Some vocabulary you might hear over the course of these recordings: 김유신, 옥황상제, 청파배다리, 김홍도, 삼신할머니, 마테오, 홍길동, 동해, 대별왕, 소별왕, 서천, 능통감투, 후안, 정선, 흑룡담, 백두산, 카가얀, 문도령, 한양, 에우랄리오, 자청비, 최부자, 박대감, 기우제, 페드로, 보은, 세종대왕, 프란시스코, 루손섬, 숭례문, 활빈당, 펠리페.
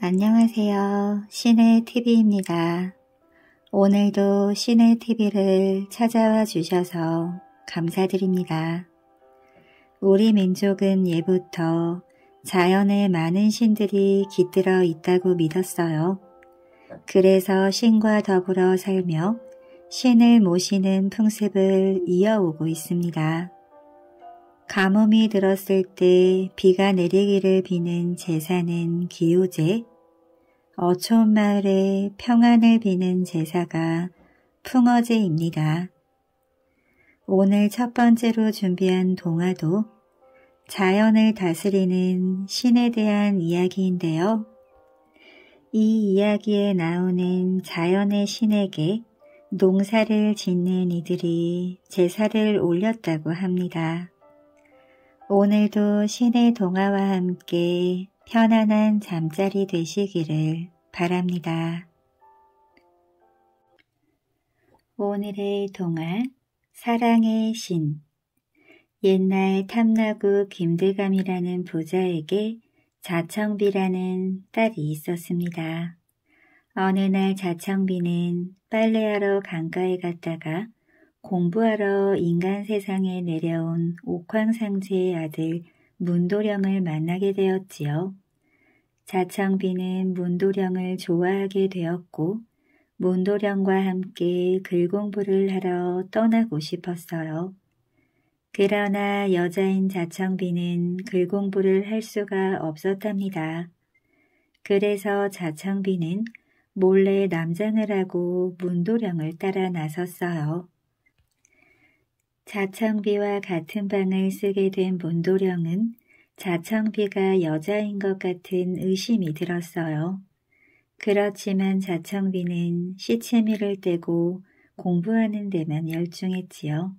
안녕하세요. 시네TV입니다. 오늘도 시네TV를 찾아와 주셔서 감사드립니다. 우리 민족은 예부터 자연에 많은 신들이 깃들어 있다고 믿었어요. 그래서 신과 더불어 살며 신을 모시는 풍습을 이어오고 있습니다. 가뭄이 들었을 때 비가 내리기를 비는 제사는 기오제, 어촌 마을에 평안을 비는 제사가 풍어제입니다. 오늘 첫 번째로 준비한 동화도 자연을 다스리는 신에 대한 이야기인데요. 이 이야기에 나오는 자연의 신에게 농사를 짓는 이들이 제사를 올렸다고 합니다. 오늘도 신의 동화와 함께 편안한 잠자리 되시기를 바랍니다. 오늘의 동화, 사랑의 신. 옛날 탐나구 김대감이라는 부자에게 자청비라는 딸이 있었습니다. 어느 날 자청비는 빨래하러 강가에 갔다가 공부하러 인간 세상에 내려온 옥황상제의 아들 문도령을 만나게 되었지요. 자청비는 문도령을 좋아하게 되었고 문도령과 함께 글공부를 하러 떠나고 싶었어요. 그러나 여자인 자청비는 글공부를 할 수가 없었답니다. 그래서 자청비는 몰래 남장을 하고 문도령을 따라 나섰어요. 자청비와 같은 방을 쓰게 된 문도령은 자청비가 여자인 것 같은 의심이 들었어요. 그렇지만 자청비는 시치미를 떼고 공부하는 데만 열중했지요.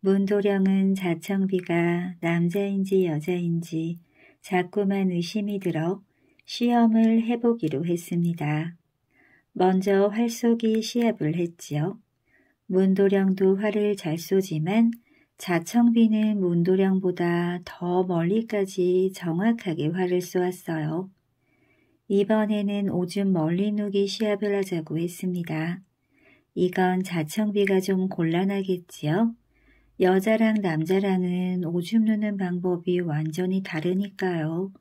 문도령은 자청비가 남자인지 여자인지 자꾸만 의심이 들어 시험을 해보기로 했습니다. 먼저 활쏘기 시합을 했지요. 문도령도 활을 잘 쏘지만 자청비는 문도령보다 더 멀리까지 정확하게 활을 쏘았어요. 이번에는 오줌 멀리 누기 시합을 하자고 했습니다. 이건 자청비가 좀 곤란하겠지요? 여자랑 남자랑은 오줌 누는 방법이 완전히 다르니까요.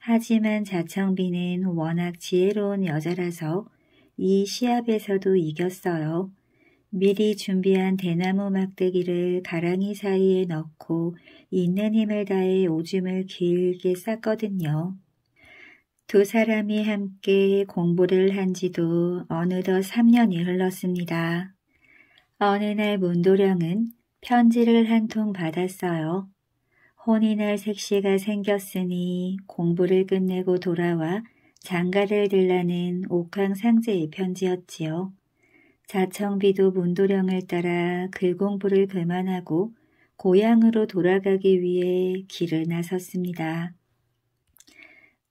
하지만 자청비는 워낙 지혜로운 여자라서 이 시합에서도 이겼어요. 미리 준비한 대나무 막대기를 가랑이 사이에 넣고 있는 힘을 다해 오줌을 길게 쌌거든요. 두 사람이 함께 공부를 한 지도 어느덧 3년이 흘렀습니다. 어느 날 문도령은 편지를 한 통 받았어요. 혼이 날 색시가 생겼으니 공부를 끝내고 돌아와 장가를 들라는 옥황상제의 편지였지요. 자청비도 문도령을 따라 글공부를 그만하고 고향으로 돌아가기 위해 길을 나섰습니다.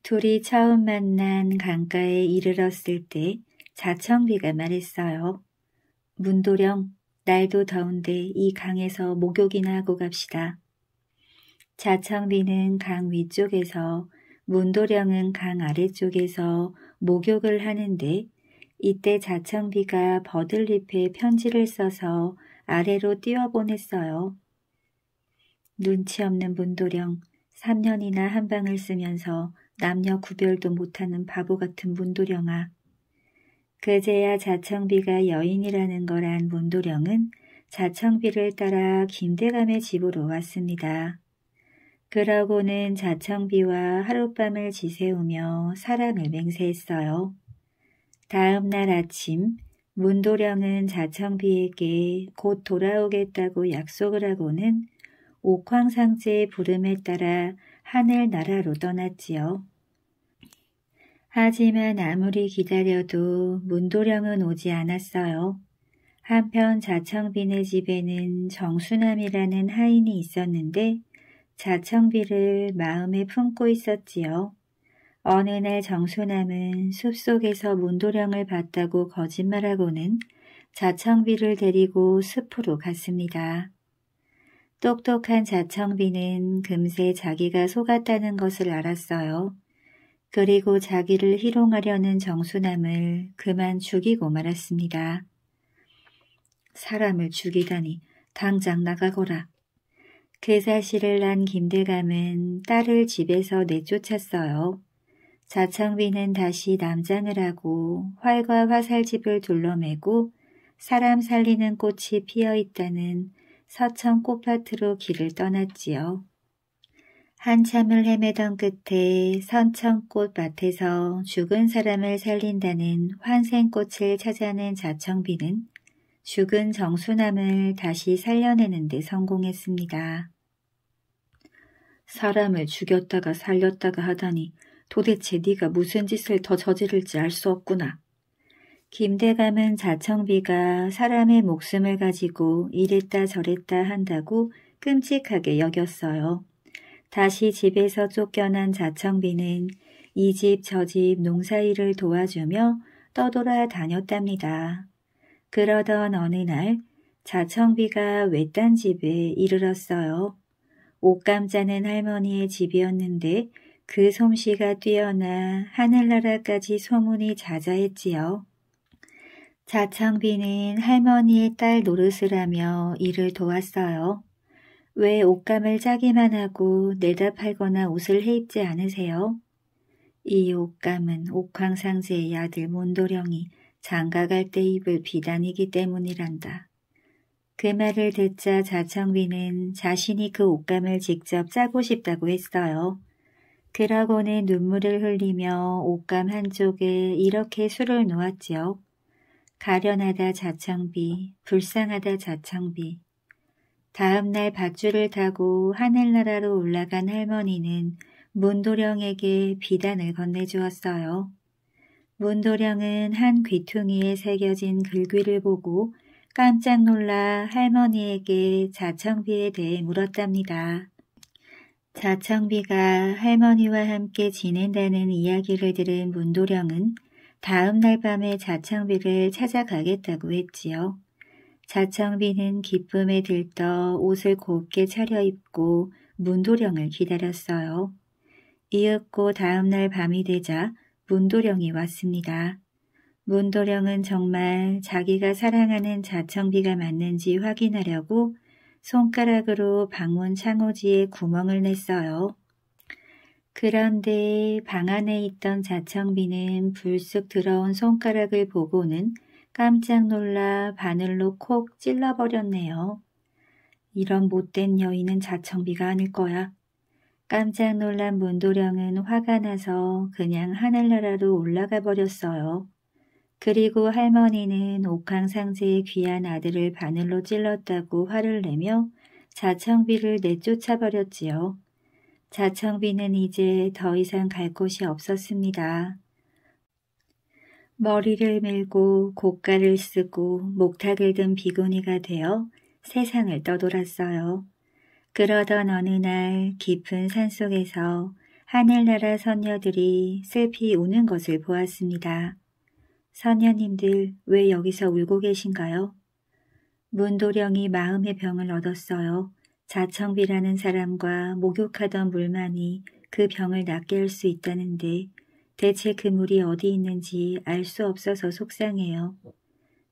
둘이 처음 만난 강가에 이르렀을 때 자청비가 말했어요. 문도령, 날도 더운데 이 강에서 목욕이나 하고 갑시다. 자청비는 강 위쪽에서 문도령은 강 아래쪽에서 목욕을 하는데 이때 자청비가 버들잎에 편지를 써서 아래로 띄워보냈어요. 눈치 없는 문도령, 3년이나 한 방을 쓰면서 남녀 구별도 못하는 바보 같은 문도령아. 그제야 자청비가 여인이라는 걸 안 문도령은 자청비를 따라 김대감의 집으로 왔습니다. 그러고는 자청비와 하룻밤을 지새우며 사랑을 맹세했어요. 다음 날 아침 문도령은 자청비에게 곧 돌아오겠다고 약속을 하고는 옥황상제의 부름에 따라 하늘나라로 떠났지요. 하지만 아무리 기다려도 문도령은 오지 않았어요. 한편 자청비네 집에는 정수남이라는 하인이 있었는데 자청비를 마음에 품고 있었지요. 어느 날 정수남은 숲속에서 문도령을 봤다고 거짓말하고는 자청비를 데리고 숲으로 갔습니다. 똑똑한 자청비는 금세 자기가 속았다는 것을 알았어요. 그리고 자기를 희롱하려는 정수남을 그만 죽이고 말았습니다. 사람을 죽이다니 당장 나가거라. 그 사실을 안 김대감은 딸을 집에서 내쫓았어요. 자청비는 다시 남장을 하고 활과 화살집을 둘러매고 사람 살리는 꽃이 피어있다는 서천 꽃밭으로 길을 떠났지요. 한참을 헤매던 끝에 서천꽃밭에서 죽은 사람을 살린다는 환생꽃을 찾아낸 자청비는 죽은 정수남을 다시 살려내는 데 성공했습니다. 사람을 죽였다가 살렸다가 하다니 도대체 네가 무슨 짓을 더 저지를지 알 수 없구나. 김대감은 자청비가 사람의 목숨을 가지고 이랬다 저랬다 한다고 끔찍하게 여겼어요. 다시 집에서 쫓겨난 자청비는 이 집 저 집 농사일을 도와주며 떠돌아 다녔답니다. 그러던 어느 날 자청비가 외딴 집에 이르렀어요. 옷감 짜는 할머니의 집이었는데 그 솜씨가 뛰어나 하늘나라까지 소문이 자자했지요. 자청비는 할머니의 딸 노릇을 하며 일을 도왔어요. 왜 옷감을 짜기만 하고 내다 팔거나 옷을 해입지 않으세요? 이 옷감은 옥황상제의 아들 문도령이 장가갈 때 입을 비단이기 때문이란다. 그 말을 듣자 자청비는 자신이 그 옷감을 직접 짜고 싶다고 했어요. 그러고는 눈물을 흘리며 옷감 한쪽에 이렇게 술을 놓았지요. 가련하다 자청비, 불쌍하다 자청비. 다음날 밧줄을 타고 하늘나라로 올라간 할머니는 문도령에게 비단을 건네주었어요. 문도령은 한 귀퉁이에 새겨진 글귀를 보고 깜짝 놀라 할머니에게 자청비에 대해 물었답니다. 자청비가 할머니와 함께 지낸다는 이야기를 들은 문도령은 다음날 밤에 자청비를 찾아가겠다고 했지요. 자청비는 기쁨에 들떠 옷을 곱게 차려입고 문도령을 기다렸어요. 이윽고 다음날 밤이 되자 문도령이 왔습니다. 문도령은 정말 자기가 사랑하는 자청비가 맞는지 확인하려고 손가락으로 방문 창호지에 구멍을 냈어요. 그런데 방 안에 있던 자청비는 불쑥 들어온 손가락을 보고는 깜짝 놀라 바늘로 콕 찔러버렸네요. 이런 못된 여인은 자청비가 아닐 거야. 깜짝 놀란 문도령은 화가 나서 그냥 하늘나라로 올라가 버렸어요. 그리고 할머니는 옥황상제의 귀한 아들을 바늘로 찔렀다고 화를 내며 자청비를 내쫓아 버렸지요. 자청비는 이제 더 이상 갈 곳이 없었습니다. 머리를 밀고 고깔을 쓰고 목탁을 든 비구니가 되어 세상을 떠돌았어요. 그러던 어느 날 깊은 산속에서 하늘나라 선녀들이 슬피 우는 것을 보았습니다. 선녀님들 왜 여기서 울고 계신가요? 문도령이 마음의 병을 얻었어요. 자청비라는 사람과 목욕하던 물만이 그 병을 낫게 할 수 있다는데 대체 그 물이 어디 있는지 알 수 없어서 속상해요.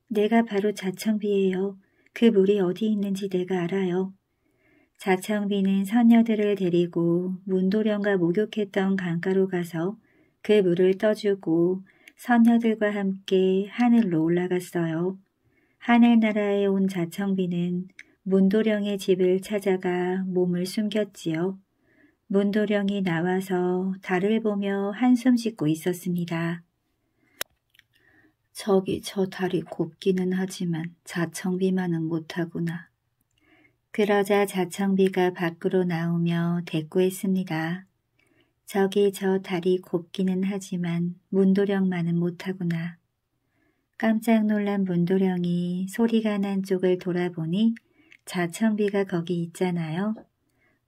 내가 바로 자청비예요. 그 물이 어디 있는지 내가 알아요. 자청비는 선녀들을 데리고 문도령과 목욕했던 강가로 가서 그 물을 떠주고 선녀들과 함께 하늘로 올라갔어요. 하늘나라에 온 자청비는 문도령의 집을 찾아가 몸을 숨겼지요. 문도령이 나와서 달을 보며 한숨 짓고 있었습니다. 저기 저 달이 곱기는 하지만 자청비만은 못하구나. 그러자 자청비가 밖으로 나오며 대꾸했습니다. 저기 저 달이 곱기는 하지만 문도령만은 못하구나. 깜짝 놀란 문도령이 소리가 난 쪽을 돌아보니 자청비가 거기 있잖아요.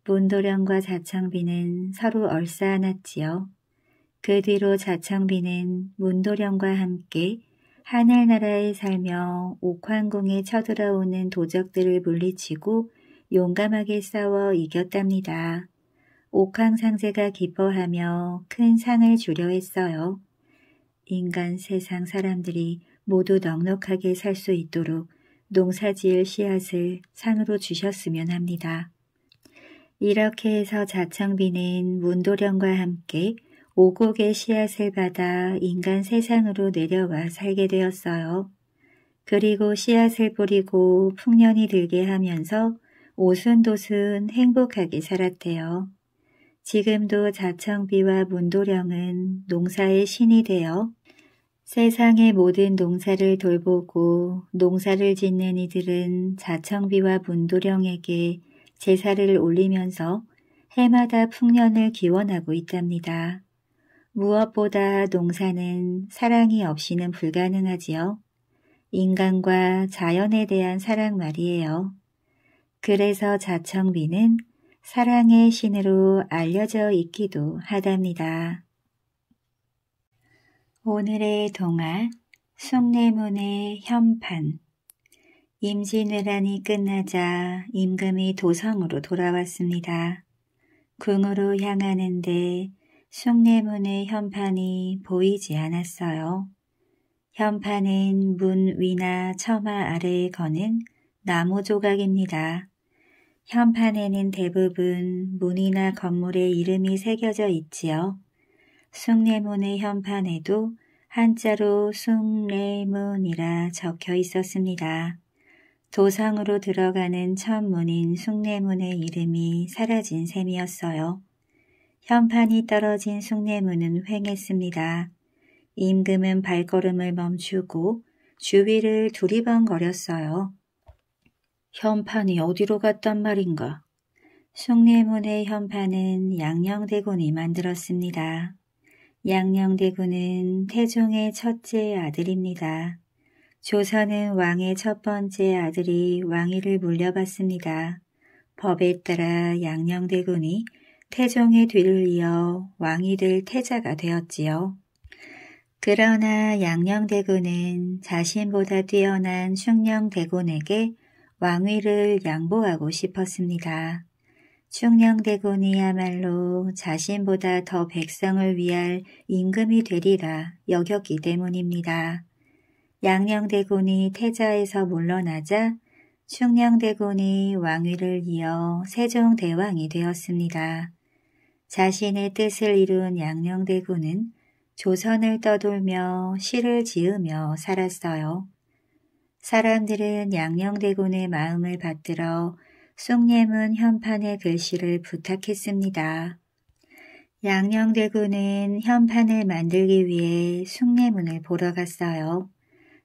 문도령과 자청비는 서로 얼싸안았지요. 그 뒤로 자청비는 문도령과 함께 하늘나라에 살며 옥황궁에 쳐들어오는 도적들을 물리치고 용감하게 싸워 이겼답니다. 옥황상제가 기뻐하며 큰 상을 주려 했어요. 인간 세상 사람들이 모두 넉넉하게 살 수 있도록 농사지을 씨앗을 상으로 주셨으면 합니다. 이렇게 해서 자청비는 문도령과 함께 오곡의 씨앗을 받아 인간 세상으로 내려와 살게 되었어요. 그리고 씨앗을 뿌리고 풍년이 들게 하면서 오순도순 행복하게 살았대요. 지금도 자청비와 문도령은 농사의 신이 되어 세상의 모든 농사를 돌보고 농사를 짓는 이들은 자청비와 문도령에게 제사를 올리면서 해마다 풍년을 기원하고 있답니다. 무엇보다 농사는 사랑이 없이는 불가능하지요. 인간과 자연에 대한 사랑 말이에요. 그래서 자청비는 사랑의 신으로 알려져 있기도 하답니다. 오늘의 동화 숭례문의 현판. 임진왜란이 끝나자 임금이 도성으로 돌아왔습니다. 궁으로 향하는데 숭례문의 현판이 보이지 않았어요. 현판은 문 위나 처마 아래에 거는 나무 조각입니다. 현판에는 대부분 문이나 건물의 이름이 새겨져 있지요. 숭례문의 현판에도 한자로 숭례문이라 적혀 있었습니다. 도성으로 들어가는 첫 문인 숭례문의 이름이 사라진 셈이었어요. 현판이 떨어진 숭례문은 횡했습니다. 임금은 발걸음을 멈추고 주위를 두리번거렸어요. 현판이 어디로 갔단 말인가? 숭례문의 현판은 양녕대군이 만들었습니다. 양녕대군은 태종의 첫째 아들입니다. 조선은 왕의 첫 번째 아들이 왕위를 물려받습니다. 법에 따라 양녕대군이 태종의 뒤를 이어 왕이 될 태자가 되었지요. 그러나 양녕대군은 자신보다 뛰어난 충녕대군에게 왕위를 양보하고 싶었습니다. 충녕대군이야말로 자신보다 더 백성을 위할 임금이 되리라 여겼기 때문입니다. 양녕대군이 태자에서 물러나자 충녕대군이 왕위를 이어 세종대왕이 되었습니다. 자신의 뜻을 이룬 양녕대군은 조선을 떠돌며 시를 지으며 살았어요. 사람들은 양녕대군의 마음을 받들어 숭례문 현판의 글씨를 부탁했습니다. 양녕대군은 현판을 만들기 위해 숭례문을 보러 갔어요.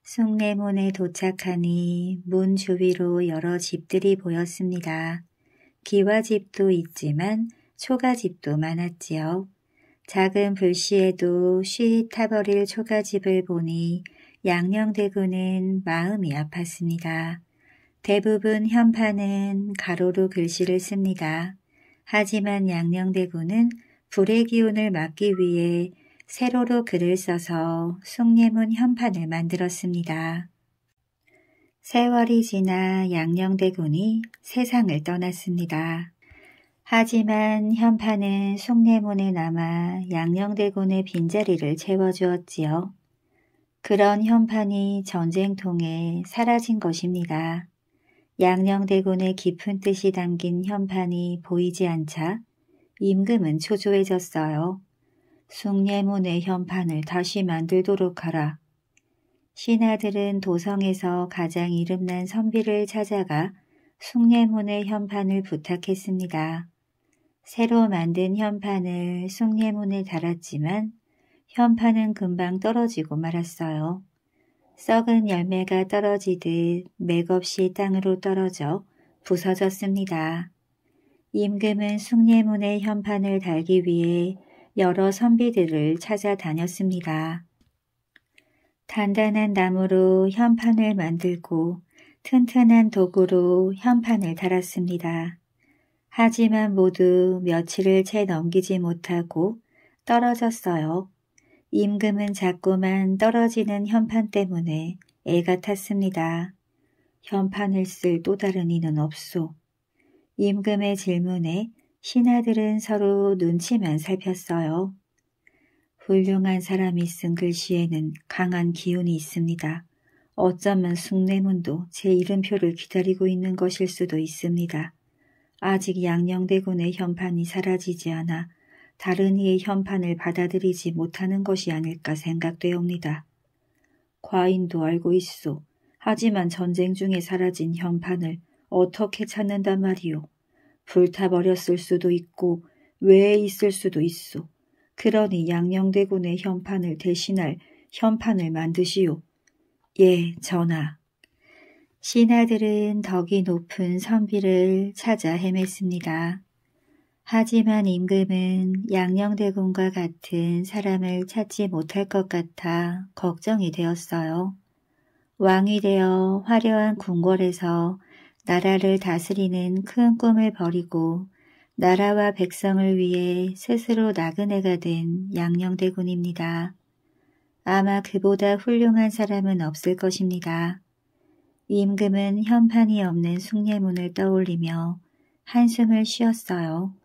숭례문에 도착하니 문 주위로 여러 집들이 보였습니다. 기와집도 있지만 초가집도 많았지요. 작은 불씨에도 쉬이 타버릴 초가집을 보니 양녕대군은 마음이 아팠습니다. 대부분 현판은 가로로 글씨를 씁니다. 하지만 양녕대군은 불의 기운을 막기 위해 세로로 글을 써서 숭례문 현판을 만들었습니다. 세월이 지나 양녕대군이 세상을 떠났습니다. 하지만 현판은 숭례문에 남아 양녕대군의 빈자리를 채워주었지요. 그런 현판이 전쟁통에 사라진 것입니다. 양녕대군의 깊은 뜻이 담긴 현판이 보이지 않자 임금은 초조해졌어요. 숭례문의 현판을 다시 만들도록 하라. 신하들은 도성에서 가장 이름난 선비를 찾아가 숭례문의 현판을 부탁했습니다. 새로 만든 현판을 숭례문에 달았지만 현판은 금방 떨어지고 말았어요. 썩은 열매가 떨어지듯 맥없이 땅으로 떨어져 부서졌습니다. 임금은 숭례문의 현판을 달기 위해 여러 선비들을 찾아다녔습니다. 단단한 나무로 현판을 만들고 튼튼한 도구로 현판을 달았습니다. 하지만 모두 며칠을 채 넘기지 못하고 떨어졌어요. 임금은 자꾸만 떨어지는 현판 때문에 애가 탔습니다. 현판을 쓸 또 다른 이는 없소. 임금의 질문에 신하들은 서로 눈치만 살폈어요. 훌륭한 사람이 쓴 글씨에는 강한 기운이 있습니다. 어쩌면 숭례문도 제 이름표를 기다리고 있는 것일 수도 있습니다. 아직 양녕대군의 현판이 사라지지 않아 다른 이의 현판을 받아들이지 못하는 것이 아닐까 생각되옵니다. 과인도 알고 있소. 하지만 전쟁 중에 사라진 현판을 어떻게 찾는단 말이오. 불타버렸을 수도 있고 외에 있을 수도 있소. 그러니 양녕대군의 현판을 대신할 현판을 만드시오. 예, 전하. 신하들은 덕이 높은 선비를 찾아 헤맸습니다. 하지만 임금은 양녕대군과 같은 사람을 찾지 못할 것 같아 걱정이 되었어요. 왕이 되어 화려한 궁궐에서 나라를 다스리는 큰 꿈을 버리고 나라와 백성을 위해 스스로 나그네가 된 양녕대군입니다. 아마 그보다 훌륭한 사람은 없을 것입니다. 임금은 현판이 없는 숭례문을 떠올리며 한숨을 쉬었어요.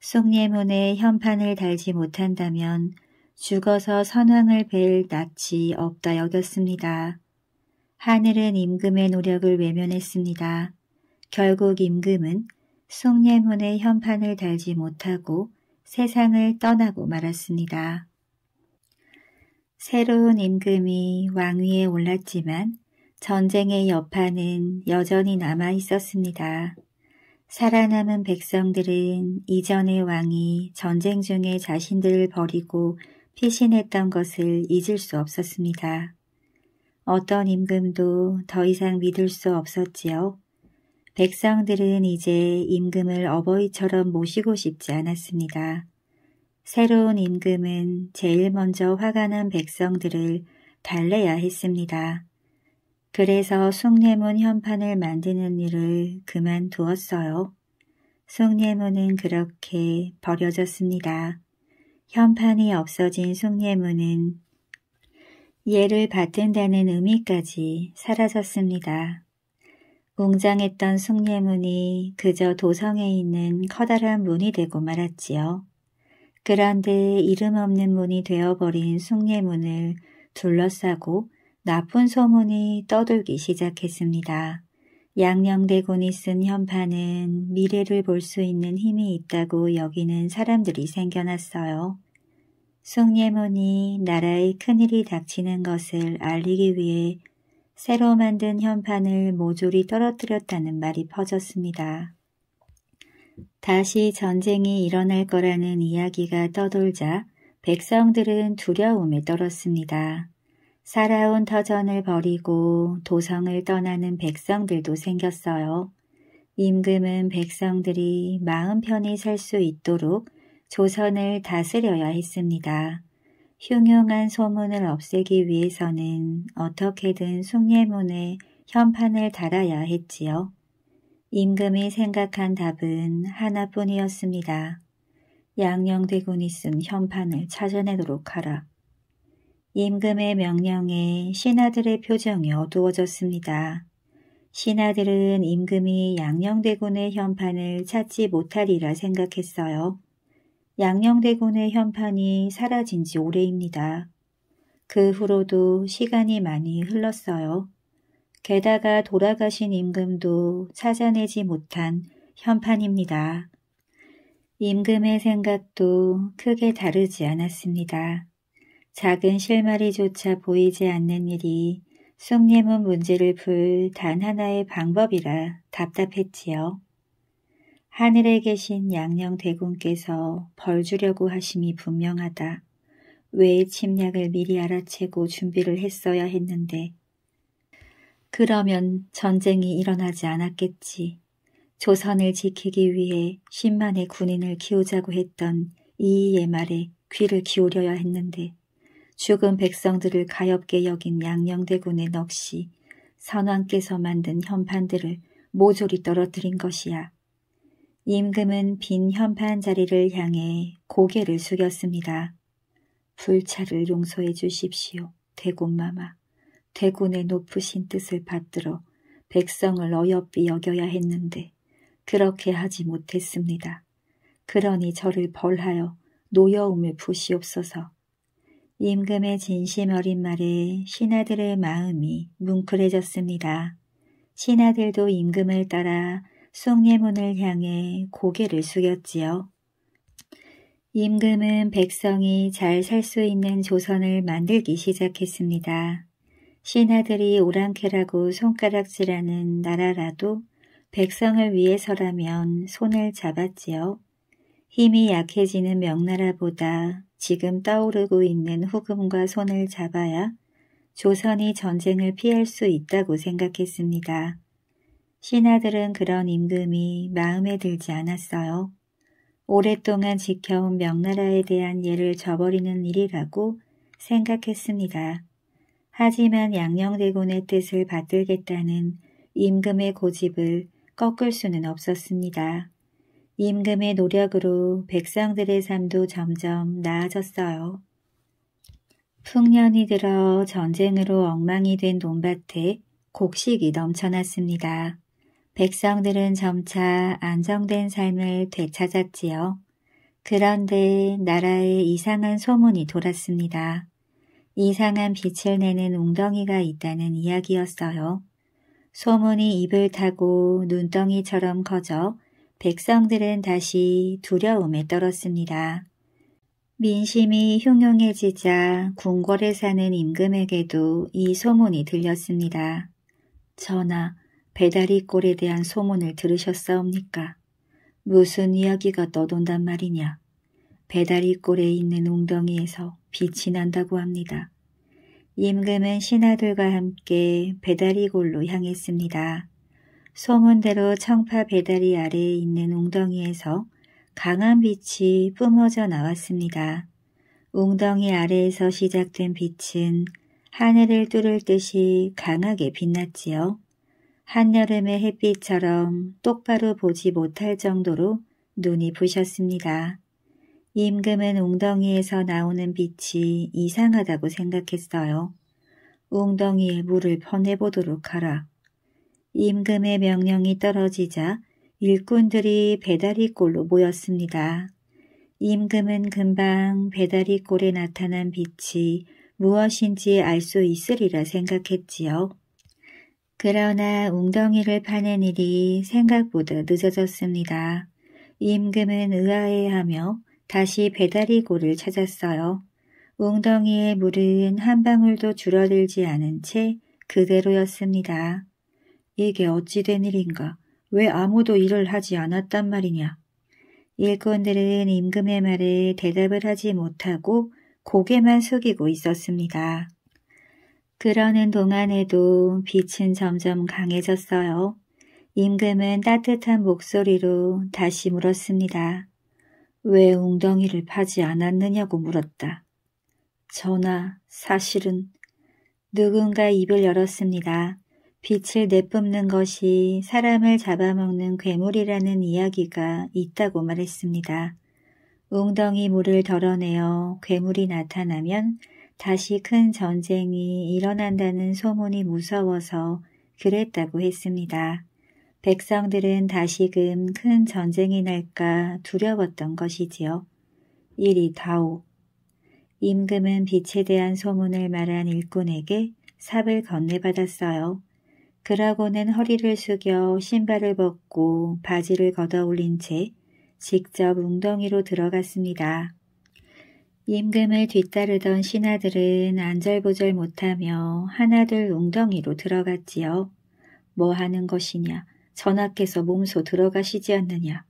숭례문에 현판을 달지 못한다면 죽어서 선왕을 뵐 낯이 없다 여겼습니다. 하늘은 임금의 노력을 외면했습니다. 결국 임금은 숭례문에 현판을 달지 못하고 세상을 떠나고 말았습니다. 새로운 임금이 왕위에 올랐지만 전쟁의 여파는 여전히 남아있었습니다. 살아남은 백성들은 이전의 왕이 전쟁 중에 자신들을 버리고 피신했던 것을 잊을 수 없었습니다. 어떤 임금도 더 이상 믿을 수 없었지요. 백성들은 이제 임금을 어버이처럼 모시고 싶지 않았습니다. 새로운 임금은 제일 먼저 화가 난 백성들을 달래야 했습니다. 그래서 숭례문 현판을 만드는 일을 그만두었어요. 숭례문은 그렇게 버려졌습니다. 현판이 없어진 숭례문은 예를 받든다는 의미까지 사라졌습니다. 웅장했던 숭례문이 그저 도성에 있는 커다란 문이 되고 말았지요. 그런데 이름 없는 문이 되어버린 숭례문을 둘러싸고 나쁜 소문이 떠돌기 시작했습니다. 양녕대군이 쓴 현판은 미래를 볼 수 있는 힘이 있다고 여기는 사람들이 생겨났어요. 숭례문이 나라의 큰일이 닥치는 것을 알리기 위해 새로 만든 현판을 모조리 떨어뜨렸다는 말이 퍼졌습니다. 다시 전쟁이 일어날 거라는 이야기가 떠돌자 백성들은 두려움에 떨었습니다. 살아온 터전을 버리고 도성을 떠나는 백성들도 생겼어요. 임금은 백성들이 마음 편히 살 수 있도록 조선을 다스려야 했습니다. 흉흉한 소문을 없애기 위해서는 어떻게든 숭례문에 현판을 달아야 했지요. 임금이 생각한 답은 하나뿐이었습니다. 양녕대군이 쓴 현판을 찾아내도록 하라. 임금의 명령에 신하들의 표정이 어두워졌습니다. 신하들은 임금이 양녕대군의 현판을 찾지 못하리라 생각했어요. 양녕대군의 현판이 사라진 지 오래입니다. 그 후로도 시간이 많이 흘렀어요. 게다가 돌아가신 임금도 찾아내지 못한 현판입니다. 임금의 생각도 크게 다르지 않았습니다. 작은 실마리조차 보이지 않는 일이 숭례문 문제를 풀 단 하나의 방법이라 답답했지요. 하늘에 계신 양녕대군께서 벌 주려고 하심이 분명하다. 왜의 침략을 미리 알아채고 준비를 했어야 했는데. 그러면 전쟁이 일어나지 않았겠지. 조선을 지키기 위해 10만의 군인을 키우자고 했던 이의의 말에 귀를 기울여야 했는데. 죽은 백성들을 가엾게 여긴 양녕대군의 넋이 선왕께서 만든 현판들을 모조리 떨어뜨린 것이야. 임금은 빈 현판 자리를 향해 고개를 숙였습니다. 불찰을 용서해 주십시오, 대군마마. 대군의 높으신 뜻을 받들어 백성을 어여삐 여겨야 했는데 그렇게 하지 못했습니다. 그러니 저를 벌하여 노여움을 부시옵소서. 임금의 진심 어린 말에 신하들의 마음이 뭉클해졌습니다. 신하들도 임금을 따라 숭례문을 향해 고개를 숙였지요. 임금은 백성이 잘 살 수 있는 조선을 만들기 시작했습니다. 신하들이 오랑캐라고 손가락질하는 나라라도 백성을 위해서라면 손을 잡았지요. 힘이 약해지는 명나라보다 지금 떠오르고 있는 후금과 손을 잡아야 조선이 전쟁을 피할 수 있다고 생각했습니다. 신하들은 그런 임금이 마음에 들지 않았어요. 오랫동안 지켜온 명나라에 대한 예를 저버리는 일이라고 생각했습니다. 하지만 양녕대군의 뜻을 받들겠다는 임금의 고집을 꺾을 수는 없었습니다. 임금의 노력으로 백성들의 삶도 점점 나아졌어요. 풍년이 들어 전쟁으로 엉망이 된 논밭에 곡식이 넘쳐났습니다. 백성들은 점차 안정된 삶을 되찾았지요. 그런데 나라에 이상한 소문이 돌았습니다. 이상한 빛을 내는 웅덩이가 있다는 이야기였어요. 소문이 입을 타고 눈덩이처럼 커져 백성들은 다시 두려움에 떨었습니다. 민심이 흉흉해지자 궁궐에 사는 임금에게도 이 소문이 들렸습니다. 전하, 배다리꼴에 대한 소문을 들으셨사옵니까? 무슨 이야기가 떠돈단 말이냐? 배다리꼴에 있는 웅덩이에서 빛이 난다고 합니다. 임금은 신하들과 함께 배다리골로 향했습니다. 소문대로 청파배다리 아래에 있는 웅덩이에서 강한 빛이 뿜어져 나왔습니다. 웅덩이 아래에서 시작된 빛은 하늘을 뚫을 듯이 강하게 빛났지요. 한여름의 햇빛처럼 똑바로 보지 못할 정도로 눈이 부셨습니다. 임금은 웅덩이에서 나오는 빛이 이상하다고 생각했어요. 웅덩이에 물을 퍼내보도록 하라. 임금의 명령이 떨어지자 일꾼들이 배다리꼴로 모였습니다. 임금은 금방 배다리꼴에 나타난 빛이 무엇인지 알 수 있으리라 생각했지요. 그러나 웅덩이를 파낸 일이 생각보다 늦어졌습니다. 임금은 의아해하며 다시 배다리골을 찾았어요. 웅덩이의 물은 한 방울도 줄어들지 않은 채 그대로였습니다. 이게 어찌 된 일인가? 왜 아무도 일을 하지 않았단 말이냐? 일꾼들은 임금의 말에 대답을 하지 못하고 고개만 숙이고 있었습니다. 그러는 동안에도 빛은 점점 강해졌어요. 임금은 따뜻한 목소리로 다시 물었습니다. 왜 웅덩이를 파지 않았느냐고 물었다. 전하, 사실은... 누군가 입을 열었습니다. 빛을 내뿜는 것이 사람을 잡아먹는 괴물이라는 이야기가 있다고 말했습니다. 웅덩이 물을 덜어내어 괴물이 나타나면 다시 큰 전쟁이 일어난다는 소문이 무서워서 그랬다고 했습니다. 백성들은 다시금 큰 전쟁이 날까 두려웠던 것이지요. 이리 다오. 임금은 빛에 대한 소문을 말한 일꾼에게 삽을 건네받았어요. 그러고는 허리를 숙여 신발을 벗고 바지를 걷어올린 채 직접 웅덩이로 들어갔습니다. 임금을 뒤따르던 신하들은 안절부절 못하며 하나둘 웅덩이로 들어갔지요. 뭐 하는 것이냐? 전하께서 몸소 들어가시지 않느냐?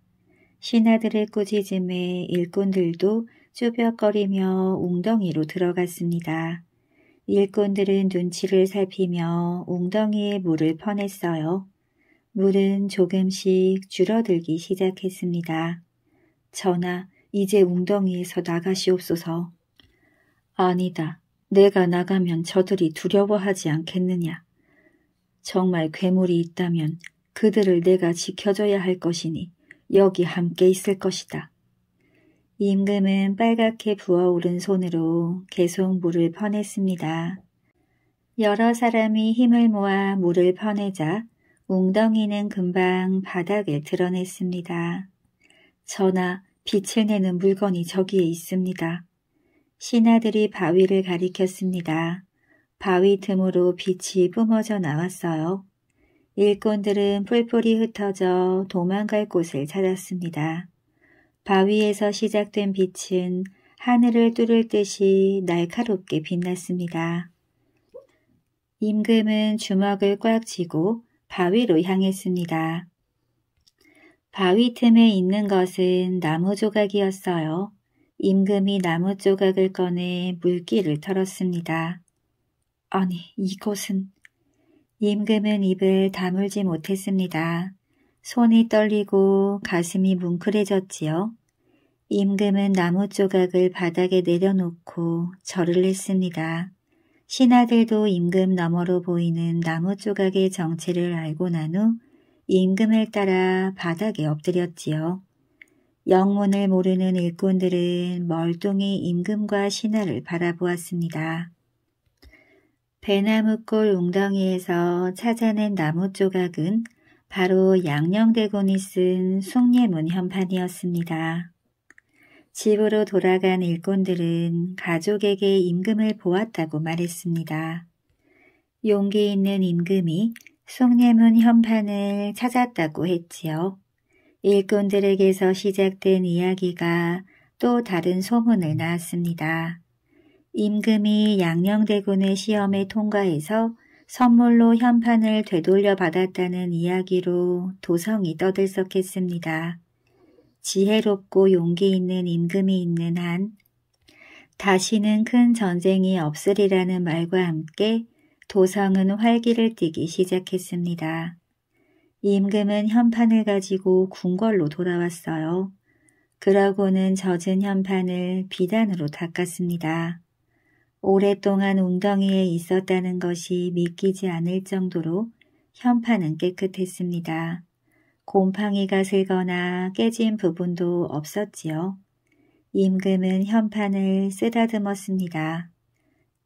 신하들의 꾸짖음에 일꾼들도 쭈뼛거리며 웅덩이로 들어갔습니다. 일꾼들은 눈치를 살피며 웅덩이에 물을 퍼냈어요. 물은 조금씩 줄어들기 시작했습니다. 전하, 이제 웅덩이에서 나가시옵소서. 아니다. 내가 나가면 저들이 두려워하지 않겠느냐. 정말 괴물이 있다면 그들을 내가 지켜줘야 할 것이니 여기 함께 있을 것이다. 임금은 빨갛게 부어오른 손으로 계속 물을 퍼냈습니다. 여러 사람이 힘을 모아 물을 퍼내자 웅덩이는 금방 바닥에 드러냈습니다. 전하, 빛을 내는 물건이 저기에 있습니다. 신하들이 바위를 가리켰습니다. 바위 틈으로 빛이 뿜어져 나왔어요. 일꾼들은 뿔뿔이 흩어져 도망갈 곳을 찾았습니다. 바위에서 시작된 빛은 하늘을 뚫을 듯이 날카롭게 빛났습니다. 임금은 주먹을 꽉 쥐고 바위로 향했습니다. 바위 틈에 있는 것은 나무 조각이었어요. 임금이 나무 조각을 꺼내 물기를 털었습니다. 아니, 이것은... 임금은 입을 다물지 못했습니다. 손이 떨리고 가슴이 뭉클해졌지요. 임금은 나무 조각을 바닥에 내려놓고 절을 했습니다. 신하들도 임금 너머로 보이는 나무 조각의 정체를 알고 난 후 임금을 따라 바닥에 엎드렸지요. 영문을 모르는 일꾼들은 멀뚱히 임금과 신하를 바라보았습니다. 배나무골 웅덩이에서 찾아낸 나무 조각은 바로 양녕대군이 쓴 숭례문 현판이었습니다. 집으로 돌아간 일꾼들은 가족에게 임금을 보았다고 말했습니다. 용기 있는 임금이 숭례문 현판을 찾았다고 했지요. 일꾼들에게서 시작된 이야기가 또 다른 소문을 낳았습니다. 임금이 양녕대군의 시험에 통과해서 선물로 현판을 되돌려 받았다는 이야기로 도성이 떠들썩했습니다. 지혜롭고 용기 있는 임금이 있는 한 다시는 큰 전쟁이 없으리라는 말과 함께 도성은 활기를 띠기 시작했습니다. 임금은 현판을 가지고 궁궐로 돌아왔어요. 그러고는 젖은 현판을 비단으로 닦았습니다. 오랫동안 웅덩이에 있었다는 것이 믿기지 않을 정도로 현판은 깨끗했습니다. 곰팡이가 슬거나 깨진 부분도 없었지요. 임금은 현판을 쓰다듬었습니다.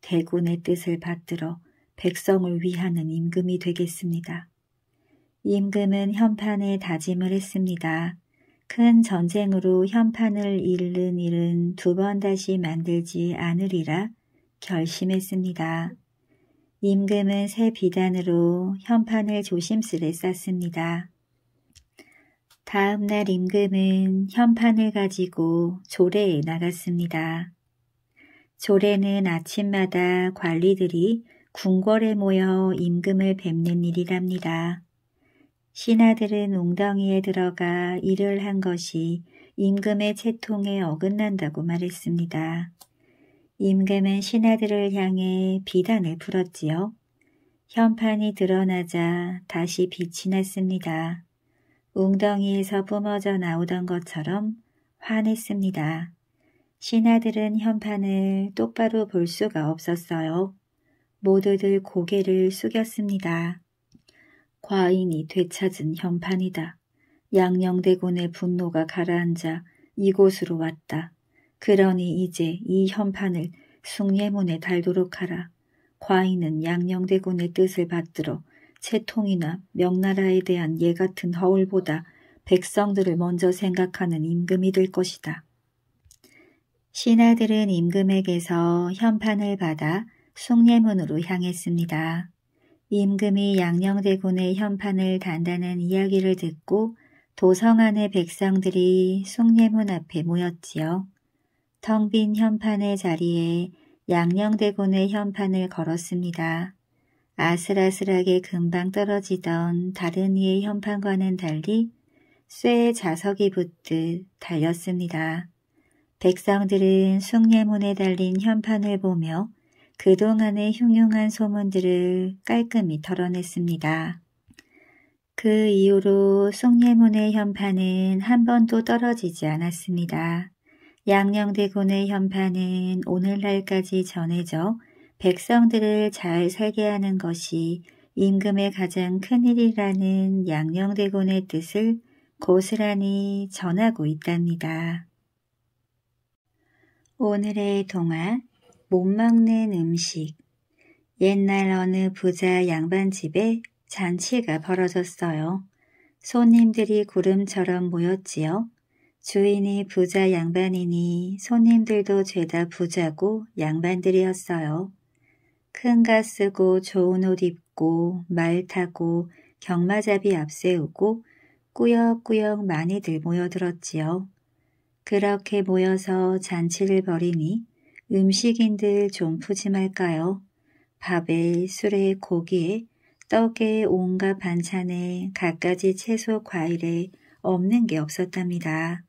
대군의 뜻을 받들어 백성을 위하는 임금이 되겠습니다. 임금은 현판에 다짐을 했습니다. 큰 전쟁으로 현판을 잃는 일은 두 번 다시 만들지 않으리라 결심했습니다. 임금은 새 비단으로 현판을 조심스레 쌌습니다. 다음 날 임금은 현판을 가지고 조례에 나갔습니다. 조례는 아침마다 관리들이 궁궐에 모여 임금을 뵙는 일이랍니다. 신하들은 웅덩이에 들어가 일을 한 것이 임금의 채통에 어긋난다고 말했습니다. 임금은 신하들을 향해 비단을 풀었지요. 현판이 드러나자 다시 빛이 났습니다. 웅덩이에서 뿜어져 나오던 것처럼 환했습니다. 신하들은 현판을 똑바로 볼 수가 없었어요. 모두들 고개를 숙였습니다. 과인이 되찾은 현판이다. 양녕대군의 분노가 가라앉아 이곳으로 왔다. 그러니 이제 이 현판을 숭례문에 달도록 하라. 과인은 양녕대군의 뜻을 받들어 채통이나 명나라에 대한 예 같은 허울보다 백성들을 먼저 생각하는 임금이 될 것이다. 신하들은 임금에게서 현판을 받아 숭례문으로 향했습니다. 임금이 양녕대군의 현판을 단다는 이야기를 듣고 도성 안의 백성들이 숭례문 앞에 모였지요. 텅 빈 현판의 자리에 양녕대군의 현판을 걸었습니다. 아슬아슬하게 금방 떨어지던 다른 이의 현판과는 달리 쇠의 자석이 붙듯 달렸습니다. 백성들은 숭례문에 달린 현판을 보며 그동안의 흉흉한 소문들을 깔끔히 털어냈습니다. 그 이후로 숭례문의 현판은 한 번도 떨어지지 않았습니다. 양녕대군의 현판은 오늘날까지 전해져 백성들을 잘 살게 하는 것이 임금의 가장 큰 일이라는 양녕대군의 뜻을 고스란히 전하고 있답니다. 오늘의 동화, 못 먹는 음식. 옛날 어느 부자 양반집에 잔치가 벌어졌어요. 손님들이 구름처럼 모였지요. 주인이 부자 양반이니 손님들도 죄다 부자고 양반들이었어요. 큰 가 쓰고 좋은 옷 입고 말 타고 경마잡이 앞세우고 꾸역꾸역 많이들 모여들었지요. 그렇게 모여서 잔치를 벌이니 음식인들 좀 푸짐할까요? 밥에 술에 고기에 떡에 온갖 반찬에 갖가지 채소 과일에 없는 게 없었답니다.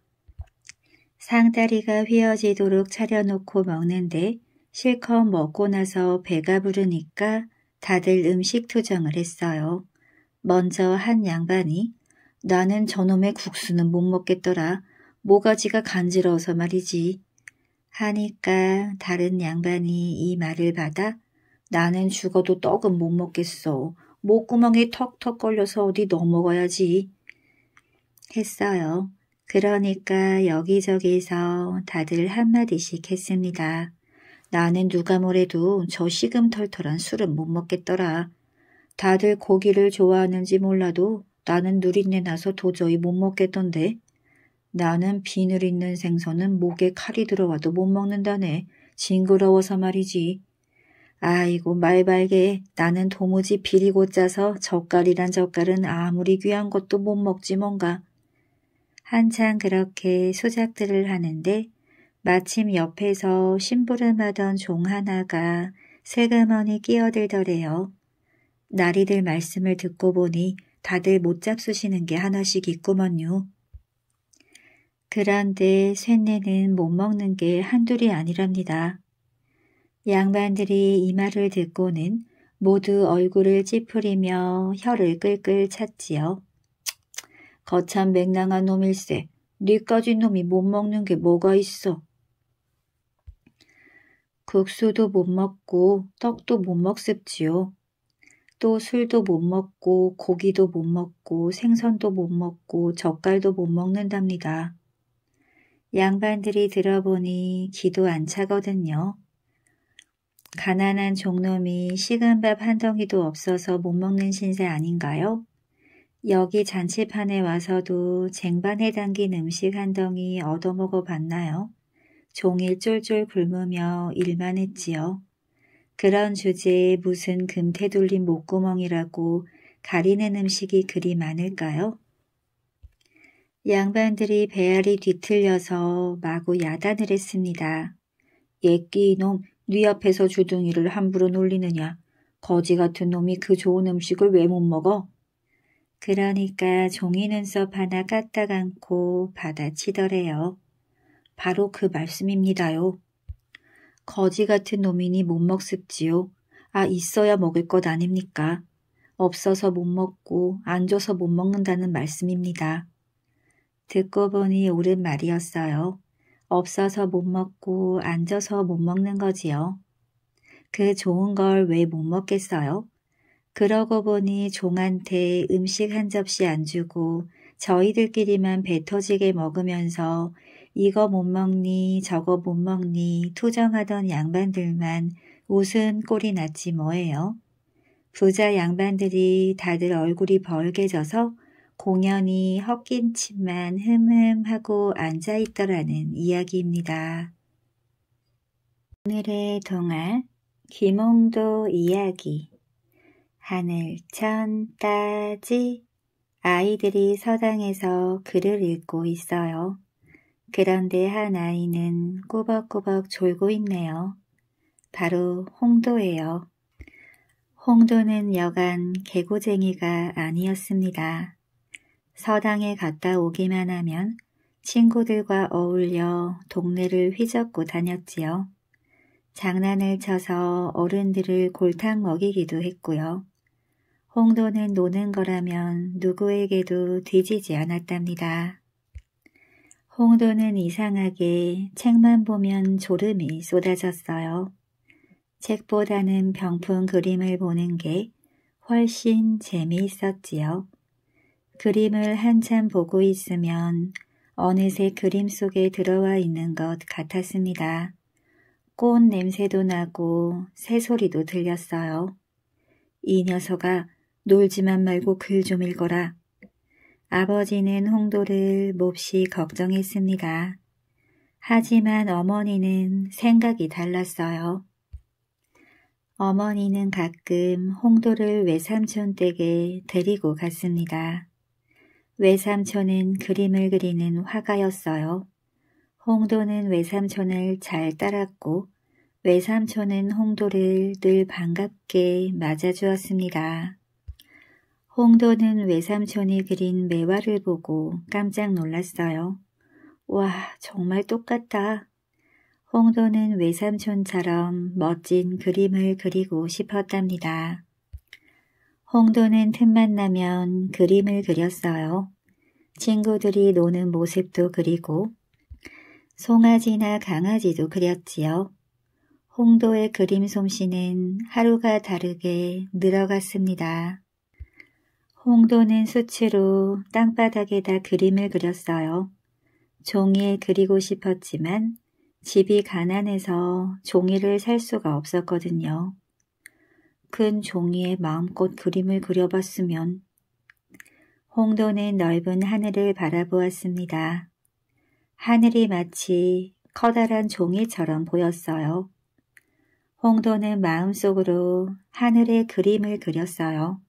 상다리가 휘어지도록 차려놓고 먹는데 실컷 먹고 나서 배가 부르니까 다들 음식 투정을 했어요. 먼저 한 양반이 나는 저놈의 국수는 못 먹겠더라. 모가지가 간지러워서 말이지. 하니까 다른 양반이 이 말을 받아 나는 죽어도 떡은 못 먹겠어. 목구멍에 턱턱 걸려서 어디 넣어먹어야지. 했어요. 그러니까 여기저기서 다들 한마디씩 했습니다. 나는 누가 뭐래도 저 시금털털한 술은 못 먹겠더라. 다들 고기를 좋아하는지 몰라도 나는 누린내 나서 도저히 못 먹겠던데. 나는 비늘 있는 생선은 목에 칼이 들어와도 못 먹는다네. 징그러워서 말이지. 아이고 말발개 나는 도무지 비리고 짜서 젓갈이란 젓갈은 아무리 귀한 것도 못 먹지 뭔가. 한창 그렇게 수작들을 하는데 마침 옆에서 심부름하던 종 하나가 슬그머니 끼어들더래요. 나리들 말씀을 듣고 보니 다들 못 잡수시는 게 하나씩 있구먼요. 그런데 쇠뇌는 못 먹는 게 한둘이 아니랍니다. 양반들이 이 말을 듣고는 모두 얼굴을 찌푸리며 혀를 끌끌 찼지요. 거참 맹랑한 놈일세. 니까지 놈이 못 먹는 게 뭐가 있어. 국수도 못 먹고 떡도 못 먹습지요. 또 술도 못 먹고 고기도 못 먹고 생선도 못 먹고 젓갈도 못 먹는답니다. 양반들이 들어보니 기도 안 차거든요. 가난한 종놈이 식은 밥 한 덩이도 없어서 못 먹는 신세 아닌가요? 여기 잔치판에 와서도 쟁반에 담긴 음식 한 덩이 얻어먹어 봤나요? 종일 쫄쫄 굶으며 일만 했지요. 그런 주제에 무슨 금태돌린 목구멍이라고 가리는 음식이 그리 많을까요? 양반들이 배알이 뒤틀려서 마구 야단을 했습니다. 예끼 이놈, 네 앞에서 주둥이를 함부로 놀리느냐. 거지 같은 놈이 그 좋은 음식을 왜 못 먹어? 그러니까 종이 눈썹 하나 까딱 않고 받아치더래요. 바로 그 말씀입니다요. 거지 같은 놈이니 못 먹습지요. 아, 있어야 먹을 것 아닙니까? 없어서 못 먹고 안 줘서 못 먹는다는 말씀입니다. 듣고 보니 옳은 말이었어요. 없어서 못 먹고 안 줘서 못 먹는 거지요. 그 좋은 걸 왜 못 먹겠어요? 그러고 보니 종한테 음식 한 접시 안 주고 저희들끼리만 배 터지게 먹으면서 이거 못 먹니 저거 못 먹니 투정하던 양반들만 웃은 꼴이 났지 뭐예요. 부자 양반들이 다들 얼굴이 벌개져서 공연히 헛긴 침만 흠흠하고 앉아있더라는 이야기입니다. 오늘의 동화 김홍도 이야기. 하늘천 따지. 아이들이 서당에서 글을 읽고 있어요. 그런데 한 아이는 꾸벅꾸벅 졸고 있네요. 바로 홍도예요. 홍도는 여간 개구쟁이가 아니었습니다. 서당에 갔다 오기만 하면 친구들과 어울려 동네를 휘젓고 다녔지요. 장난을 쳐서 어른들을 골탕 먹이기도 했고요. 홍도는 노는 거라면 누구에게도 뒤지지 않았답니다. 홍도는 이상하게 책만 보면 졸음이 쏟아졌어요. 책보다는 병풍 그림을 보는 게 훨씬 재미있었지요. 그림을 한참 보고 있으면 어느새 그림 속에 들어와 있는 것 같았습니다. 꽃 냄새도 나고 새소리도 들렸어요. 이 녀석아, 놀지만 말고 글 좀 읽어라. 아버지는 홍도를 몹시 걱정했습니다. 하지만 어머니는 생각이 달랐어요. 어머니는 가끔 홍도를 외삼촌 댁에 데리고 갔습니다. 외삼촌은 그림을 그리는 화가였어요. 홍도는 외삼촌을 잘 따랐고 외삼촌은 홍도를 늘 반갑게 맞아주었습니다. 홍도는 외삼촌이 그린 매화를 보고 깜짝 놀랐어요. 와, 정말 똑같다. 홍도는 외삼촌처럼 멋진 그림을 그리고 싶었답니다. 홍도는 틈만 나면 그림을 그렸어요. 친구들이 노는 모습도 그리고 송아지나 강아지도 그렸지요. 홍도의 그림 솜씨는 하루가 다르게 늘어갔습니다. 홍도는 수치로 땅바닥에다 그림을 그렸어요. 종이에 그리고 싶었지만 집이 가난해서 종이를 살 수가 없었거든요. 큰 종이에 마음껏 그림을 그려봤으면. 홍도는 넓은 하늘을 바라보았습니다. 하늘이 마치 커다란 종이처럼 보였어요. 홍도는 마음속으로 하늘에 그림을 그렸어요.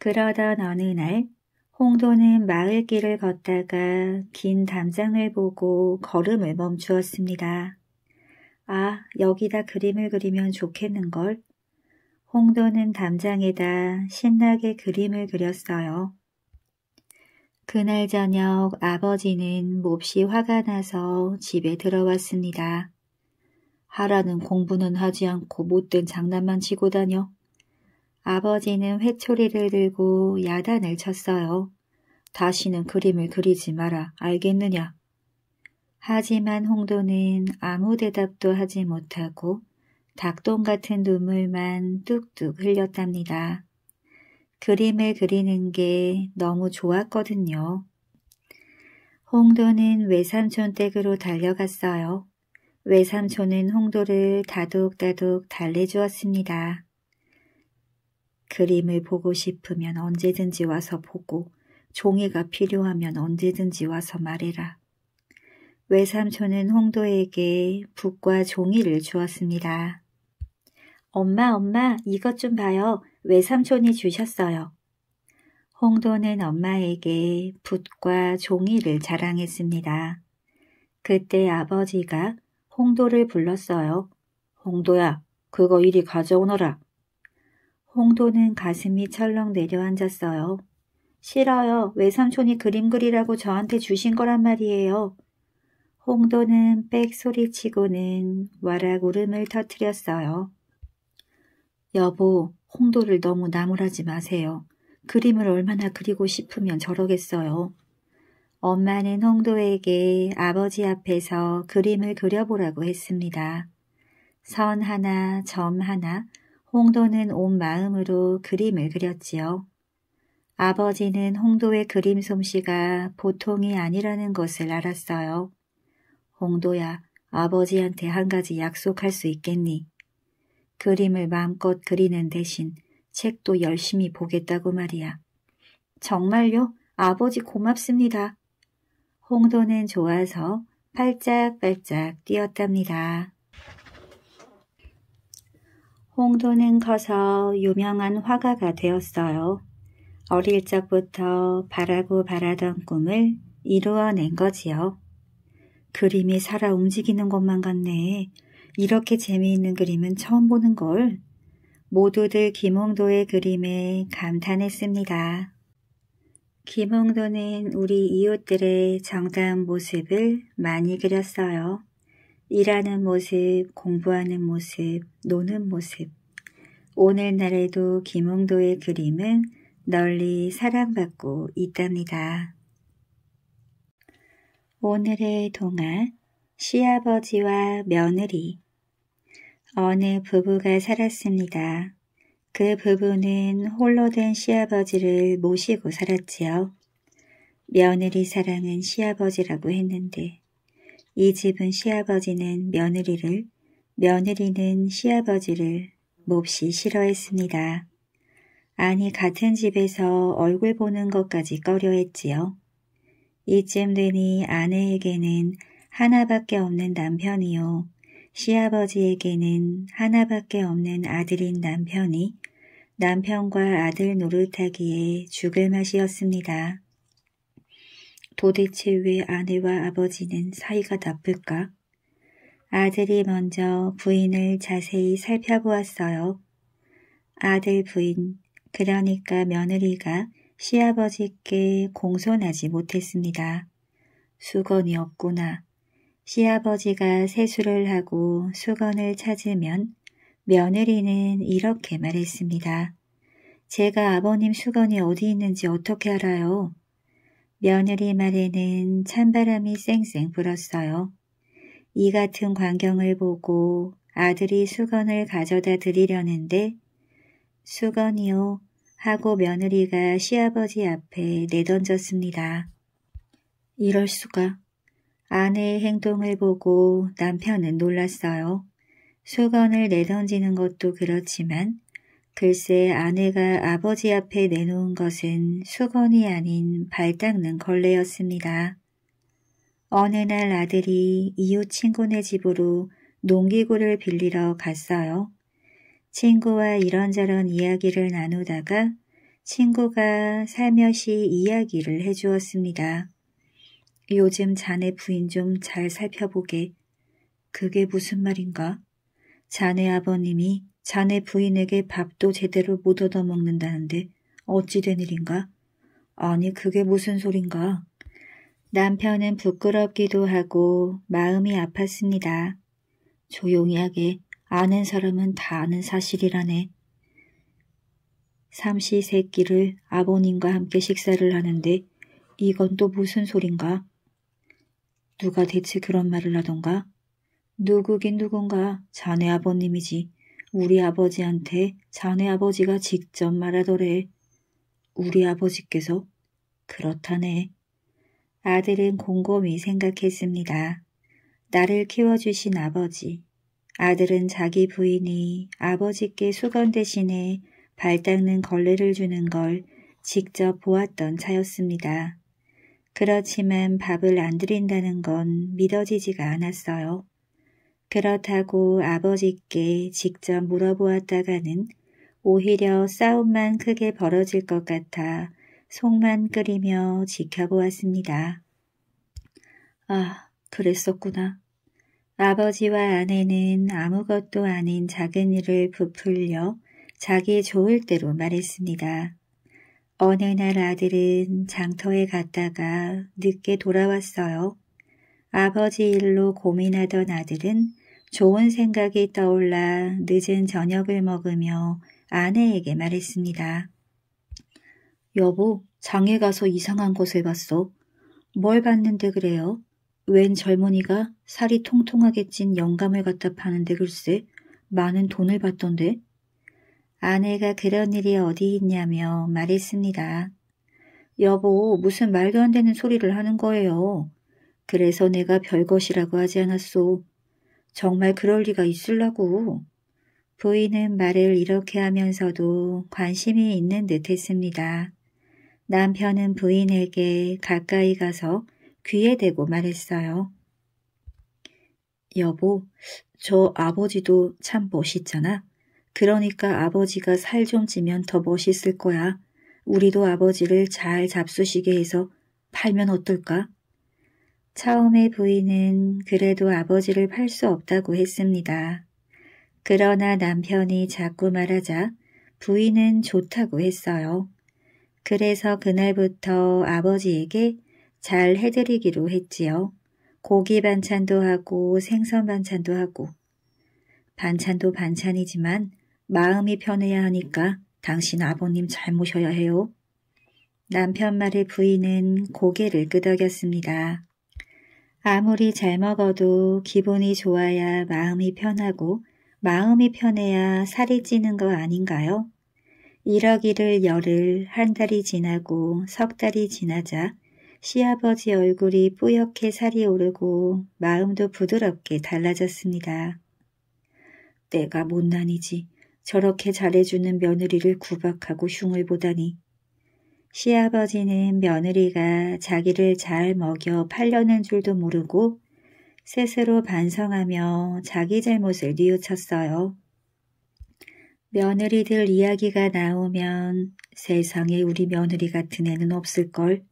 그러던 어느 날 홍도는 마을길을 걷다가 긴 담장을 보고 걸음을 멈추었습니다. 아, 여기다 그림을 그리면 좋겠는걸. 홍도는 담장에다 신나게 그림을 그렸어요. 그날 저녁 아버지는 몹시 화가 나서 집에 들어왔습니다. 하라는 공부는 하지 않고 못된 장난만 치고 다녀. 아버지는 회초리를 들고 야단을 쳤어요. 다시는 그림을 그리지 마라, 알겠느냐? 하지만 홍도는 아무 대답도 하지 못하고 닭똥 같은 눈물만 뚝뚝 흘렸답니다. 그림을 그리는 게 너무 좋았거든요. 홍도는 외삼촌 댁으로 달려갔어요. 외삼촌은 홍도를 다독다독 달래주었습니다. 그림을 보고 싶으면 언제든지 와서 보고 종이가 필요하면 언제든지 와서 말해라. 외삼촌은 홍도에게 붓과 종이를 주었습니다. 엄마, 이것 좀 봐요. 외삼촌이 주셨어요. 홍도는 엄마에게 붓과 종이를 자랑했습니다. 그때 아버지가 홍도를 불렀어요. 홍도야, 그거 이리 가져오너라. 홍도는 가슴이 철렁 내려앉았어요. 싫어요. 외삼촌이 그림 그리라고 저한테 주신 거란 말이에요. 홍도는 빽 소리치고는 와락 울음을 터뜨렸어요. 여보, 홍도를 너무 나무라지 마세요. 그림을 얼마나 그리고 싶으면 저러겠어요. 엄마는 홍도에게 아버지 앞에서 그림을 그려보라고 했습니다. 선 하나, 점 하나, 홍도는 온 마음으로 그림을 그렸지요. 아버지는 홍도의 그림 솜씨가 보통이 아니라는 것을 알았어요. 홍도야, 아버지한테 한 가지 약속할 수 있겠니? 그림을 마음껏 그리는 대신 책도 열심히 보겠다고 말이야. 정말요? 아버지 고맙습니다. 홍도는 좋아서 팔짝팔짝 뛰었답니다. 홍도는 커서 유명한 화가가 되었어요. 어릴 적부터 바라고 바라던 꿈을 이루어낸 거지요. 그림이 살아 움직이는 것만 같네. 이렇게 재미있는 그림은 처음 보는걸. 모두들 김홍도의 그림에 감탄했습니다. 김홍도는 우리 이웃들의 정다운 모습을 많이 그렸어요. 일하는 모습, 공부하는 모습, 노는 모습. 오늘날에도 김홍도의 그림은 널리 사랑받고 있답니다. 오늘의 동화, 시아버지와 며느리. 어느 부부가 살았습니다. 그 부부는 홀로 된 시아버지를 모시고 살았지요. 며느리 사랑은 시아버지라고 했는데 이 집은 시아버지는 며느리를, 며느리는 시아버지를 몹시 싫어했습니다. 아니 같은 집에서 얼굴 보는 것까지 꺼려했지요. 이쯤 되니 아내에게는 하나밖에 없는 남편이요 시아버지에게는 하나밖에 없는 아들인 남편이 남편과 아들 노릇하기에 죽을 맛이었습니다. 도대체 왜 아내와 아버지는 사이가 나쁠까? 아들이 먼저 부인을 자세히 살펴보았어요. 아들 부인, 그러니까 며느리가 시아버지께 공손하지 못했습니다. 수건이 없구나. 시아버지가 세수를 하고 수건을 찾으면 며느리는 이렇게 말했습니다. 제가 아버님 수건이 어디 있는지 어떻게 알아요? 며느리 말에는 찬바람이 쌩쌩 불었어요. 이 같은 광경을 보고 아들이 수건을 가져다 드리려는데 수건이요 하고 며느리가 시아버지 앞에 내던졌습니다. 이럴 수가. 아내의 행동을 보고 남편은 놀랐어요. 수건을 내던지는 것도 그렇지만 글쎄 아내가 아버지 앞에 내놓은 것은 수건이 아닌 발 닦는 걸레였습니다. 어느 날 아들이 이웃 친구네 집으로 농기구를 빌리러 갔어요. 친구와 이런저런 이야기를 나누다가 친구가 살며시 이야기를 해주었습니다. 요즘 자네 부인 좀 잘 살펴보게. 그게 무슨 말인가? 자네 아버님이 자네 부인에게 밥도 제대로 못 얻어먹는다는데 어찌 된 일인가? 아니 그게 무슨 소린가? 남편은 부끄럽기도 하고 마음이 아팠습니다. 조용히 하게. 아는 사람은 다 아는 사실이라네. 삼시세끼를 아버님과 함께 식사를 하는데 이건 또 무슨 소린가? 누가 대체 그런 말을 하던가? 누구긴 누군가 자네 아버님이지. 우리 아버지한테 자네 아버지가 직접 말하더래. 우리 아버지께서? 그렇다네. 아들은 곰곰이 생각했습니다. 나를 키워주신 아버지. 아들은 자기 부인이 아버지께 수건 대신에 발 닦는 걸레를 주는 걸 직접 보았던 차였습니다. 그렇지만 밥을 안 드린다는 건 믿어지지가 않았어요. 그렇다고 아버지께 직접 물어보았다가는 오히려 싸움만 크게 벌어질 것 같아 속만 끓이며 지켜보았습니다. 아, 그랬었구나. 아버지와 아내는 아무것도 아닌 작은 일을 부풀려 자기 좋을 대로 말했습니다. 어느 날 아들은 장터에 갔다가 늦게 돌아왔어요. 아버지 일로 고민하던 아들은 좋은 생각이 떠올라 늦은 저녁을 먹으며 아내에게 말했습니다. 여보, 장에 가서 이상한 것을 봤어. 뭘 봤는데 그래요? 웬 젊은이가 살이 통통하게 찐 영감을 갖다 파는데 글쎄 많은 돈을 받던데. 아내가 그런 일이 어디 있냐며 말했습니다. 여보 무슨 말도 안 되는 소리를 하는 거예요. 그래서 내가 별것이라고 하지 않았소. 정말 그럴 리가 있으려고. 부인은 말을 이렇게 하면서도 관심이 있는 듯 했습니다. 남편은 부인에게 가까이 가서 귀에 대고 말했어요. 여보, 저 아버지도 참 멋있잖아. 그러니까 아버지가 살 좀 찌면 더 멋있을 거야. 우리도 아버지를 잘 잡수시게 해서 팔면 어떨까? 처음에 부인은 그래도 아버지를 팔 수 없다고 했습니다. 그러나 남편이 자꾸 말하자 부인은 좋다고 했어요. 그래서 그날부터 아버지에게 잘 해드리기로 했지요. 고기 반찬도 하고 생선 반찬도 하고. 반찬도 반찬이지만 마음이 편해야 하니까 당신 아버님 잘 모셔야 해요. 남편 말에 부인은 고개를 끄덕였습니다. 아무리 잘 먹어도 기분이 좋아야 마음이 편하고 마음이 편해야 살이 찌는 거 아닌가요? 이러기를 열흘, 한 달이 지나고 석 달이 지나자 시아버지 얼굴이 뿌옇게 살이 오르고 마음도 부드럽게 달라졌습니다. 내가 못난이지. 저렇게 잘해주는 며느리를 구박하고 흉을 보다니. 시아버지는 며느리가 자기를 잘 먹여 팔려는 줄도 모르고 스스로 반성하며 자기 잘못을 뉘우쳤어요. 며느리들 이야기가 나오면 세상에 우리 며느리 같은 애는 없을걸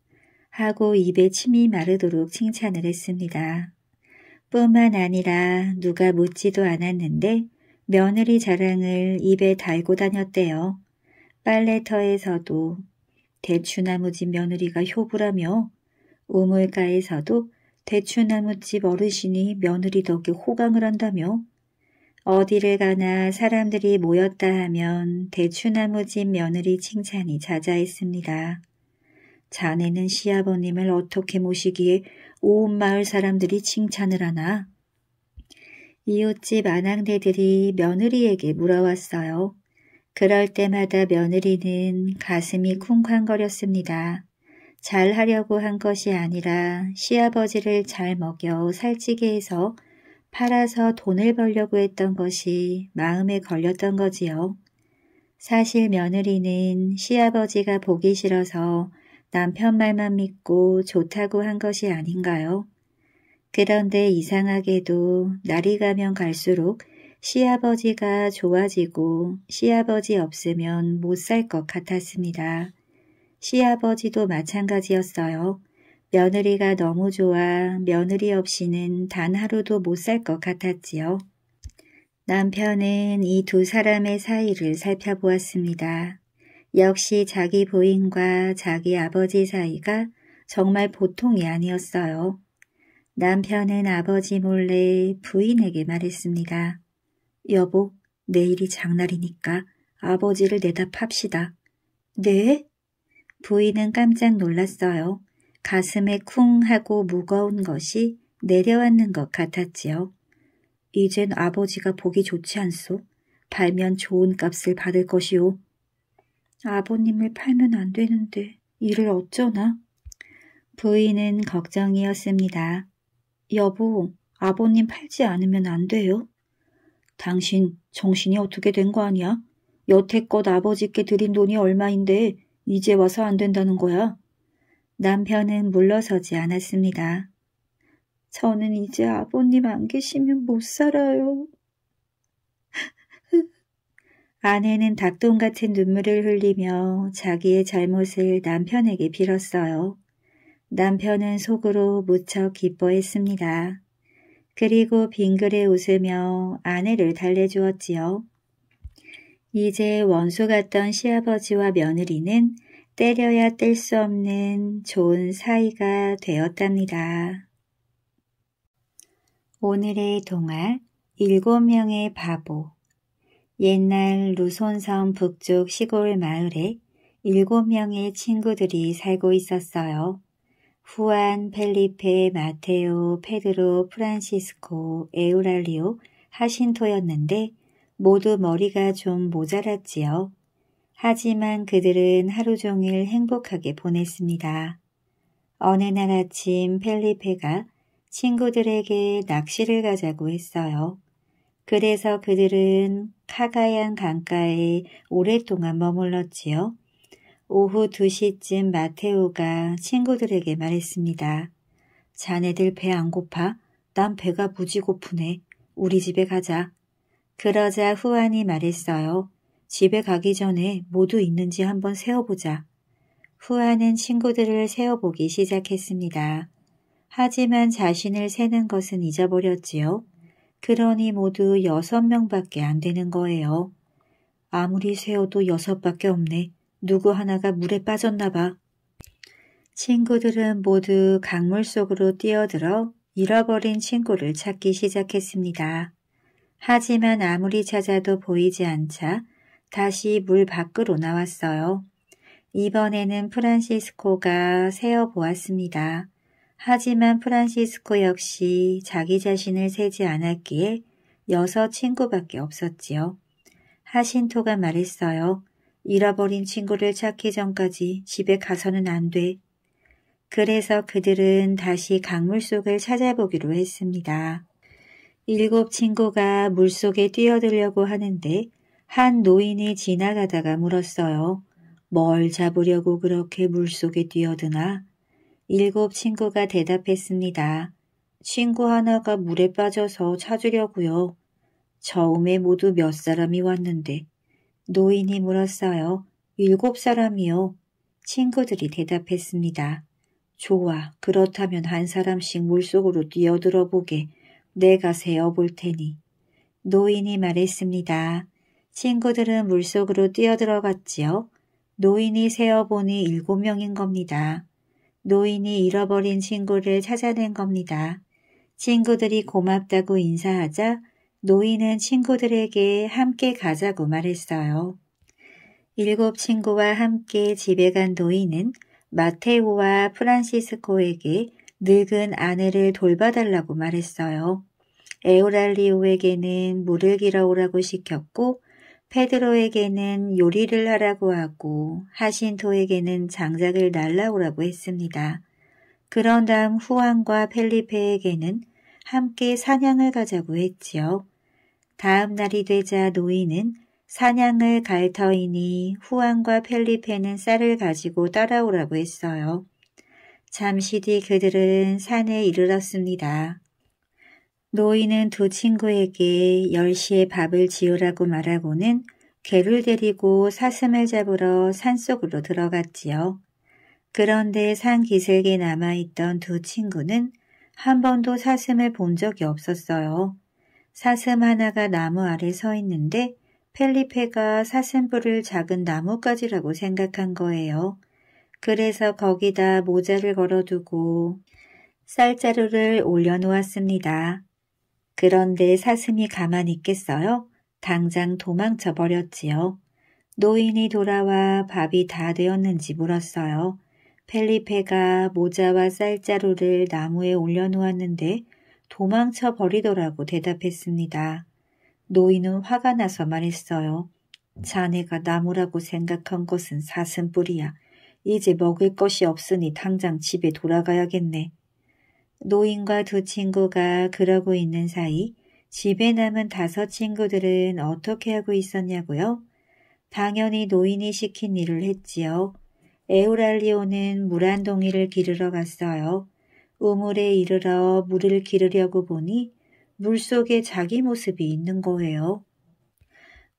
하고 입에 침이 마르도록 칭찬을 했습니다. 뿐만 아니라 누가 묻지도 않았는데 며느리 자랑을 입에 달고 다녔대요. 빨래터에서도 대추나무집 며느리가 효부라며 우물가에서도 대추나무집 어르신이 며느리 덕에 호강을 한다며 어디를 가나 사람들이 모였다 하면 대추나무집 며느리 칭찬이 자자했습니다. 자네는 시아버님을 어떻게 모시기에 온 마을 사람들이 칭찬을 하나? 이웃집 아낙네들이 며느리에게 물어왔어요. 그럴 때마다 며느리는 가슴이 쿵쾅거렸습니다. 잘하려고 한 것이 아니라 시아버지를 잘 먹여 살찌게 해서 팔아서 돈을 벌려고 했던 것이 마음에 걸렸던 거지요. 사실 며느리는 시아버지가 보기 싫어서 남편 말만 믿고 좋다고 한 것이 아닌가요? 그런데 이상하게도 날이 가면 갈수록 시아버지가 좋아지고 시아버지 없으면 못 살 것 같았습니다. 시아버지도 마찬가지였어요. 며느리가 너무 좋아 며느리 없이는 단 하루도 못 살 것 같았지요. 남편은 이 두 사람의 사이를 살펴보았습니다. 역시 자기 부인과 자기 아버지 사이가 정말 보통이 아니었어요. 남편은 아버지 몰래 부인에게 말했습니다. 여보, 내일이 장날이니까 아버지를 내다 팝시다. 네? 부인은 깜짝 놀랐어요. 가슴에 쿵 하고 무거운 것이 내려앉는 것 같았지요. 이젠 아버지가 보기 좋지 않소? 팔면 좋은 값을 받을 것이오. 아버님을 팔면 안 되는데 이를 어쩌나? 부인은 걱정이었습니다. 여보, 아버님 팔지 않으면 안 돼요? 당신 정신이 어떻게 된 거 아니야? 여태껏 아버지께 드린 돈이 얼마인데 이제 와서 안 된다는 거야? 남편은 물러서지 않았습니다. 저는 이제 아버님 안 계시면 못 살아요. 아내는 닭똥 같은 눈물을 흘리며 자기의 잘못을 남편에게 빌었어요. 남편은 속으로 무척 기뻐했습니다. 그리고 빙그레 웃으며 아내를 달래주었지요. 이제 원수 같던 시아버지와 며느리는 때려야 뗄 수 없는 좋은 사이가 되었답니다. 오늘의 동화 7명의 바보. 옛날 루손섬 북쪽 시골 마을에 7명의 친구들이 살고 있었어요. 후안, 펠리페, 마테오, 페드로, 프란시스코, 에우랄리오, 하신토였는데 모두 머리가 좀 모자랐지요. 하지만 그들은 하루 종일 행복하게 보냈습니다. 어느 날 아침 펠리페가 친구들에게 낚시를 가자고 했어요. 그래서 그들은 카가얀 강가에 오랫동안 머물렀지요. 오후 2시쯤 마테오가 친구들에게 말했습니다. 자네들 배 안 고파? 난 배가 무지 고프네. 우리 집에 가자. 그러자 후안이 말했어요. 집에 가기 전에 모두 있는지 한번 세어보자. 후안은 친구들을 세어보기 시작했습니다. 하지만 자신을 세는 것은 잊어버렸지요. 그러니 모두 6명밖에 안 되는 거예요. 아무리 세어도 6밖에 없네. 누구 하나가 물에 빠졌나 봐. 친구들은 모두 강물 속으로 뛰어들어 잃어버린 친구를 찾기 시작했습니다. 하지만 아무리 찾아도 보이지 않자 다시 물 밖으로 나왔어요. 이번에는 프란시스코가 세어보았습니다. 하지만 프란시스코 역시 자기 자신을 세지 않았기에 6친구밖에 없었지요. 하신토가 말했어요. 잃어버린 친구를 찾기 전까지 집에 가서는 안 돼. 그래서 그들은 다시 강물 속을 찾아보기로 했습니다. 7친구가 물속에 뛰어들려고 하는데 한 노인이 지나가다가 물었어요. 뭘 잡으려고 그렇게 물속에 뛰어드나? 7 친구가 대답했습니다. 친구 하나가 물에 빠져서 찾으려고요. 처음에 모두 몇 사람이 왔는데 노인이 물었어요. 7 사람이요. 친구들이 대답했습니다. 좋아, 그렇다면 1 사람씩 물속으로 뛰어들어 보게. 내가 세어볼 테니. 노인이 말했습니다. 친구들은 물속으로 뛰어들어갔지요. 노인이 세어보니 7명인 겁니다. 노인이 잃어버린 친구를 찾아낸 겁니다. 친구들이 고맙다고 인사하자 노인은 친구들에게 함께 가자고 말했어요. 7 친구와 함께 집에 간 노인은 마테오와 프란시스코에게 늙은 아내를 돌봐달라고 말했어요. 에우랄리오에게는 물을 길어오라고 시켰고 페드로에게는 요리를 하라고 하고 하신토에게는 장작을 날라오라고 했습니다. 그런 다음 후안과 펠리페에게는 함께 사냥을 가자고 했지요. 다음 날이 되자 노인은 사냥을 갈 터이니 후안과 펠리페는 쌀을 가지고 따라오라고 했어요. 잠시 뒤 그들은 산에 이르렀습니다. 노인은 2 친구에게 10시에 밥을 지으라고 말하고는 개를 데리고 사슴을 잡으러 산속으로 들어갔지요. 그런데 산 기슭에 남아있던 2 친구는 한 번도 사슴을 본 적이 없었어요. 사슴 하나가 나무 아래 서 있는데 펠리페가 사슴뿔을 작은 나뭇가지라고 생각한 거예요. 그래서 거기다 모자를 걸어두고 쌀자루를 올려놓았습니다. 그런데 사슴이 가만히 있겠어요? 당장 도망쳐 버렸지요. 노인이 돌아와 밥이 다 되었는지 물었어요. 펠리페가 모자와 쌀자루를 나무에 올려놓았는데 도망쳐 버리더라고 대답했습니다. 노인은 화가 나서 말했어요. 자네가 나무라고 생각한 것은 사슴뿔이야. 이제 먹을 것이 없으니 당장 집에 돌아가야겠네. 노인과 2 친구가 그러고 있는 사이 집에 남은 5 친구들은 어떻게 하고 있었냐고요? 당연히 노인이 시킨 일을 했지요. 에우랄리오는 물 한 동이를 기르러 갔어요. 우물에 이르러 물을 기르려고 보니 물속에 자기 모습이 있는 거예요.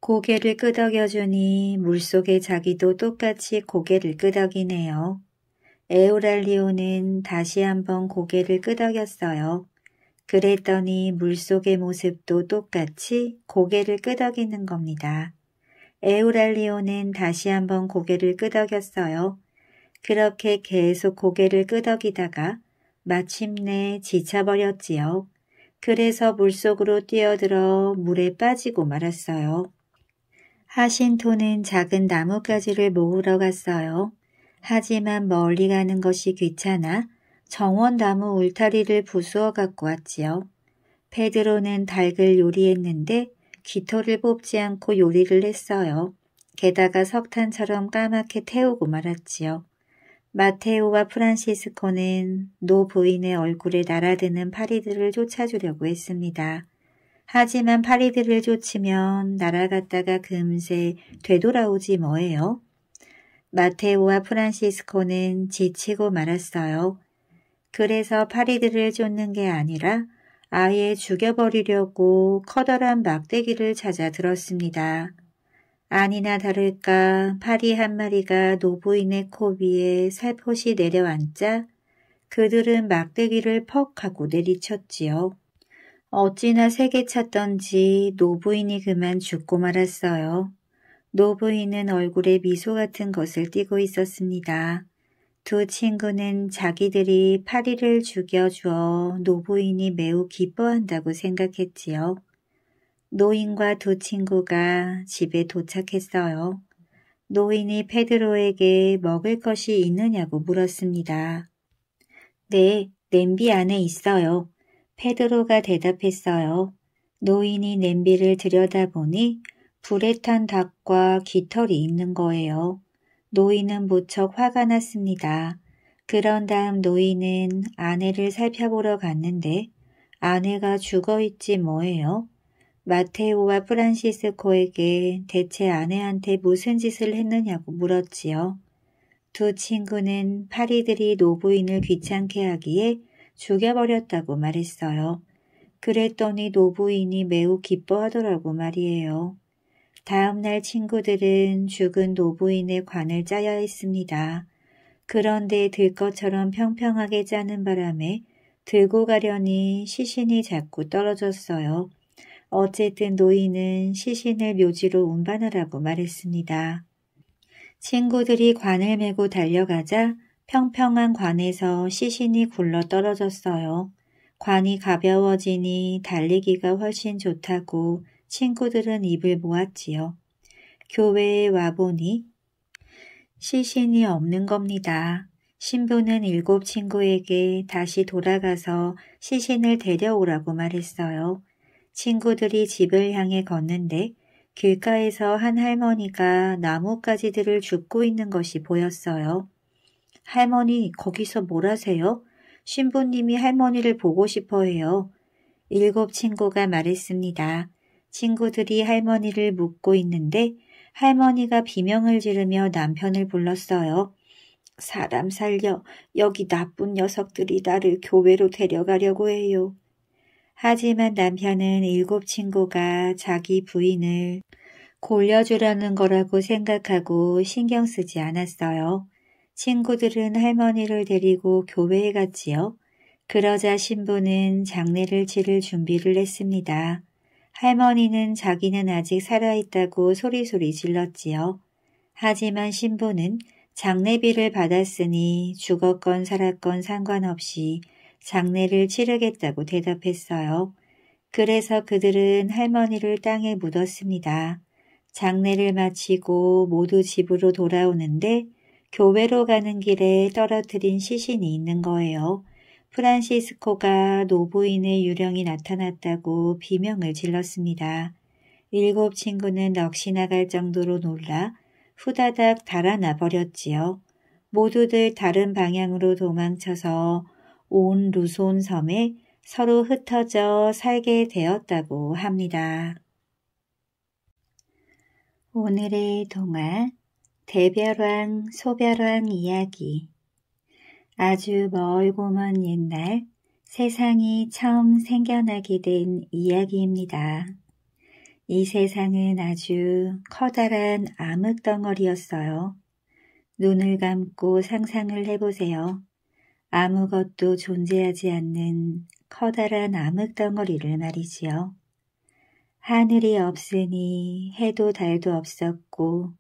고개를 끄덕여주니 물속에 자기도 똑같이 고개를 끄덕이네요. 에우랄리오는 다시 한번 고개를 끄덕였어요. 그랬더니 물속의 모습도 똑같이 고개를 끄덕이는 겁니다. 에우랄리오는 다시 한번 고개를 끄덕였어요. 그렇게 계속 고개를 끄덕이다가 마침내 지쳐버렸지요. 그래서 물속으로 뛰어들어 물에 빠지고 말았어요. 하신토는 작은 나뭇가지를 모으러 갔어요. 하지만 멀리 가는 것이 귀찮아 정원나무 울타리를 부수어 갖고 왔지요. 페드로는 닭을 요리했는데 깃털을 뽑지 않고 요리를 했어요. 게다가 석탄처럼 까맣게 태우고 말았지요. 마테오와 프란시스코는 노 부인의 얼굴에 날아드는 파리들을 쫓아주려고 했습니다. 하지만 파리들을 쫓으면 날아갔다가 금세 되돌아오지 뭐예요? 마테오와 프란시스코는 지치고 말았어요. 그래서 파리들을 쫓는 게 아니라 아예 죽여버리려고 커다란 막대기를 찾아 들었습니다. 아니나 다를까 파리 한 마리가 노부인의 코 위에 살포시 내려앉자 그들은 막대기를 퍽 하고 내리쳤지요. 어찌나 세게 찼던지 노부인이 그만 죽고 말았어요. 노부인은 얼굴에 미소 같은 것을 띠고 있었습니다. 2 친구는 자기들이 파리를 죽여주어 노부인이 매우 기뻐한다고 생각했지요. 노인과 2 친구가 집에 도착했어요. 노인이 페드로에게 먹을 것이 있느냐고 물었습니다. 네, 냄비 안에 있어요. 페드로가 대답했어요. 노인이 냄비를 들여다보니 불에 탄 닭과 깃털이 있는 거예요. 노인은 무척 화가 났습니다. 그런 다음 노인은 아내를 살펴보러 갔는데 아내가 죽어있지 뭐예요? 마테오와 프란시스코에게 대체 아내한테 무슨 짓을 했느냐고 물었지요. 두 친구는 파리들이 노부인을 귀찮게 하기에 죽여버렸다고 말했어요. 그랬더니 노부인이 매우 기뻐하더라고 말이에요. 다음날 친구들은 죽은 노부인의 관을 짜야 했습니다. 그런데 들것처럼 평평하게 짜는 바람에 들고 가려니 시신이 자꾸 떨어졌어요. 어쨌든 노인은 시신을 묘지로 운반하라고 말했습니다. 친구들이 관을 메고 달려가자 평평한 관에서 시신이 굴러 떨어졌어요. 관이 가벼워지니 달리기가 훨씬 좋다고 친구들은 입을 모았지요. 교회에 와보니 시신이 없는 겁니다. 신부는 7 친구에게 다시 돌아가서 시신을 데려오라고 말했어요. 친구들이 집을 향해 걷는데 길가에서 한 할머니가 나뭇가지들을 줍고 있는 것이 보였어요. 할머니, 거기서 뭘 하세요? 신부님이 할머니를 보고 싶어 해요. 7 친구가 말했습니다. 친구들이 할머니를 묻고 있는데 할머니가 비명을 지르며 남편을 불렀어요. 사람 살려, 여기 나쁜 녀석들이 나를 교회로 데려가려고 해요. 하지만 남편은 7 친구가 자기 부인을 골려주라는 거라고 생각하고 신경 쓰지 않았어요. 친구들은 할머니를 데리고 교회에 갔지요. 그러자 신부는 장례를 치를 준비를 했습니다. 할머니는 자기는 아직 살아있다고 소리소리 질렀지요. 하지만 신부는 장례비를 받았으니 죽었건 살았건 상관없이 장례를 치르겠다고 대답했어요. 그래서 그들은 할머니를 땅에 묻었습니다. 장례를 마치고 모두 집으로 돌아오는데 교회로 가는 길에 떨어뜨린 시신이 있는 거예요. 프란시스코가 노부인의 유령이 나타났다고 비명을 질렀습니다. 7 친구는 넋이 나갈 정도로 놀라 후다닥 달아나 버렸지요. 모두들 다른 방향으로 도망쳐서 온 루손섬에 서로 흩어져 살게 되었다고 합니다. 오늘의 동화 대별왕, 소별왕 이야기. 아주 멀고 먼 옛날 세상이 처음 생겨나게 된 이야기입니다. 이 세상은 아주 커다란 암흑덩어리였어요. 눈을 감고 상상을 해보세요. 아무것도 존재하지 않는 커다란 암흑덩어리를 말이지요. 하늘이 없으니 해도 달도 없었고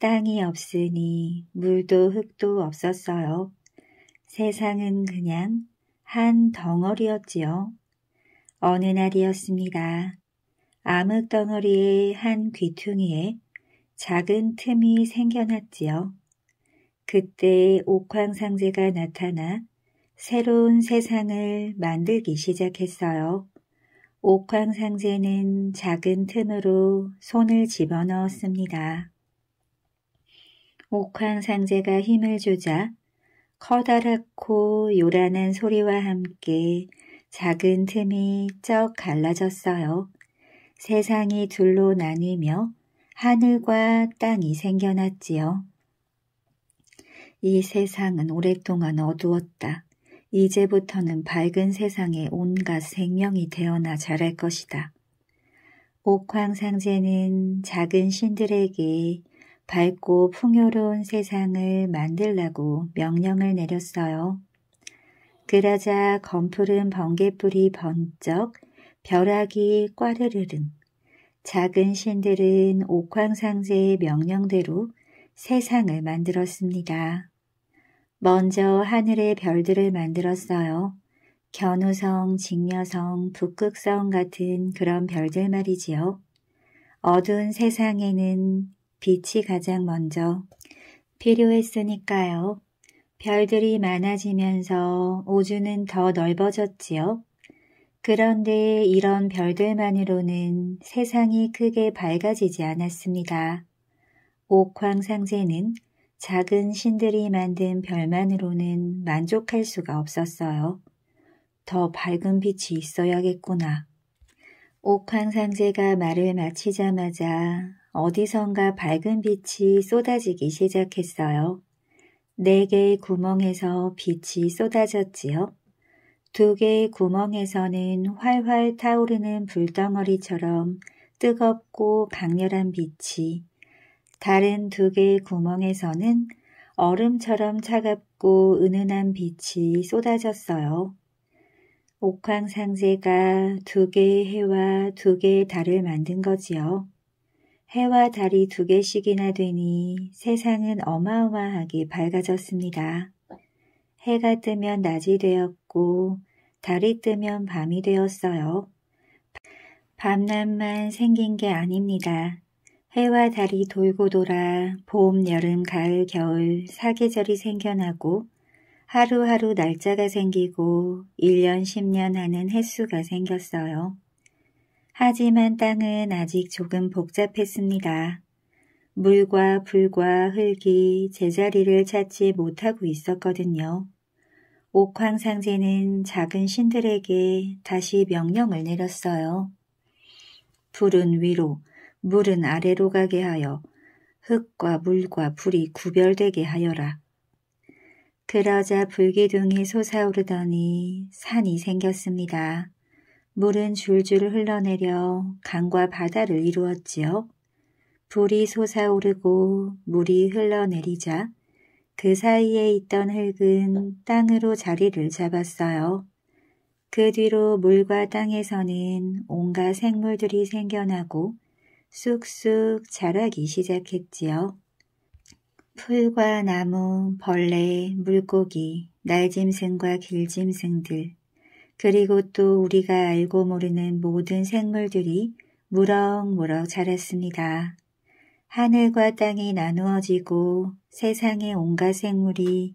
땅이 없으니 물도 흙도 없었어요. 세상은 그냥 한 덩어리였지요. 어느 날이었습니다. 암흑덩어리의 한 귀퉁이에 작은 틈이 생겨났지요. 그때 옥황상제가 나타나 새로운 세상을 만들기 시작했어요. 옥황상제는 작은 틈으로 손을 집어넣었습니다. 옥황상제가 힘을 주자 커다랗고 요란한 소리와 함께 작은 틈이 쩍 갈라졌어요. 세상이 둘로 나뉘며 하늘과 땅이 생겨났지요. 이 세상은 오랫동안 어두웠다. 이제부터는 밝은 세상에 온갖 생명이 태어나 자랄 것이다. 옥황상제는 작은 신들에게 밝고 풍요로운 세상을 만들라고 명령을 내렸어요. 그러자 검푸른 번갯불이 번쩍 벼락이 꽈르르릉. 작은 신들은 옥황상제의 명령대로 세상을 만들었습니다. 먼저 하늘의 별들을 만들었어요. 견우성, 직녀성, 북극성 같은 그런 별들 말이지요. 어두운 세상에는 빛이 가장 먼저 필요했으니까요. 별들이 많아지면서 우주는 더 넓어졌지요. 그런데 이런 별들만으로는 세상이 크게 밝아지지 않았습니다. 옥황상제는 작은 신들이 만든 별만으로는 만족할 수가 없었어요. 더 밝은 빛이 있어야겠구나. 옥황상제가 말을 마치자마자 어디선가 밝은 빛이 쏟아지기 시작했어요. 4개의 구멍에서 빛이 쏟아졌지요. 2개의 구멍에서는 활활 타오르는 불덩어리처럼 뜨겁고 강렬한 빛이, 다른 2개의 구멍에서는 얼음처럼 차갑고 은은한 빛이 쏟아졌어요. 옥황상제가 2개의 해와 2개의 달을 만든 거지요. 해와 달이 2개씩이나 되니 세상은 어마어마하게 밝아졌습니다. 해가 뜨면 낮이 되었고 달이 뜨면 밤이 되었어요. 밤낮만 생긴 게 아닙니다. 해와 달이 돌고 돌아 봄, 여름, 가을, 겨울 사계절이 생겨나고 하루하루 날짜가 생기고 1년, 10년 하는 횟수가 생겼어요. 하지만 땅은 아직 조금 복잡했습니다. 물과 불과 흙이 제자리를 찾지 못하고 있었거든요. 옥황상제는 작은 신들에게 다시 명령을 내렸어요. 불은 위로, 물은 아래로 가게 하여 흙과 물과 불이 구별되게 하여라. 그러자 불기둥이 솟아오르더니 산이 생겼습니다. 물은 줄줄 흘러내려 강과 바다를 이루었지요. 불이 솟아오르고 물이 흘러내리자 그 사이에 있던 흙은 땅으로 자리를 잡았어요. 그 뒤로 물과 땅에서는 온갖 생물들이 생겨나고 쑥쑥 자라기 시작했지요. 풀과 나무, 벌레, 물고기, 날짐승과 길짐승들, 그리고 또 우리가 알고 모르는 모든 생물들이 무럭무럭 자랐습니다. 하늘과 땅이 나누어지고 세상의 온갖 생물이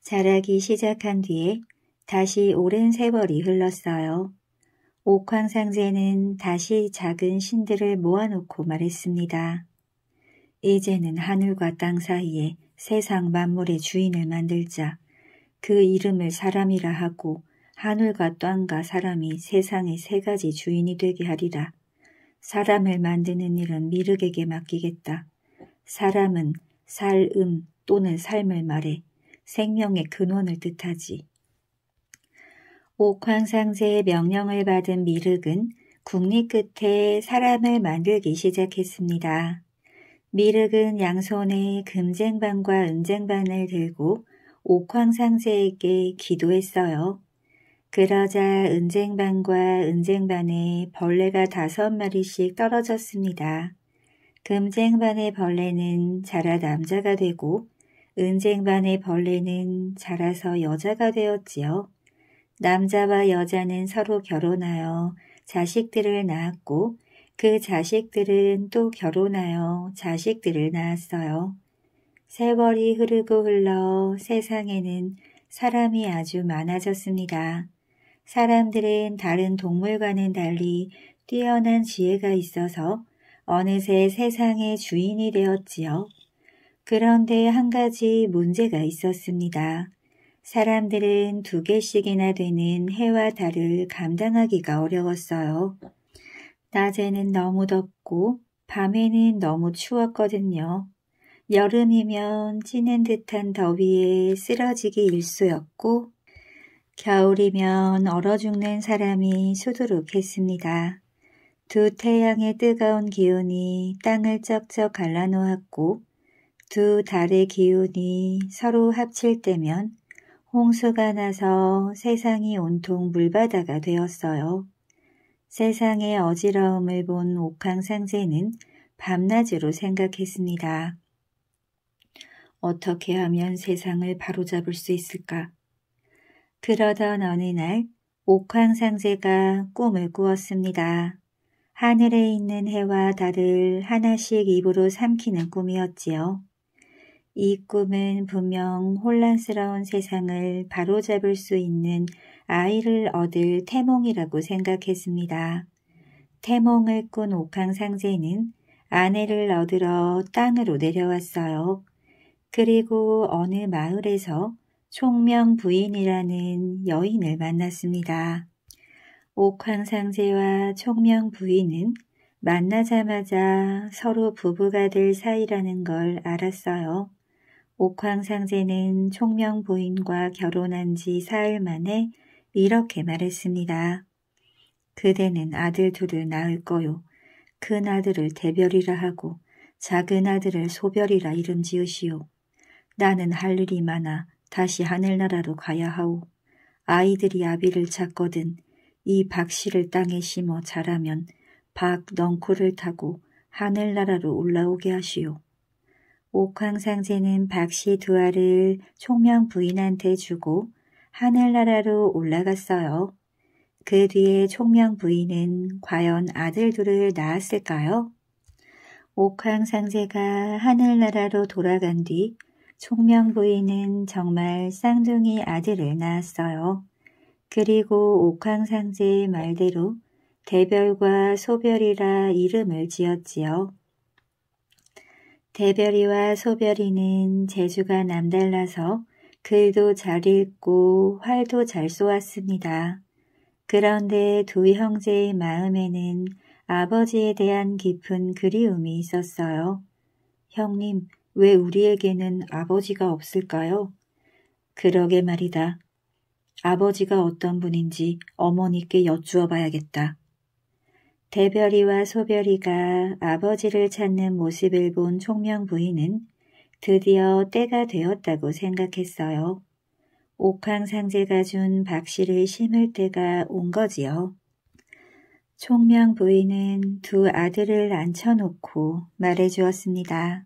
자라기 시작한 뒤에 다시 오랜 세월이 흘렀어요. 옥황상제는 다시 작은 신들을 모아놓고 말했습니다. 이제는 하늘과 땅 사이에 세상 만물의 주인을 만들자. 그 이름을 사람이라 하고 하늘과 땅과 사람이 세상의 3가지 주인이 되게 하리라. 사람을 만드는 일은 미륵에게 맡기겠다. 사람은 살음 또는 삶을 말해 생명의 근원을 뜻하지. 옥황상제의 명령을 받은 미륵은 국리 끝에 사람을 만들기 시작했습니다. 미륵은 양손에 금쟁반과 은쟁반을 들고 옥황상제에게 기도했어요. 그러자 은쟁반과 은쟁반에 벌레가 5마리씩 떨어졌습니다. 금쟁반의 벌레는 자라 남자가 되고 은쟁반의 벌레는 자라서 여자가 되었지요. 남자와 여자는 서로 결혼하여 자식들을 낳았고 그 자식들은 또 결혼하여 자식들을 낳았어요. 세월이 흐르고 흘러 세상에는 사람이 아주 많아졌습니다. 사람들은 다른 동물과는 달리 뛰어난 지혜가 있어서 어느새 세상의 주인이 되었지요. 그런데 한 가지 문제가 있었습니다. 사람들은 2개씩이나 되는 해와 달을 감당하기가 어려웠어요. 낮에는 너무 덥고 밤에는 너무 추웠거든요. 여름이면 찌는 듯한 더위에 쓰러지기 일쑤였고 겨울이면 얼어 죽는 사람이 수두룩했습니다. 2 태양의 뜨거운 기운이 땅을 쩍쩍 갈라놓았고 2 달의 기운이 서로 합칠 때면 홍수가 나서 세상이 온통 물바다가 되었어요. 세상의 어지러움을 본 옥황상제는 밤낮으로 생각했습니다. 어떻게 하면 세상을 바로잡을 수 있을까? 그러던 어느 날 옥황상제가 꿈을 꾸었습니다. 하늘에 있는 해와 달을 하나씩 입으로 삼키는 꿈이었지요. 이 꿈은 분명 혼란스러운 세상을 바로잡을 수 있는 아이를 얻을 태몽이라고 생각했습니다. 태몽을 꾼 옥황상제는 아내를 얻으러 땅으로 내려왔어요. 그리고 어느 마을에서 총명 부인이라는 여인을 만났습니다. 옥황상제와 총명 부인은 만나자마자 서로 부부가 될 사이라는 걸 알았어요. 옥황상제는 총명 부인과 결혼한 지 사흘 만에 이렇게 말했습니다. 그대는 아들 둘을 낳을 거요. 큰 아들을 대별이라 하고 작은 아들을 소별이라 이름 지으시오. 나는 할 일이 많아 다시 하늘나라로 가야 하오. 아이들이 아비를 찾거든 이 박씨를 땅에 심어 자라면 박 넝쿨를 타고 하늘나라로 올라오게 하시오. 옥황상제는 박씨 두 알을 총명 부인한테 주고 하늘나라로 올라갔어요. 그 뒤에 총명 부인은 과연 아들 둘을 낳았을까요? 옥황상제가 하늘나라로 돌아간 뒤 총명 부인은 정말 쌍둥이 아들을 낳았어요. 그리고 옥황상제의 말대로 대별과 소별이라 이름을 지었지요. 대별이와 소별이는 재주가 남달라서 글도 잘 읽고 활도 잘 쏘았습니다. 그런데 두 형제의 마음에는 아버지에 대한 깊은 그리움이 있었어요. 형님, 왜 우리에게는 아버지가 없을까요? 그러게 말이다. 아버지가 어떤 분인지 어머니께 여쭈어 봐야겠다. 대별이와 소별이가 아버지를 찾는 모습을 본 총명 부인은 드디어 때가 되었다고 생각했어요. 옥황상제가 준 박씨를 심을 때가 온 거지요. 총명 부인은 두 아들을 앉혀놓고 말해주었습니다.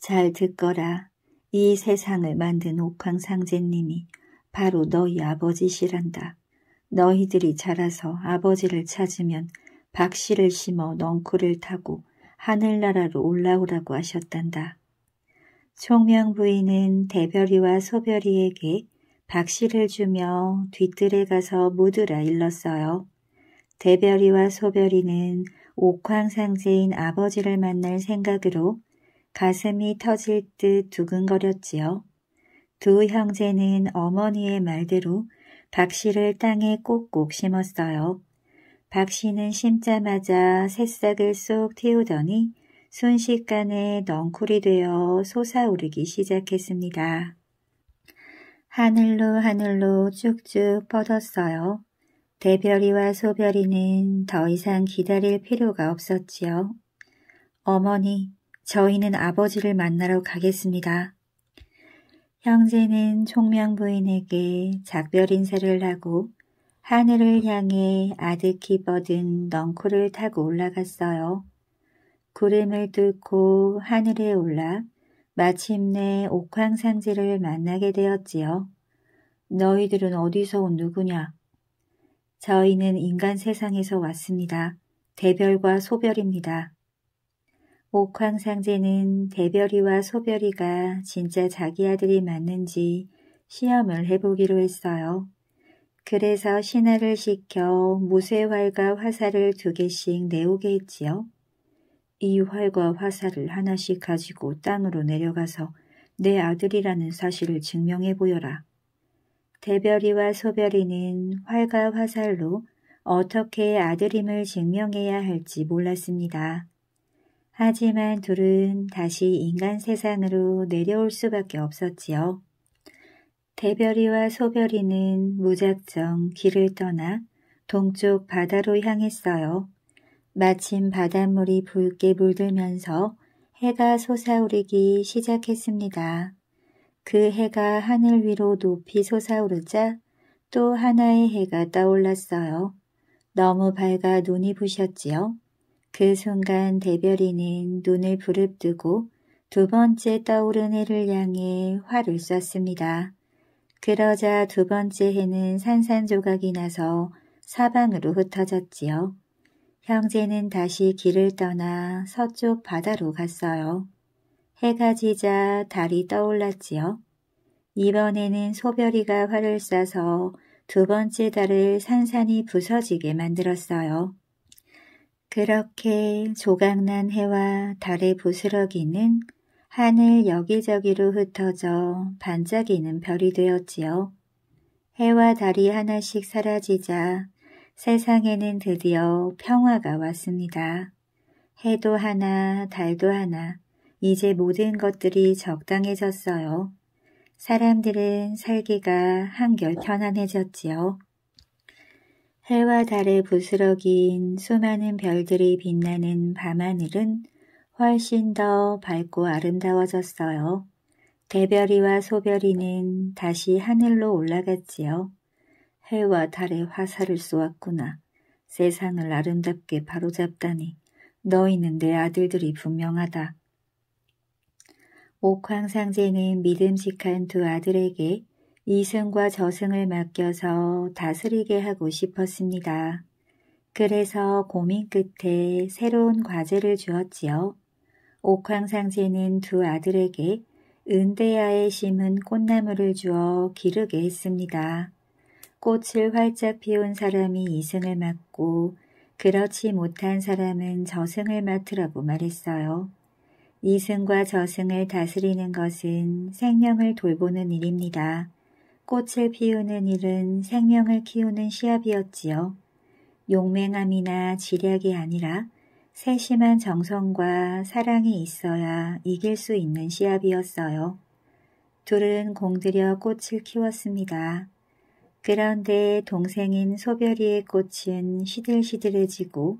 잘 듣거라. 이 세상을 만든 옥황상제님이 바로 너희 아버지시란다. 너희들이 자라서 아버지를 찾으면 박씨를 심어 넝쿨를 타고 하늘나라로 올라오라고 하셨단다. 총명 부인은 대별이와 소별이에게 박씨를 주며 뒤뜰에 가서 묻으라 일렀어요. 대별이와 소별이는 옥황상제인 아버지를 만날 생각으로 가슴이 터질 듯 두근거렸지요. 두 형제는 어머니의 말대로 박씨를 땅에 꼭꼭 심었어요. 박씨는 심자마자 새싹을 쏙 틔우더니 순식간에 넝쿨이 되어 솟아오르기 시작했습니다. 하늘로 하늘로 쭉쭉 뻗었어요. 대별이와 소별이는 더 이상 기다릴 필요가 없었지요. 어머니, 저희는 아버지를 만나러 가겠습니다. 형제는 총명 부인에게 작별 인사를 하고 하늘을 향해 아득히 뻗은 넝쿨를 타고 올라갔어요. 구름을 뚫고 하늘에 올라 마침내 옥황상제를 만나게 되었지요. 너희들은 어디서 온 누구냐? 저희는 인간 세상에서 왔습니다. 대별과 소별입니다. 옥황상제는 대별이와 소별이가 진짜 자기 아들이 맞는지 시험을 해보기로 했어요. 그래서 신하를 시켜 무쇠활과 화살을 2개씩 내오게 했지요. 이 활과 화살을 하나씩 가지고 땅으로 내려가서 내 아들이라는 사실을 증명해 보여라. 대별이와 소별이는 활과 화살로 어떻게 아들임을 증명해야 할지 몰랐습니다. 하지만 둘은 다시 인간 세상으로 내려올 수밖에 없었지요. 대별이와 소별이는 무작정 길을 떠나 동쪽 바다로 향했어요. 마침 바닷물이 붉게 물들면서 해가 솟아오르기 시작했습니다. 그 해가 하늘 위로 높이 솟아오르자 또 하나의 해가 떠올랐어요. 너무 밝아 눈이 부셨지요. 그 순간 대별이는 눈을 부릅뜨고 2번째 떠오른 해를 향해 활을 쐈습니다. 그러자 2번째 해는 산산조각이 나서 사방으로 흩어졌지요. 형제는 다시 길을 떠나 서쪽 바다로 갔어요. 해가 지자 달이 떠올랐지요. 이번에는 소별이가 활을 쏴서 2번째 달을 산산이 부서지게 만들었어요. 그렇게 조각난 해와 달의 부스러기는 하늘 여기저기로 흩어져 반짝이는 별이 되었지요. 해와 달이 하나씩 사라지자 세상에는 드디어 평화가 왔습니다. 해도 하나, 달도 하나, 이제 모든 것들이 적당해졌어요. 사람들은 살기가 한결 편안해졌지요. 해와 달에 부스러기인 수많은 별들이 빛나는 밤하늘은 훨씬 더 밝고 아름다워졌어요. 대별이와 소별이는 다시 하늘로 올라갔지요. 해와 달에 화살을 쏘았구나. 세상을 아름답게 바로잡다니. 너희는 내 아들들이 분명하다. 옥황상제는 믿음직한 두 아들에게 이승과 저승을 맡겨서 다스리게 하고 싶었습니다. 그래서 고민 끝에 새로운 과제를 주었지요. 옥황상제는 두 아들에게 은대야에 심은 꽃나무를 주어 기르게 했습니다. 꽃을 활짝 피운 사람이 이승을 맡고 그렇지 못한 사람은 저승을 맡으라고 말했어요. 이승과 저승을 다스리는 것은 생명을 돌보는 일입니다. 꽃을 피우는 일은 생명을 키우는 시합이었지요. 용맹함이나 지략이 아니라 세심한 정성과 사랑이 있어야 이길 수 있는 시합이었어요. 둘은 공들여 꽃을 키웠습니다. 그런데 동생인 소별이의 꽃은 시들시들해지고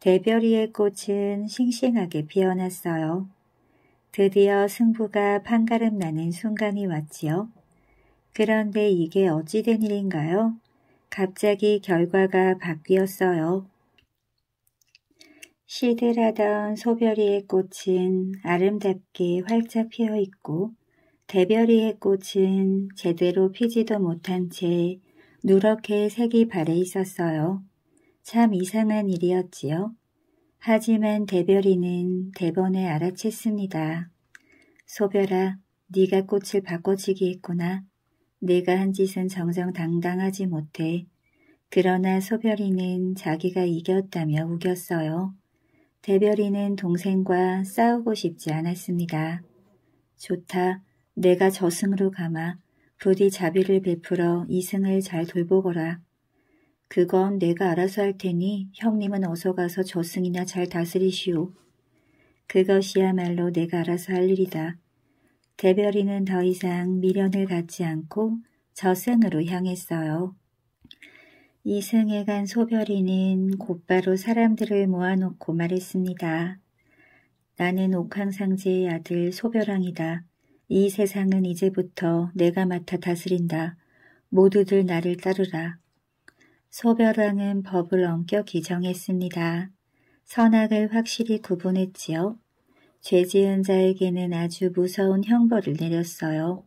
대별이의 꽃은 싱싱하게 피어났어요. 드디어 승부가 판가름 나는 순간이 왔지요. 그런데 이게 어찌 된 일인가요? 갑자기 결과가 바뀌었어요. 시들하던 소별이의 꽃은 아름답게 활짝 피어있고 대별이의 꽃은 제대로 피지도 못한 채 누렇게 색이 바래 있었어요. 참 이상한 일이었지요. 하지만 대별이는 대번에 알아챘습니다. 소별아, 네가 꽃을 바꿔치기 했구나. 내가 한 짓은 정정당당하지 못해. 그러나 소별이는 자기가 이겼다며 우겼어요. 대별이는 동생과 싸우고 싶지 않았습니다. 좋다. 내가 저승으로 감아 부디 자비를 베풀어 이승을 잘 돌보거라. 그건 내가 알아서 할 테니 형님은 어서 가서 저승이나 잘 다스리시오. 그것이야말로 내가 알아서 할 일이다. 대별이는 더 이상 미련을 갖지 않고 저승으로 향했어요. 이승에 간 소별이는 곧바로 사람들을 모아놓고 말했습니다. 나는 옥황상제의 아들 소별왕이다. 이 세상은 이제부터 내가 맡아 다스린다. 모두들 나를 따르라. 소별왕은 법을 엄격히 정했습니다. 선악을 확실히 구분했지요. 죄지은 자에게는 아주 무서운 형벌을 내렸어요.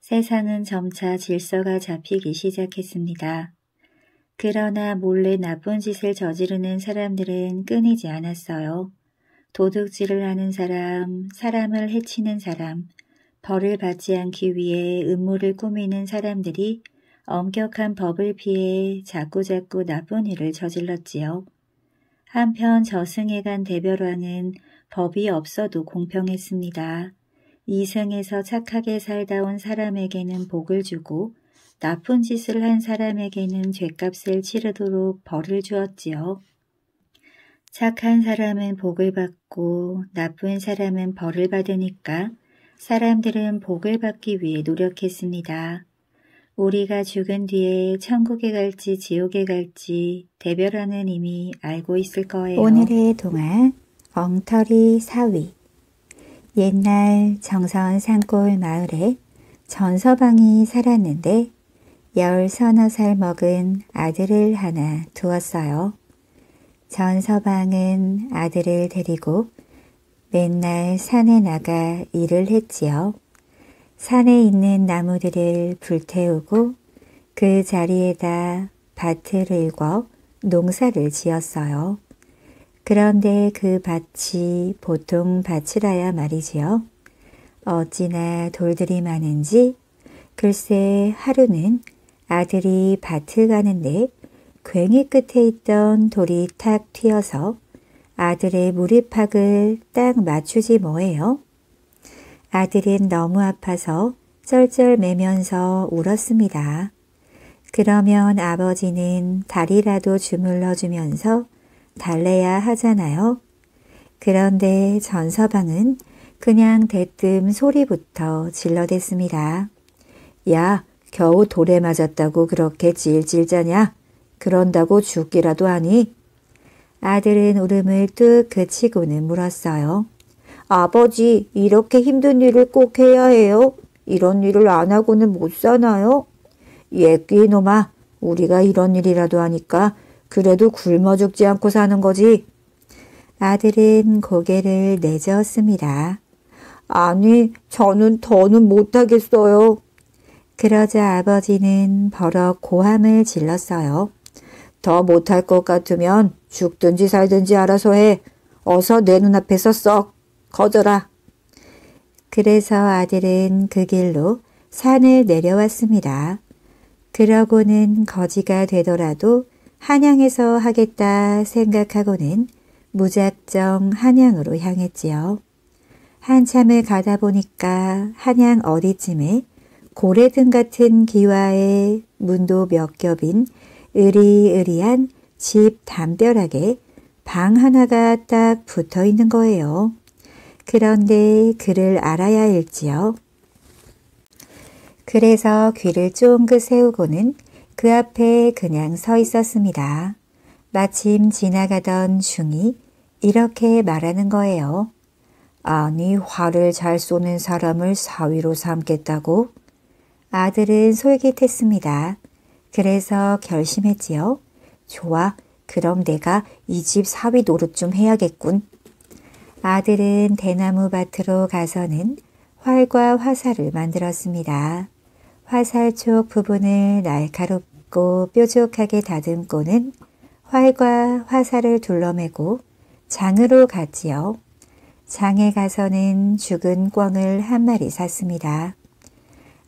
세상은 점차 질서가 잡히기 시작했습니다. 그러나 몰래 나쁜 짓을 저지르는 사람들은 끊이지 않았어요. 도둑질을 하는 사람, 사람을 해치는 사람, 벌을 받지 않기 위해 음모를 꾸미는 사람들이 엄격한 법을 피해 자꾸자꾸 나쁜 일을 저질렀지요. 한편 저승에 간 대별왕은 법이 없어도 공평했습니다. 이승에서 착하게 살다 온 사람에게는 복을 주고 나쁜 짓을 한 사람에게는 죗값을 치르도록 벌을 주었지요. 착한 사람은 복을 받고 나쁜 사람은 벌을 받으니까 사람들은 복을 받기 위해 노력했습니다. 우리가 죽은 뒤에 천국에 갈지 지옥에 갈지 대별왕은 이미 알고 있을 거예요. 오늘의 동화 엉터리 사위. 옛날 정선 산골 마을에 전서방이 살았는데 10서너 살 먹은 아들을 하나 두었어요. 전서방은 아들을 데리고 맨날 산에 나가 일을 했지요. 산에 있는 나무들을 불태우고 그 자리에다 밭을 일궈 농사를 지었어요. 그런데 그 밭이 보통 밭이라야 말이지요. 어찌나 돌들이 많은지 글쎄 하루는 아들이 밭을 가는데 괭이 끝에 있던 돌이 탁 튀어서 아들의 무릎팍을 딱 맞추지 뭐예요. 아들은 너무 아파서 쩔쩔매면서 울었습니다. 그러면 아버지는 다리라도 주물러주면서 달래야 하잖아요. 그런데 전서방은 그냥 대뜸 소리부터 질러댔습니다. 야, 겨우 돌에 맞았다고 그렇게 찔찔 짜냐? 그런다고 죽기라도 하니? 아들은 울음을 뚝 그치고는 물었어요. 아버지, 이렇게 힘든 일을 꼭 해야 해요? 이런 일을 안 하고는 못 사나요? 예, 끼놈아, 우리가 이런 일이라도 하니까 그래도 굶어 죽지 않고 사는 거지. 아들은 고개를 내저었습니다. 아니, 저는 더는 못하겠어요. 그러자 아버지는 버럭 고함을 질렀어요. 더 못할 것 같으면 죽든지 살든지 알아서 해. 어서 내 눈앞에서 썩 거져라. 그래서 아들은 그 길로 산을 내려왔습니다. 그러고는 거지가 되더라도 한양에서 하겠다 생각하고는 무작정 한양으로 향했지요. 한참을 가다 보니까 한양 어디쯤에 고래등 같은 기와에 문도 몇 겹인 으리으리한 집 담벼락에 방 하나가 딱 붙어 있는 거예요. 그런데 그를 알아야 할지요. 그래서 귀를 쫑긋 세우고는 그 앞에 그냥 서 있었습니다. 마침 지나가던 중이 이렇게 말하는 거예요. 아니, 활을 잘 쏘는 사람을 사위로 삼겠다고? 아들은 솔깃했습니다. 그래서 결심했지요. 좋아, 그럼 내가 이 집 사위 노릇 좀 해야겠군. 아들은 대나무 밭으로 가서는 활과 화살을 만들었습니다. 화살촉 부분을 날카롭고 뾰족하게 다듬고는 활과 화살을 둘러매고 장으로 갔지요. 장에 가서는 죽은 꿩을 한 마리 샀습니다.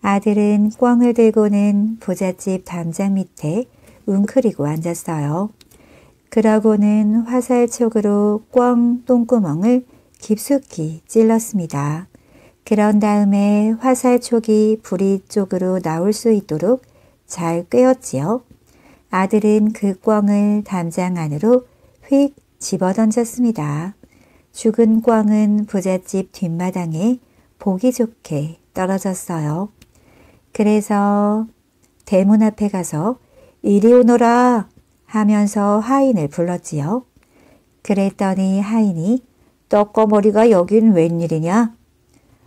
아들은 꿩을 들고는 부잣집 담장 밑에 웅크리고 앉았어요. 그러고는 화살촉으로 꿩 똥구멍을 깊숙이 찔렀습니다. 그런 다음에 화살촉이 부리 쪽으로 나올 수 있도록 잘 꿰었지요. 아들은 그 꿩을 담장 안으로 휙 집어던졌습니다. 죽은 꿩은 부잣집 뒷마당에 보기 좋게 떨어졌어요. 그래서 대문 앞에 가서 이리 오너라 하면서 하인을 불렀지요. 그랬더니 하인이 떡거머리가 여긴 웬일이냐?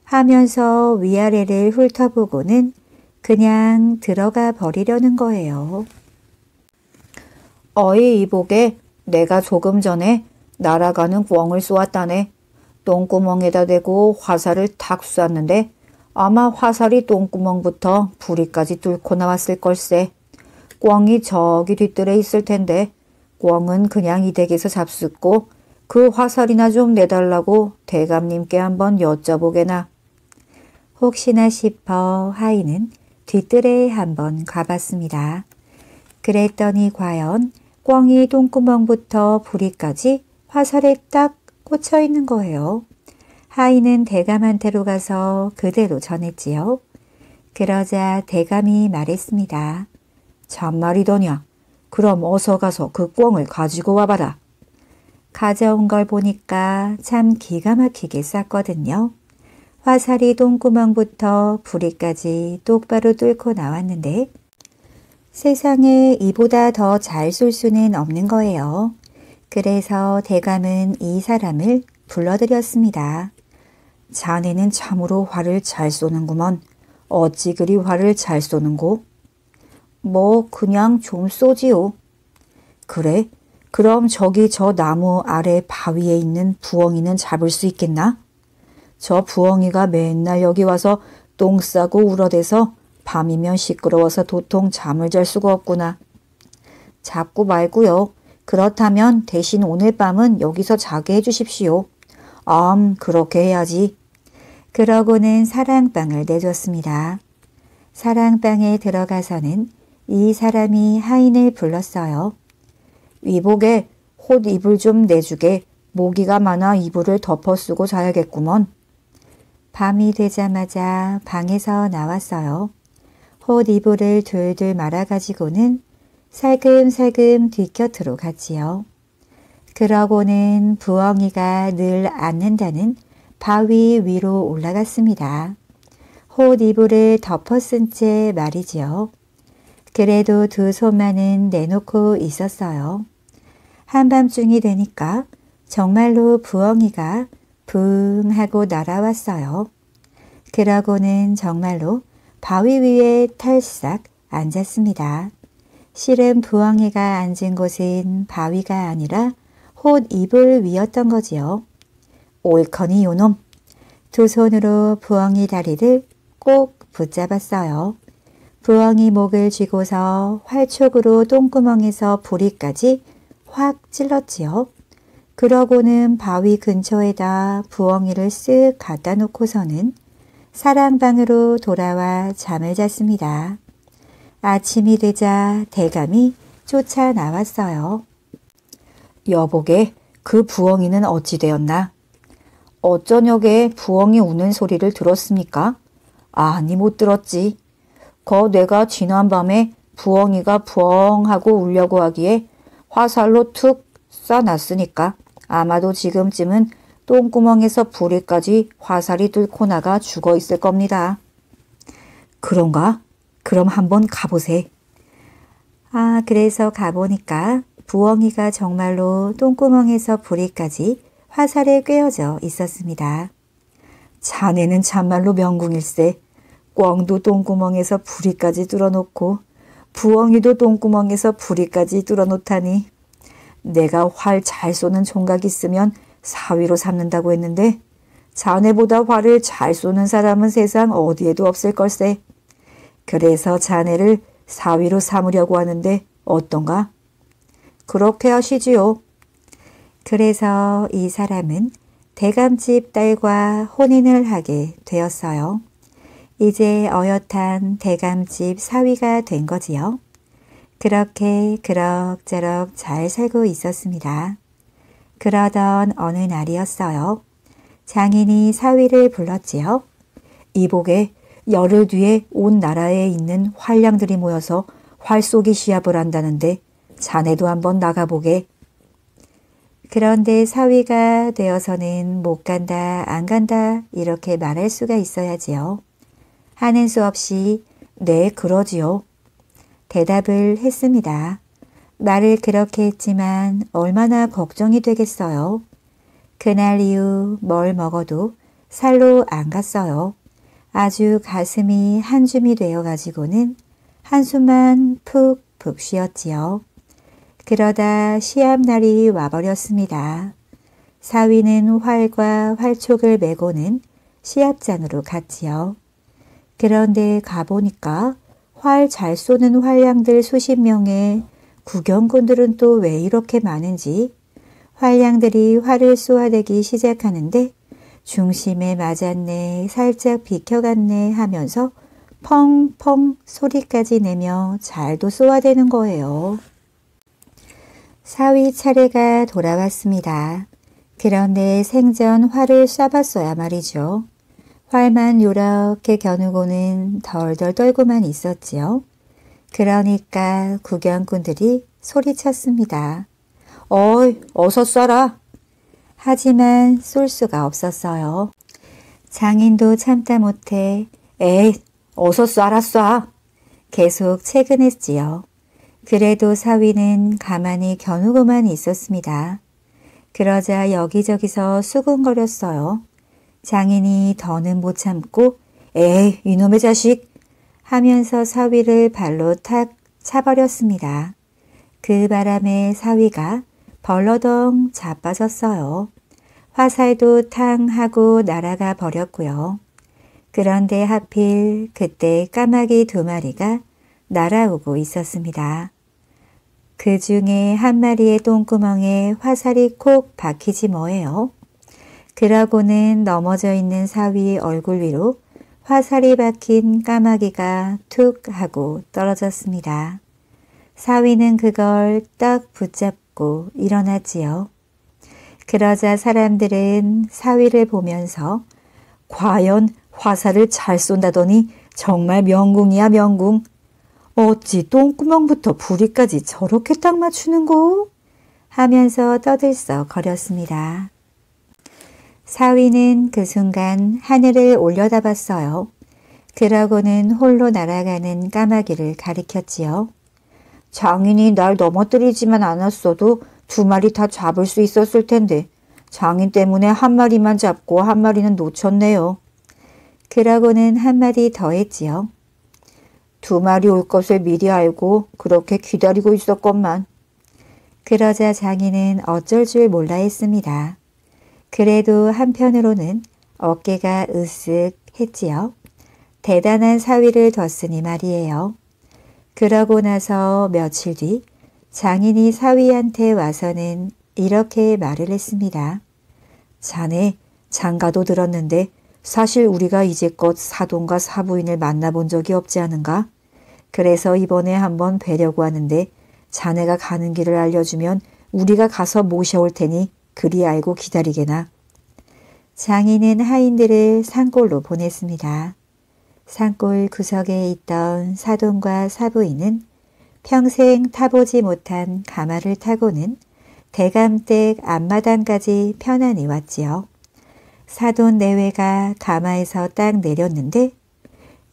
하면서 위아래를 훑어보고는 그냥 들어가 버리려는 거예요. 어이 이복에 내가 조금 전에 날아가는 꿩을 쏘았다네. 똥구멍에다 대고 화살을 탁 쐈는데 아마 화살이 똥구멍부터 부리까지 뚫고 나왔을 걸세. 꿩이 저기 뒷뜰에 있을 텐데 꿩은 그냥 이 댁에서 잡숫고 그 화살이나 좀 내달라고 대감님께 한번 여쭤보게나. 혹시나 싶어 하인은 뒤뜰에 한번 가봤습니다. 그랬더니 과연 꿩이 똥구멍부터 부리까지 화살에 딱 꽂혀 있는 거예요. 하인은 대감한테로 가서 그대로 전했지요. 그러자 대감이 말했습니다. 참말이더냐? 그럼 어서 가서 그 꿩을 가지고 와봐라. 가져온 걸 보니까 참 기가 막히게 쌌거든요. 화살이 똥구멍부터 부리까지 똑바로 뚫고 나왔는데 세상에 이보다 더 잘 쏠 수는 없는 거예요. 그래서 대감은 이 사람을 불러들였습니다. 자네는 참으로 활을 잘 쏘는구먼. 어찌 그리 활을 잘 쏘는고? 뭐 그냥 좀 쏘지요. 그래? 그럼 저기 저 나무 아래 바위에 있는 부엉이는 잡을 수 있겠나? 저 부엉이가 맨날 여기 와서 똥 싸고 울어대서 밤이면 시끄러워서 도통 잠을 잘 수가 없구나. 잡고 말고요. 그렇다면 대신 오늘 밤은 여기서 자게 해주십시오. 그렇게 해야지. 그러고는 사랑방을 내줬습니다. 사랑방에 들어가서는 이 사람이 하인을 불렀어요. 위복에 곧 이불 좀 내주게. 모기가 많아 이불을 덮어 쓰고 자야겠구먼. 밤이 되자마자 방에서 나왔어요. 홑 이불을 둘둘 말아가지고는 살금살금 뒤곁으로 가지요. 그러고는 부엉이가 늘 앉는다는 바위 위로 올라갔습니다. 홑 이불을 덮어쓴 채 말이지요. 그래도 두 손만은 내놓고 있었어요. 한밤중이 되니까 정말로 부엉이가 붕 하고 날아왔어요. 그러고는 정말로 바위 위에 탈싹 앉았습니다. 실은 부엉이가 앉은 곳은 바위가 아니라 홑 이불 위였던 거지요. 옳거니 요놈! 두 손으로 부엉이 다리를 꼭 붙잡았어요. 부엉이 목을 쥐고서 활촉으로 똥구멍에서 부리까지 확 찔렀지요. 그러고는 바위 근처에다 부엉이를 쓱 갖다 놓고서는 사랑방으로 돌아와 잠을 잤습니다. 아침이 되자 대감이 쫓아 나왔어요. 여보게, 그 부엉이는 어찌 되었나? 어쩌녁에 부엉이 우는 소리를 들었습니까? 아니, 못 들었지. 거 내가 지난밤에 부엉이가 부엉하고 울려고 하기에 화살로 툭 쏴놨으니까 아마도 지금쯤은 똥구멍에서 부리까지 화살이 뚫고 나가 죽어 있을 겁니다. 그런가? 그럼 한번 가보세. 아, 그래서 가보니까 부엉이가 정말로 똥구멍에서 부리까지 화살에 꿰어져 있었습니다. 자네는 참말로 명궁일세. 꿩도 똥구멍에서 부리까지 뚫어놓고 부엉이도 똥구멍에서 부리까지 뚫어놓다니. 내가 활 잘 쏘는 총각 있으면 사위로 삼는다고 했는데 자네보다 활을 잘 쏘는 사람은 세상 어디에도 없을 걸세. 그래서 자네를 사위로 삼으려고 하는데 어떤가? 그렇게 하시지요. 그래서 이 사람은 대감집 딸과 혼인을 하게 되었어요. 이제 어엿한 대감집 사위가 된 거지요. 그렇게 그럭저럭 잘 살고 있었습니다. 그러던 어느 날이었어요. 장인이 사위를 불렀지요. 이복에 열흘 뒤에 온 나라에 있는 활량들이 모여서 활쏘기 시합을 한다는데 자네도 한번 나가보게. 그런데 사위가 되어서는 못 간다, 안 간다 이렇게 말할 수가 있어야지요. 하는 수 없이 네, 그러지요. 대답을 했습니다. 말을 그렇게 했지만 얼마나 걱정이 되겠어요. 그날 이후 뭘 먹어도 살로 안 갔어요. 아주 가슴이 한 줌이 되어가지고는 한숨만 푹푹 쉬었지요. 그러다 시합날이 와버렸습니다. 사위는 활과 활촉을 메고는 시합장으로 갔지요. 그런데 가보니까 활 잘 쏘는 활량들 수십 명의 구경꾼들은 또 왜 이렇게 많은지 활량들이 활을 쏘아대기 시작하는데 중심에 맞았네, 살짝 비켜갔네 하면서 펑펑 소리까지 내며 잘도 쏘아대는 거예요. 사위 차례가 돌아왔습니다. 그런데 생전 활을 쏴봤어야 말이죠. 활만 요렇게 겨누고는 덜덜 떨고만 있었지요. 그러니까 구경꾼들이 소리쳤습니다. 어이, 어서 쏴라! 하지만 쏠 수가 없었어요. 장인도 참다 못해 에이, 어서 쏴라 쏴! 계속 채근했지요. 그래도 사위는 가만히 겨누고만 있었습니다. 그러자 여기저기서 수군거렸어요. 장인이 더는 못 참고 에이, 이놈의 자식! 하면서 사위를 발로 탁 차버렸습니다. 그 바람에 사위가 벌러덩 자빠졌어요. 화살도 탕 하고 날아가 버렸고요. 그런데 하필 그때 까마귀 두 마리가 날아오고 있었습니다. 그 중에 한 마리의 똥구멍에 화살이 콕 박히지 뭐예요. 그러고는 넘어져 있는 사위의 얼굴 위로 화살이 박힌 까마귀가 툭 하고 떨어졌습니다. 사위는 그걸 딱 붙잡고 일어났지요. 그러자 사람들은 사위를 보면서 과연 화살을 잘 쏜다더니 정말 명궁이야 명궁. 어찌 똥구멍부터 부리까지 저렇게 딱 맞추는고? 하면서 떠들썩 거렸습니다. 사위는 그 순간 하늘을 올려다봤어요. 그러고는 홀로 날아가는 까마귀를 가리켰지요. 장인이 날 넘어뜨리지만 않았어도 두 마리 다 잡을 수 있었을 텐데 장인 때문에 한 마리만 잡고 한 마리는 놓쳤네요. 그러고는 한 마디 더 했지요. 두 마리 올 것을 미리 알고 그렇게 기다리고 있었건만. 그러자 장인은 어쩔 줄 몰라 했습니다. 그래도 한편으로는 어깨가 으쓱했지요. 대단한 사위를 뒀으니 말이에요. 그러고 나서 며칠 뒤 장인이 사위한테 와서는 이렇게 말을 했습니다. 자네, 장가도 들었는데 사실 우리가 이제껏 사돈과 사부인을 만나본 적이 없지 않은가? 그래서 이번에 한번 뵈려고 하는데 자네가 가는 길을 알려주면 우리가 가서 모셔올 테니 그리 알고 기다리게나. 장인은 하인들을 산골로 보냈습니다. 산골 구석에 있던 사돈과 사부인은 평생 타보지 못한 가마를 타고는 대감댁 앞마당까지 편안히 왔지요. 사돈 내외가 가마에서 딱 내렸는데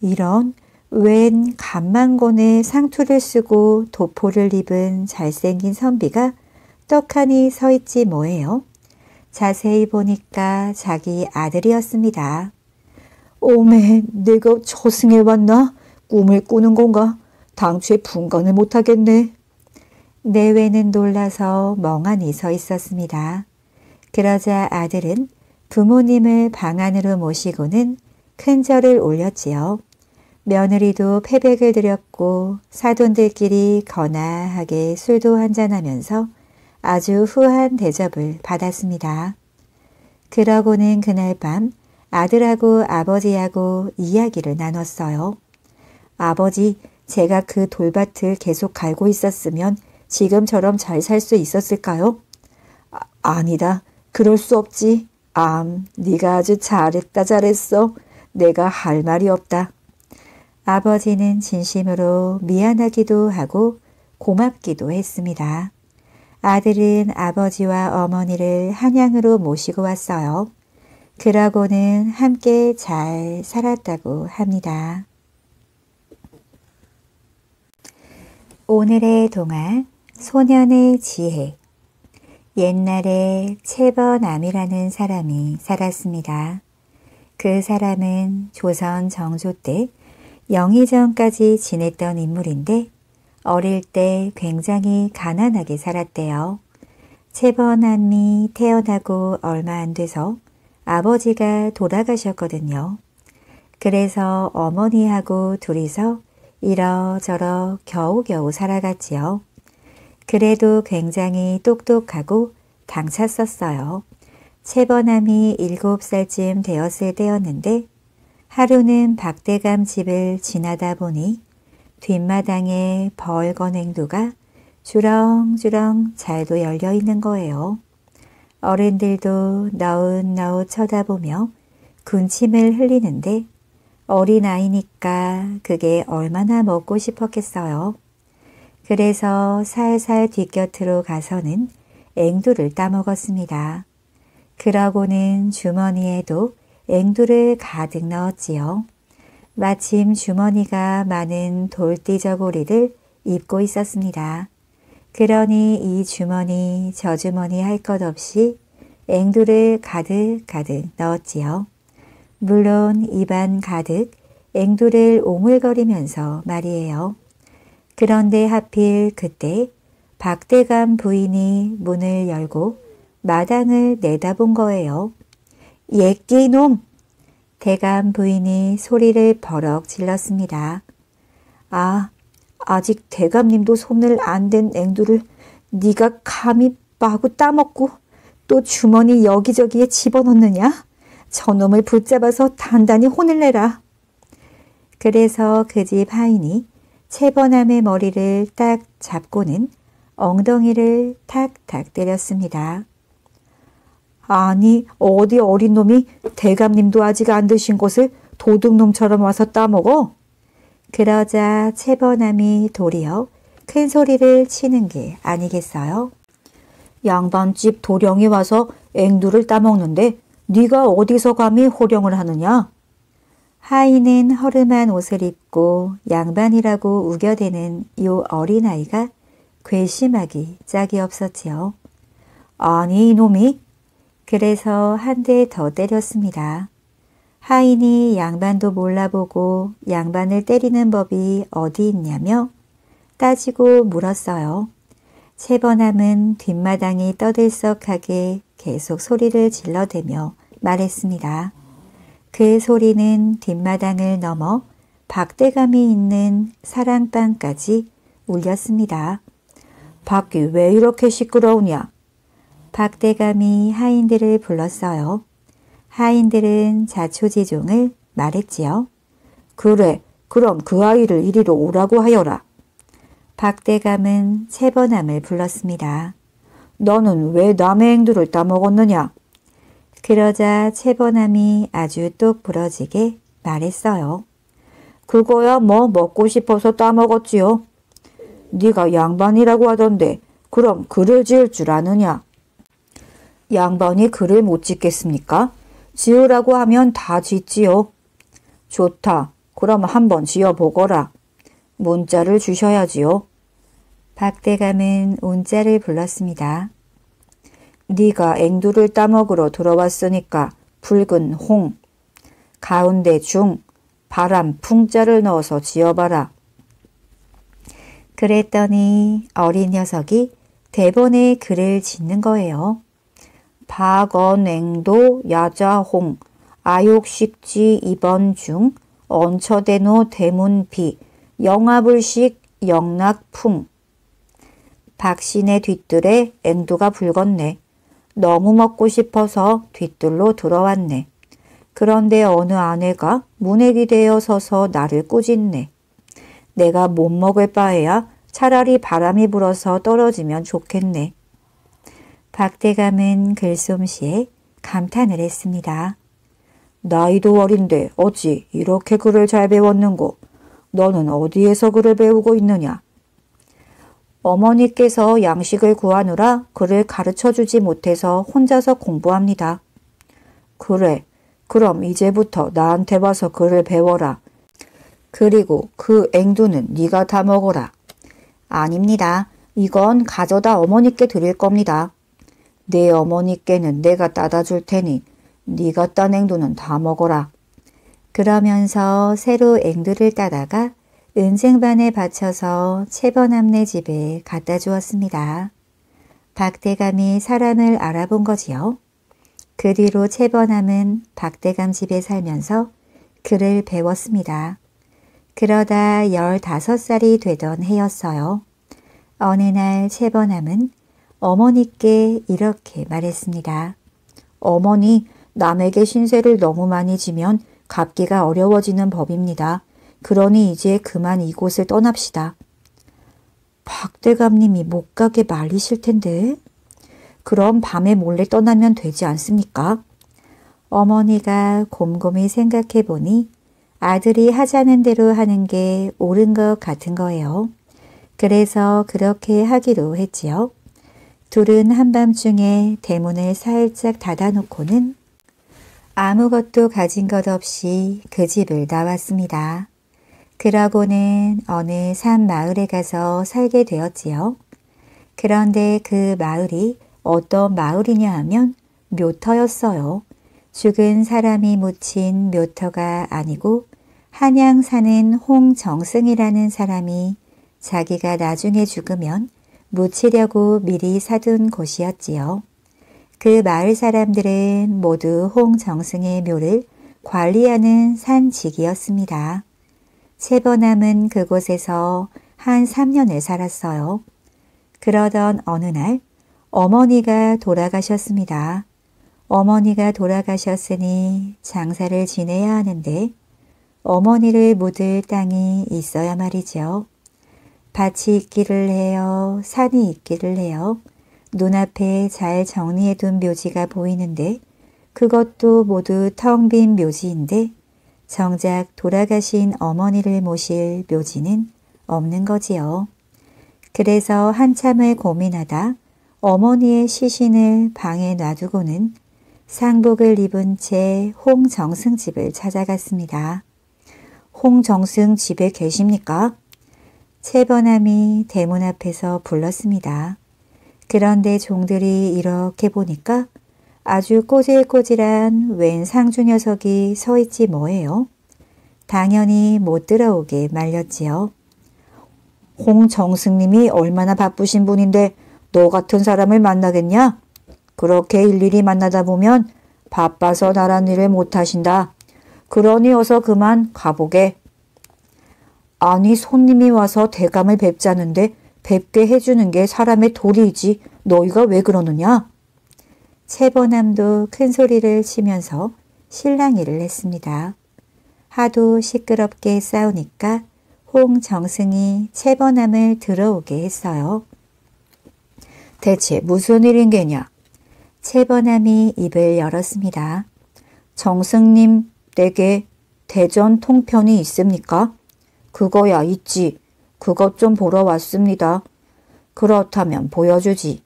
이런 웬 간만곤에 상투를 쓰고 도포를 입은 잘생긴 선비가 떡하니 서있지 뭐예요. 자세히 보니까 자기 아들이었습니다. 오메, 내가 저승에 왔나? 꿈을 꾸는 건가? 당최 분간을 못하겠네. 내외는 놀라서 멍하니 서 있었습니다. 그러자 아들은 부모님을 방 안으로 모시고는 큰 절을 올렸지요. 며느리도 패백을 드렸고 사돈들끼리 거나하게 술도 한잔하면서 아주 후한 대접을 받았습니다. 그러고는 그날 밤 아들하고 아버지하고 이야기를 나눴어요. 아버지, 제가 그 돌밭을 계속 갈고 있었으면 지금처럼 잘 살 수 있었을까요? 아니다. 그럴 수 없지. 네가 아주 잘했어. 내가 할 말이 없다. 아버지는 진심으로 미안하기도 하고 고맙기도 했습니다. 아들은 아버지와 어머니를 한양으로 모시고 왔어요. 그러고는 함께 잘 살았다고 합니다. 오늘의 동화, 소년의 지혜. 옛날에 채번암이라는 사람이 살았습니다. 그 사람은 조선 정조 때 영의정까지 지냈던 인물인데 어릴 때 굉장히 가난하게 살았대요. 채번암이 태어나고 얼마 안 돼서 아버지가 돌아가셨거든요. 그래서 어머니하고 둘이서 이러저러 겨우겨우 살아갔지요. 그래도 굉장히 똑똑하고 당찼었어요. 채번암이 7살쯤 되었을 때였는데 하루는 박대감 집을 지나다 보니 뒷마당에 벌건 행두가 주렁주렁 잘도 열려 있는 거예요. 어른들도 너웃너웃 쳐다보며 군침을 흘리는데 어린아이니까 그게 얼마나 먹고 싶었겠어요. 그래서 살살 뒷곁으로 가서는 앵두를 따먹었습니다. 그러고는 주머니에도 앵두를 가득 넣었지요. 마침 주머니가 많은 돌띠저고리를 입고 있었습니다. 그러니 이 주머니 저 주머니 할 것 없이 앵두를 가득가득 넣었지요. 물론 입안 가득 앵두를 오물거리면서 말이에요. 그런데 하필 그때 박대감 부인이 문을 열고 마당을 내다본 거예요. 예끼놈! 대감 부인이 소리를 버럭 질렀습니다. 아직 대감님도 손을 안 댄 앵두를 네가 감히 마구 따먹고 또 주머니 여기저기에 집어넣느냐? 저놈을 붙잡아서 단단히 혼을 내라. 그래서 그 집 하인이 채번암의 머리를 딱 잡고는 엉덩이를 탁탁 때렸습니다. 아니, 어디 어린 놈이 대감님도 아직 안 드신 것을 도둑놈처럼 와서 따먹어? 그러자 체번함이 도리어 큰 소리를 치는 게 아니겠어요? 양반집 도령이 와서 앵두를 따먹는데 네가 어디서 감히 호령을 하느냐? 하인은 허름한 옷을 입고 양반이라고 우겨대는 요 어린아이가 괘씸하기 짝이 없었지요. 아니 이놈이! 그래서 한 대 더 때렸습니다. 하인이 양반도 몰라보고 양반을 때리는 법이 어디 있냐며 따지고 물었어요. 체번함은 뒷마당이 떠들썩하게 계속 소리를 질러대며 말했습니다. 그 소리는 뒷마당을 넘어 박대감이 있는 사랑방까지 울렸습니다. 밖이 왜 이렇게 시끄러우냐? 박대감이 하인들을 불렀어요. 하인들은 자초지종을 말했지요. 그래, 그럼 그 아이를 이리로 오라고 하여라. 박대감은 체번함을 불렀습니다. 너는 왜 남의 행두를 따먹었느냐? 그러자 체번함이 아주 똑 부러지게 말했어요. 그거야 뭐 먹고 싶어서 따먹었지요. 네가 양반이라고 하던데 그럼 글을 지을 줄 아느냐? 양반이 글을 못 짓겠습니까? 지으라고 하면 다 짓지요. 좋다. 그럼 한번 지어보거라. 문자를 주셔야지요. 박대감은 온자를 불렀습니다. 네가 앵두를 따먹으러 들어왔으니까 붉은 홍, 가운데 중, 바람 풍자를 넣어서 지어봐라. 그랬더니 어린 녀석이 대본에 글을 짓는 거예요. 박언앵도 야자홍, 아욕식지 2번 중, 언처대노 대문비, 영화불식 영락풍. 박신의 뒷뜰에 앵두가 붉었네. 너무 먹고 싶어서 뒷뜰로 들어왔네. 그런데 어느 아내가 문에 기대어 서서 나를 꾸짖네. 내가 못 먹을 바에야 차라리 바람이 불어서 떨어지면 좋겠네. 박대감은 글솜씨에 감탄을 했습니다. 나이도 어린데 어찌 이렇게 글을 잘 배웠는고? 너는 어디에서 글을 배우고 있느냐? 어머니께서 양식을 구하느라 글을 가르쳐주지 못해서 혼자서 공부합니다. 그래, 그럼 이제부터 나한테 와서 글을 배워라. 그리고 그 앵두는 네가 다 먹어라. 아닙니다. 이건 가져다 어머니께 드릴 겁니다. 내 어머니께는 내가 따다 줄 테니 네가 딴 앵두는 다 먹어라. 그러면서 새로 앵두를 따다가 은쟁반에 받쳐서 체번함네 집에 갖다 주었습니다. 박대감이 사람을 알아본 거지요. 그 뒤로 체번함은 박대감 집에 살면서 글을 배웠습니다. 그러다 15살이 되던 해였어요. 어느 날 체번함은 어머니께 이렇게 말했습니다. 어머니, 남에게 신세를 너무 많이 지면 갚기가 어려워지는 법입니다. 그러니 이제 그만 이곳을 떠납시다. 박대감님이 못 가게 말리실 텐데. 그럼 밤에 몰래 떠나면 되지 않습니까? 어머니가 곰곰이 생각해 보니 아들이 하자는 대로 하는 게 옳은 것 같은 거예요. 그래서 그렇게 하기로 했지요. 둘은 한밤중에 대문을 살짝 닫아놓고는 아무것도 가진 것 없이 그 집을 나왔습니다. 그러고는 어느 산 마을에 가서 살게 되었지요. 그런데 그 마을이 어떤 마을이냐 하면 묘터였어요. 죽은 사람이 묻힌 묘터가 아니고 한양 사는 홍정승이라는 사람이 자기가 나중에 죽으면 묻히려고 미리 사둔 곳이었지요. 그 마을 사람들은 모두 홍정승의 묘를 관리하는 산직이었습니다. 체번함은 그곳에서 한 3년을 살았어요. 그러던 어느 날 어머니가 돌아가셨습니다. 어머니가 돌아가셨으니 장사를 지내야 하는데 어머니를 묻을 땅이 있어야 말이죠. 밭이 있기를 해요. 산이 있기를 해요. 눈앞에 잘 정리해둔 묘지가 보이는데 그것도 모두 텅 빈 묘지인데 정작 돌아가신 어머니를 모실 묘지는 없는 거지요. 그래서 한참을 고민하다 어머니의 시신을 방에 놔두고는 상복을 입은 채 홍정승 집을 찾아갔습니다. 홍정승 집에 계십니까? 채번함이 대문 앞에서 불렀습니다. 그런데 종들이 이렇게 보니까 아주 꼬질꼬질한 웬 상주 녀석이 서 있지 뭐예요. 당연히 못 들어오게 말렸지요. 홍정승님이 얼마나 바쁘신 분인데 너 같은 사람을 만나겠냐? 그렇게 일일이 만나다 보면 바빠서 나란 일을 못하신다. 그러니 어서 그만 가보게. 아니 손님이 와서 대감을 뵙자는데 뵙게 해주는 게 사람의 도리이지 너희가 왜 그러느냐? 채번함도 큰 소리를 치면서 실랑이를 했습니다. 하도 시끄럽게 싸우니까 홍정승이 채번함을 들어오게 했어요. 대체 무슨 일인 게냐? 채번함이 입을 열었습니다. 정승님 댁에 대전 통편이 있습니까? 그거야 있지. 그것 좀 보러 왔습니다. 그렇다면 보여주지.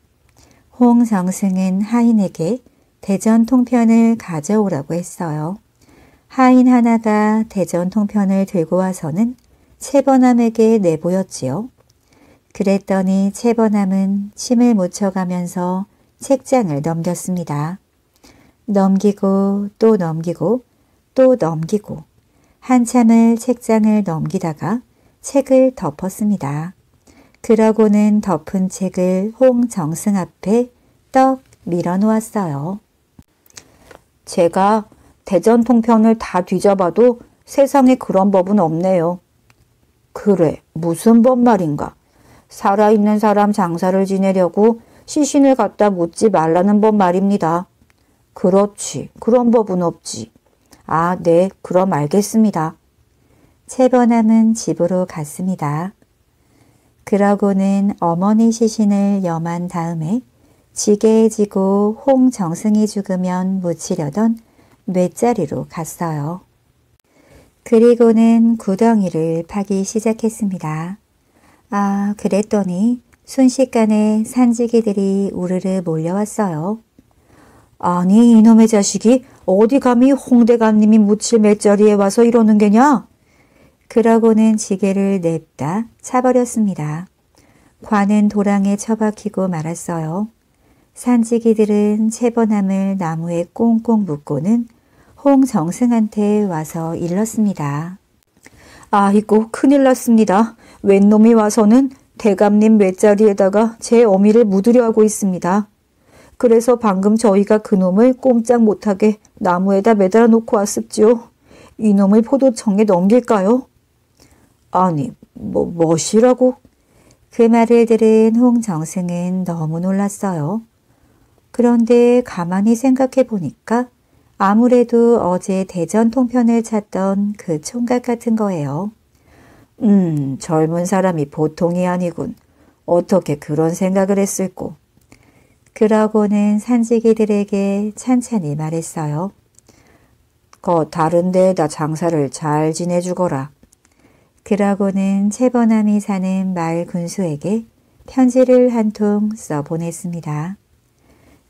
홍정승은 하인에게 대전 통편을 가져오라고 했어요. 하인 하나가 대전 통편을 들고 와서는 채번함에게 내보였지요. 그랬더니 채번함은 침을 묻혀가면서 책장을 넘겼습니다. 넘기고 또 넘기고 또 넘기고 한참을 책장을 넘기다가 책을 덮었습니다. 그러고는 덮은 책을 홍정승 앞에 떡 밀어놓았어요. 제가 대전 통편을 다 뒤져봐도 세상에 그런 법은 없네요. 그래, 무슨 법 말인가? 살아있는 사람 장사를 지내려고 시신을 갖다 묻지 말라는 법 말입니다. 그렇지, 그런 법은 없지. 아, 네, 그럼 알겠습니다. 채번함은 집으로 갔습니다. 그러고는 어머니 시신을 염한 다음에 지게에 지고 홍정승이 죽으면 묻히려던 맷자리로 갔어요. 그리고는 구덩이를 파기 시작했습니다. 아, 그랬더니 순식간에 산지기들이 우르르 몰려왔어요. 아니, 이놈의 자식이 어디 감히 홍대감님이 묻힐 맷자리에 와서 이러는 게냐? 그러고는 지게를 냅다 차버렸습니다. 관은 도랑에 처박히고 말았어요. 산지기들은 채번함을 나무에 꽁꽁 묶고는 홍정승한테 와서 일렀습니다. 아이고, 큰일 났습니다. 웬 놈이 와서는 대감님 맷자리에다가 제 어미를 묻으려 하고 있습니다. 그래서 방금 저희가 그놈을 꼼짝 못하게 나무에다 매달아 놓고 왔습지요. 이놈을 포도청에 넘길까요? 아니, 뭐시라고? 그 말을 들은 홍정승은 너무 놀랐어요. 그런데 가만히 생각해 보니까 아무래도 어제 대전 통편을 찾던 그 총각 같은 거예요. 젊은 사람이 보통이 아니군. 어떻게 그런 생각을 했을꼬. 그러고는 산지기들에게 찬찬히 말했어요. 거 다른 데에다 장사를 잘 지내주거라. 그러고는 채번함이 사는 마을 군수에게 편지를 한 통 써보냈습니다.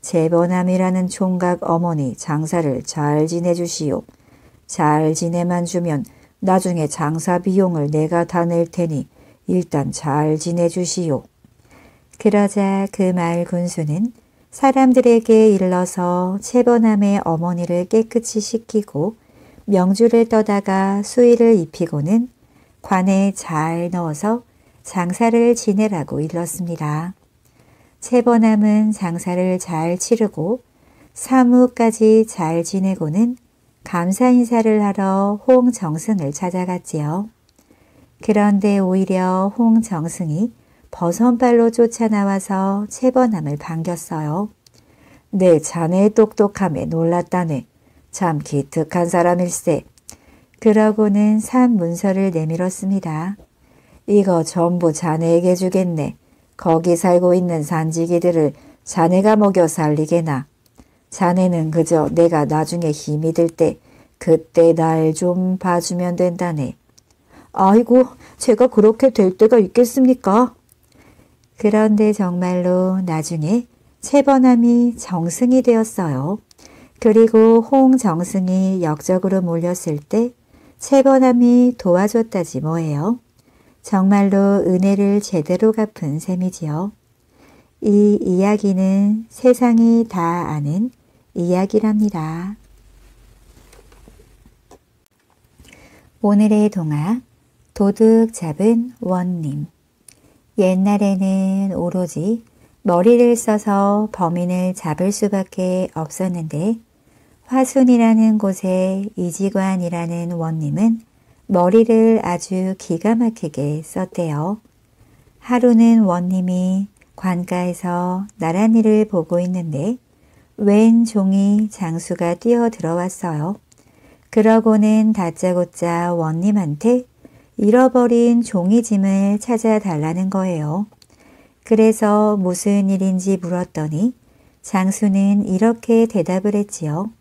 채번함이라는 총각 어머니 장사를 잘 지내주시오. 잘 지내만 주면 나중에 장사 비용을 내가 다 낼 테니 일단 잘 지내주시오. 그러자 그 마을 군수는 사람들에게 일러서 채번함의 어머니를 깨끗이 씻기고 명주를 떠다가 수의를 입히고는 관에 잘 넣어서 장사를 지내라고 일렀습니다. 채번함은 장사를 잘 치르고 사무까지 잘 지내고는 감사 인사를 하러 홍정승을 찾아갔지요. 그런데 오히려 홍정승이 버선발로 쫓아나와서 채번함을 반겼어요. 내 자네의 똑똑함에 놀랐다네. 참 기특한 사람일세. 그러고는 산문서를 내밀었습니다. 이거 전부 자네에게 주겠네. 거기 살고 있는 산지기들을 자네가 먹여 살리게나. 자네는 그저 내가 나중에 힘이 들 때 그때 날 좀 봐주면 된다네. 아이고, 제가 그렇게 될 때가 있겠습니까? 그런데 정말로 나중에 최번암이 정승이 되었어요. 그리고 홍정승이 역적으로 몰렸을 때 최번암이 도와줬다지 뭐예요. 정말로 은혜를 제대로 갚은 셈이지요. 이 이야기는 세상이 다 아는 이야기랍니다. 오늘의 동화, 도둑 잡은 원님. 옛날에는 오로지 머리를 써서 범인을 잡을 수밖에 없었는데 화순이라는 곳에 이지관이라는 원님은 머리를 아주 기가 막히게 썼대요. 하루는 원님이 관가에서 나랏일을 보고 있는데 웬 종이 장수가 뛰어들어왔어요. 그러고는 다짜고짜 원님한테 잃어버린 종이짐을 찾아달라는 거예요. 그래서 무슨 일인지 물었더니 장수는 이렇게 대답을 했지요.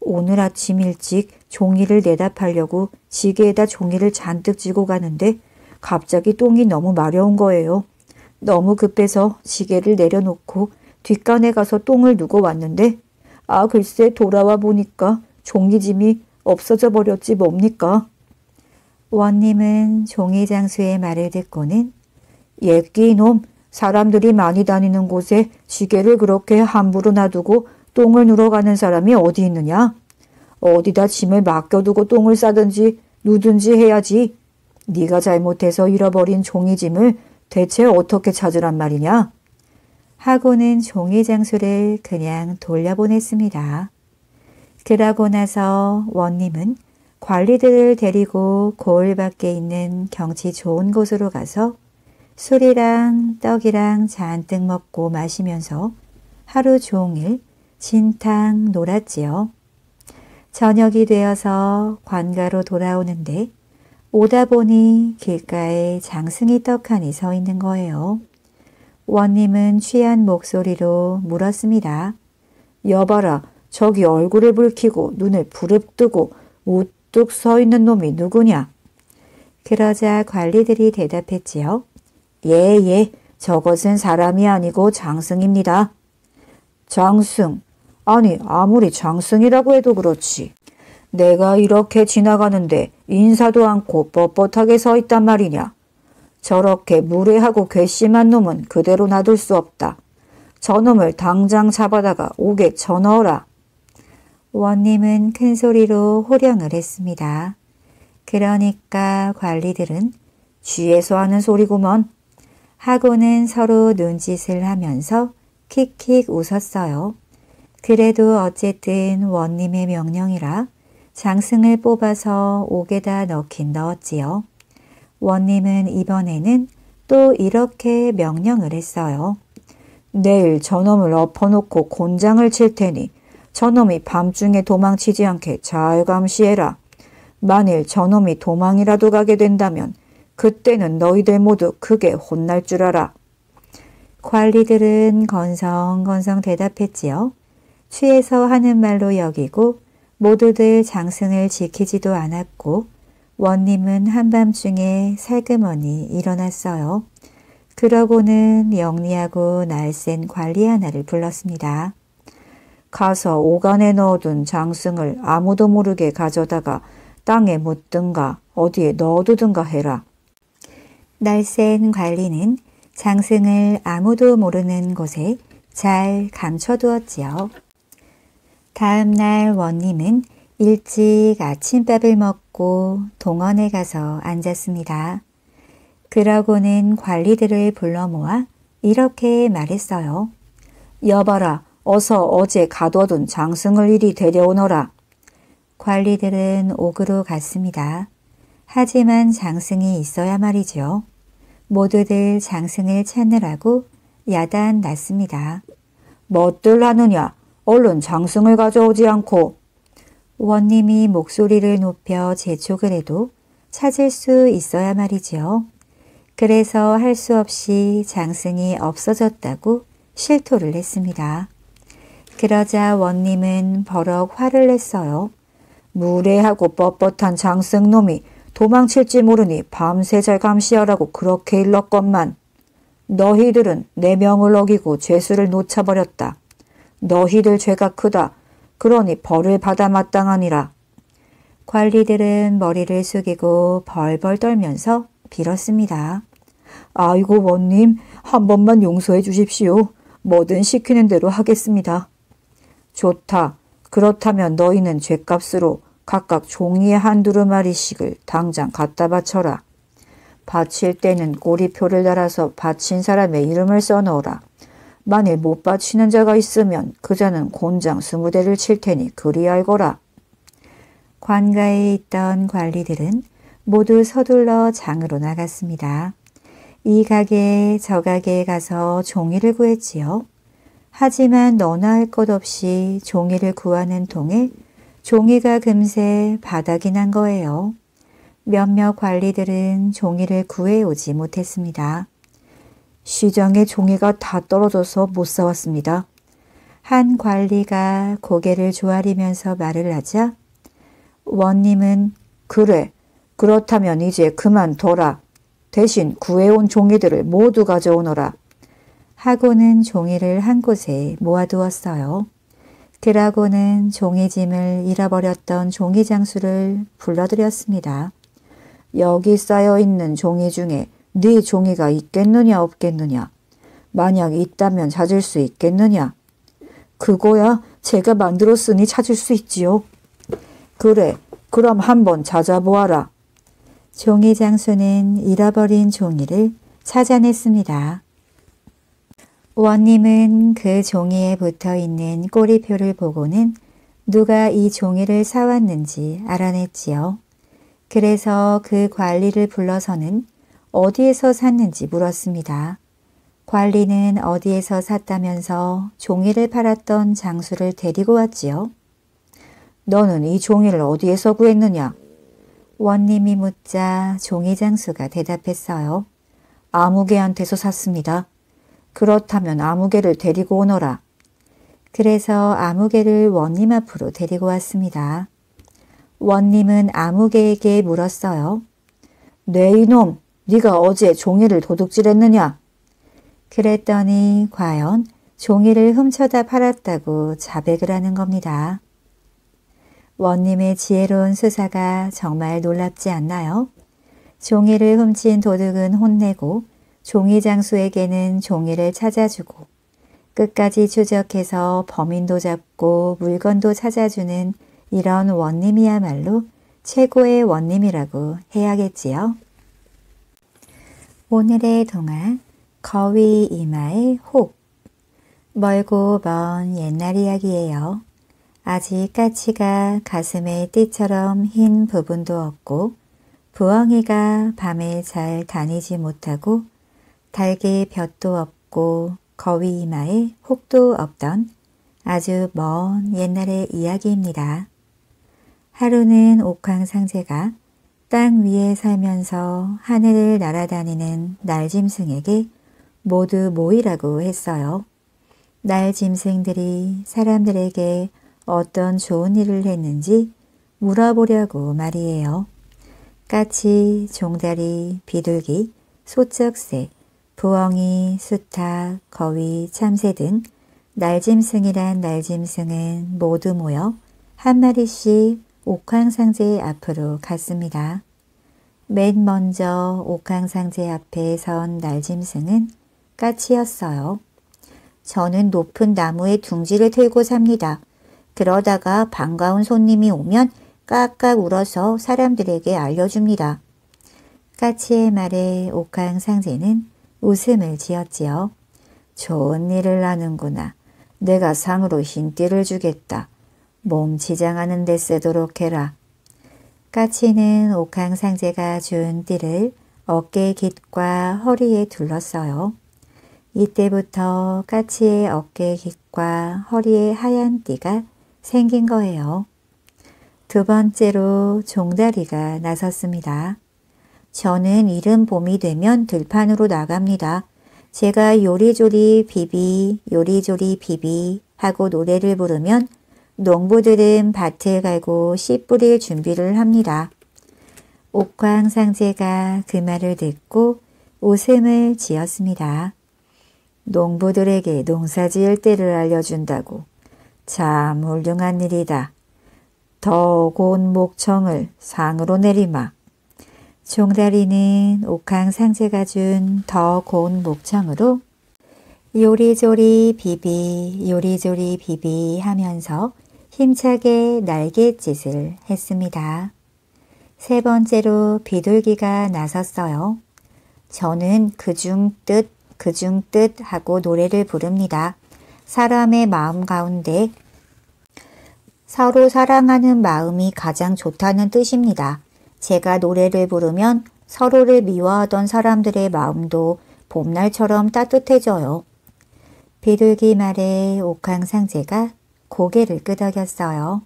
오늘 아침 일찍 종이를 내다 팔려고 지게에다 종이를 잔뜩 쥐고 가는데 갑자기 똥이 너무 마려운 거예요. 너무 급해서 지게를 내려놓고 뒷간에 가서 똥을 누고 왔는데 아 글쎄 돌아와 보니까 종이짐이 없어져 버렸지 뭡니까? 원님은 종이장수의 말을 듣고는 예 끼놈, 사람들이 많이 다니는 곳에 지게를 그렇게 함부로 놔두고 똥을 누러 가는 사람이 어디 있느냐? 어디다 짐을 맡겨두고 똥을 싸든지 누든지 해야지. 네가 잘못해서 잃어버린 종이짐을 대체 어떻게 찾으란 말이냐? 하고는 종이장수를 그냥 돌려보냈습니다. 그러고 나서 원님은 관리들을 데리고 고을 밖에 있는 경치 좋은 곳으로 가서 술이랑 떡이랑 잔뜩 먹고 마시면서 하루 종일 진탕 놀았지요. 저녁이 되어서 관가로 돌아오는데 오다 보니 길가에 장승이 떡하니 서 있는 거예요. 원님은 취한 목소리로 물었습니다. 여봐라, 저기 얼굴을 붉히고 눈을 부릅뜨고 우뚝 서 있는 놈이 누구냐? 그러자 관리들이 대답했지요. 예, 저것은 사람이 아니고 장승입니다. 장승? 아니, 아무리 장승이라고 해도 그렇지. 내가 이렇게 지나가는데 인사도 않고 뻣뻣하게 서 있단 말이냐. 저렇게 무례하고 괘씸한 놈은 그대로 놔둘 수 없다. 저놈을 당장 잡아다가 옥에 쳐넣어라. 원님은 큰 소리로 호령을 했습니다. 그러니까 관리들은 쥐에서 하는 소리구먼 하고는 서로 눈짓을 하면서 킥킥 웃었어요. 그래도 어쨌든 원님의 명령이라 장승을 뽑아서 옥에다 넣긴 넣었지요. 원님은 이번에는 또 이렇게 명령을 했어요. 내일 저놈을 엎어놓고 곤장을 칠 테니 저놈이 밤중에 도망치지 않게 잘 감시해라. 만일 저놈이 도망이라도 가게 된다면 그때는 너희들 모두 크게 혼날 줄 알아. 관리들은 건성건성 대답했지요. 취해서 하는 말로 여기고 모두들 장승을 지키지도 않았고 원님은 한밤중에 살그머니 일어났어요. 그러고는 영리하고 날쌘 관리 하나를 불렀습니다. 가서 오간에 넣어둔 장승을 아무도 모르게 가져다가 땅에 묻든가 어디에 넣어두든가 해라. 날쌘 관리는 장승을 아무도 모르는 곳에 잘 감춰두었지요. 다음 날 원님은 일찍 아침밥을 먹고 동원에 가서 앉았습니다. 그러고는 관리들을 불러 모아 이렇게 말했어요. 여봐라, 어서 어제 가둬둔 장승을 이리 데려오너라. 관리들은 옥으로 갔습니다. 하지만 장승이 있어야 말이죠. 모두들 장승을 찾느라고 야단 났습니다. 뭣들 하느냐, 얼른 장승을 가져오지 않고. 원님이 목소리를 높여 재촉을 해도 찾을 수 있어야 말이지요. 그래서 할 수 없이 장승이 없어졌다고 실토를 했습니다. 그러자 원님은 버럭 화를 냈어요. 무례하고 뻣뻣한 장승놈이 도망칠지 모르니 밤새 잘 감시하라고 그렇게 일렀건만 너희들은 내 명을 어기고 죄수를 놓쳐버렸다. 너희들 죄가 크다. 그러니 벌을 받아 마땅하니라. 관리들은 머리를 숙이고 벌벌 떨면서 빌었습니다. 아이고 원님, 한 번만 용서해 주십시오. 뭐든 시키는 대로 하겠습니다. 좋다. 그렇다면 너희는 죗값으로 각각 종이의 한 두루마리씩을 당장 갖다 바쳐라. 바칠 때는 꼬리표를 달아서 바친 사람의 이름을 써넣어라. 만일 못 바치는 자가 있으면 그 자는 곤장 20대를 칠 테니 그리 알거라. 관가에 있던 관리들은 모두 서둘러 장으로 나갔습니다. 이 가게 저 가게에 가서 종이를 구했지요. 하지만 너나 할 것 없이 종이를 구하는 통에 종이가 금세 바닥이 난 거예요. 몇몇 관리들은 종이를 구해오지 못했습니다. 시장에 종이가 다 떨어져서 못 사왔습니다. 한 관리가 고개를 조아리면서 말을 하자 원님은 그래, 그렇다면 이제 그만둬라. 대신 구해온 종이들을 모두 가져오너라. 하고는 종이를 한 곳에 모아두었어요. 그러고는 종이짐을 잃어버렸던 종이장수를 불러들였습니다. 여기 쌓여있는 종이 중에 네 종이가 있겠느냐 없겠느냐. 만약 있다면 찾을 수 있겠느냐. 그거야 제가 만들었으니 찾을 수 있지요. 그래, 그럼 한번 찾아보아라. 종이장수는 잃어버린 종이를 찾아냈습니다. 원님은 그 종이에 붙어있는 꼬리표를 보고는 누가 이 종이를 사왔는지 알아냈지요. 그래서 그 관리를 불러서는 어디에서 샀는지 물었습니다. 관리는 어디에서 샀다면서 종이를 팔았던 장수를 데리고 왔지요. 너는 이 종이를 어디에서 구했느냐? 원님이 묻자 종이장수가 대답했어요. 아무개한테서 샀습니다. 그렇다면 아무개를 데리고 오너라. 그래서 아무개를 원님 앞으로 데리고 왔습니다. 원님은 아무개에게 물었어요. 네 이놈, 네가 어제 종이를 도둑질했느냐? 그랬더니 과연 종이를 훔쳐다 팔았다고 자백을 하는 겁니다. 원님의 지혜로운 수사가 정말 놀랍지 않나요? 종이를 훔친 도둑은 혼내고 종이장수에게는 종이를 찾아주고 끝까지 추적해서 범인도 잡고 물건도 찾아주는 이런 원님이야말로 최고의 원님이라고 해야겠지요. 오늘의 동화 거위 이마의 혹. 멀고 먼 옛날 이야기예요. 아직 까치가 가슴에 띠처럼 흰 부분도 없고 부엉이가 밤에 잘 다니지 못하고 달개 볕도 없고 거위 이마에 혹도 없던 아주 먼 옛날의 이야기입니다. 하루는 옥황상제가 땅 위에 살면서 하늘을 날아다니는 날짐승에게 모두 모이라고 했어요. 날짐승들이 사람들에게 어떤 좋은 일을 했는지 물어보려고 말이에요. 까치, 종다리, 비둘기, 소쩍새, 부엉이, 수탉, 거위, 참새 등 날짐승이란 날짐승은 모두 모여 한 마리씩 옥황상제 앞으로 갔습니다. 맨 먼저 옥황상제 앞에 선 날짐승은 까치였어요. 저는 높은 나무에 둥지를 틀고 삽니다. 그러다가 반가운 손님이 오면 깍깍 울어서 사람들에게 알려줍니다. 까치의 말에 옥황상제는 웃음을 지었지요. 좋은 일을 하는구나. 내가 상으로 흰띠를 주겠다. 몸 지장하는 데 쓰도록 해라. 까치는 옥황상제가 준 띠를 어깨 깃과 허리에 둘렀어요. 이때부터 까치의 어깨 깃과 허리에 하얀 띠가 생긴 거예요. 두 번째로 종다리가 나섰습니다. 저는 이른 봄이 되면 들판으로 나갑니다. 제가 요리조리 비비 요리조리 비비 하고 노래를 부르면 농부들은 밭을 갈고 씨 뿌릴 준비를 합니다. 옥황상제가 그 말을 듣고 웃음을 지었습니다. 농부들에게 농사지을 때를 알려준다고 참 훌륭한 일이다. 더 고운 목청을 상으로 내리마. 종다리는 옥황상제가 준 더 고운 목청으로 요리조리 비비 요리조리 비비 하면서 힘차게 날갯짓을 했습니다. 세 번째로 비둘기가 나섰어요. 저는 그중뜻 그중뜻 하고 노래를 부릅니다. 사람의 마음 가운데 서로 사랑하는 마음이 가장 좋다는 뜻입니다. 제가 노래를 부르면 서로를 미워하던 사람들의 마음도 봄날처럼 따뜻해져요. 비둘기 말에 옥황상제가 고개를 끄덕였어요.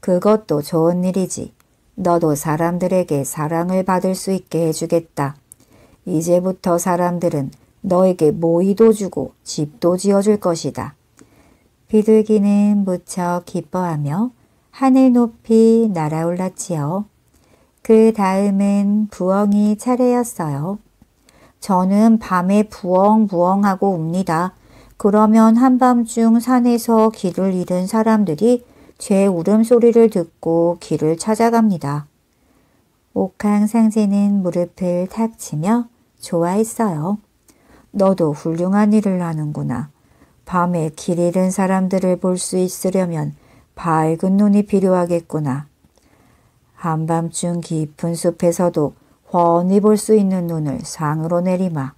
그것도 좋은 일이지. 너도 사람들에게 사랑을 받을 수 있게 해주겠다. 이제부터 사람들은 너에게 모의도 주고 집도 지어줄 것이다. 비둘기는 무척 기뻐하며 하늘 높이 날아올랐지요. 그 다음은 부엉이 차례였어요. 저는 밤에 부엉부엉 하고 웁니다. 그러면 한밤중 산에서 길을 잃은 사람들이 제 울음소리를 듣고 길을 찾아갑니다. 옥황상제는 무릎을 탁 치며 좋아했어요. 너도 훌륭한 일을 하는구나. 밤에 길 잃은 사람들을 볼 수 있으려면 밝은 눈이 필요하겠구나. 한밤중 깊은 숲에서도 훤히 볼 수 있는 눈을 상으로 내리마.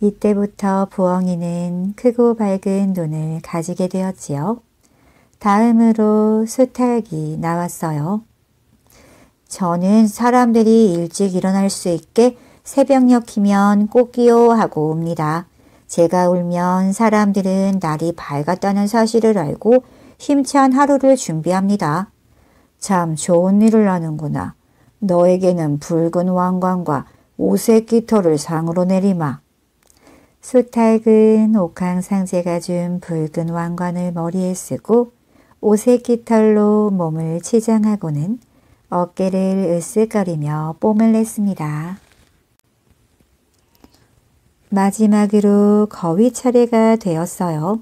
이때부터 부엉이는 크고 밝은 눈을 가지게 되었지요. 다음으로 수탉이 나왔어요. 저는 사람들이 일찍 일어날 수 있게 새벽녘 키면 꼬끼요 하고 웁니다. 제가 울면 사람들은 날이 밝았다는 사실을 알고 힘찬 하루를 준비합니다. 참 좋은 일을 하는구나. 너에게는 붉은 왕관과 오색 깃털을 상으로 내리마. 수탉은 옥황상제가 준 붉은 왕관을 머리에 쓰고 오색 깃털로 몸을 치장하고는 어깨를 으쓱거리며 뽐을 냈습니다. 마지막으로 거위 차례가 되었어요.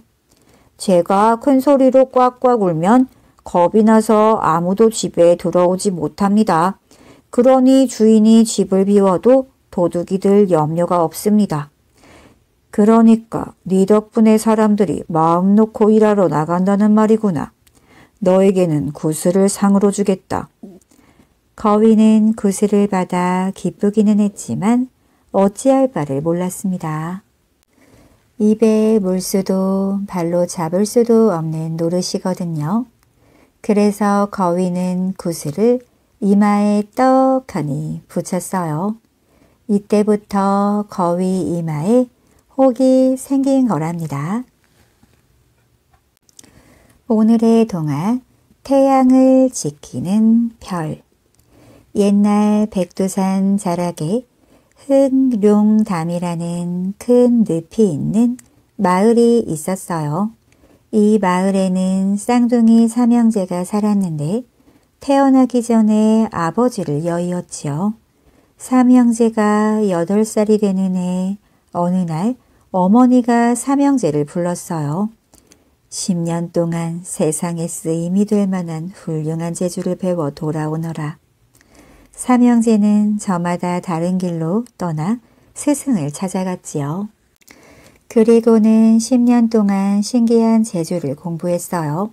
제가 큰 소리로 꽉꽉 울면 겁이 나서 아무도 집에 들어오지 못합니다. 그러니 주인이 집을 비워도 도둑이들 염려가 없습니다. 그러니까 네 덕분에 사람들이 마음 놓고 일하러 나간다는 말이구나. 너에게는 구슬을 상으로 주겠다. 거위는 구슬을 받아 기쁘기는 했지만 어찌할 바를 몰랐습니다. 입에 물 수도 발로 잡을 수도 없는 노릇이거든요. 그래서 거위는 구슬을 이마에 떡하니 붙였어요. 이때부터 거위 이마에 혹이 생긴 거랍니다. 오늘의 동화, 태양을 지키는 별. 옛날 백두산 자락에 흑룡담이라는 큰 늪이 있는 마을이 있었어요. 이 마을에는 쌍둥이 삼형제가 살았는데 태어나기 전에 아버지를 여의었지요. 삼형제가 8살이 되는 해 어느 날 어머니가 삼형제를 불렀어요. 10년 동안 세상에 쓰임이 될 만한 훌륭한 재주를 배워 돌아오너라. 삼형제는 저마다 다른 길로 떠나 스승을 찾아갔지요. 그리고는 10년 동안 신기한 재주를 공부했어요.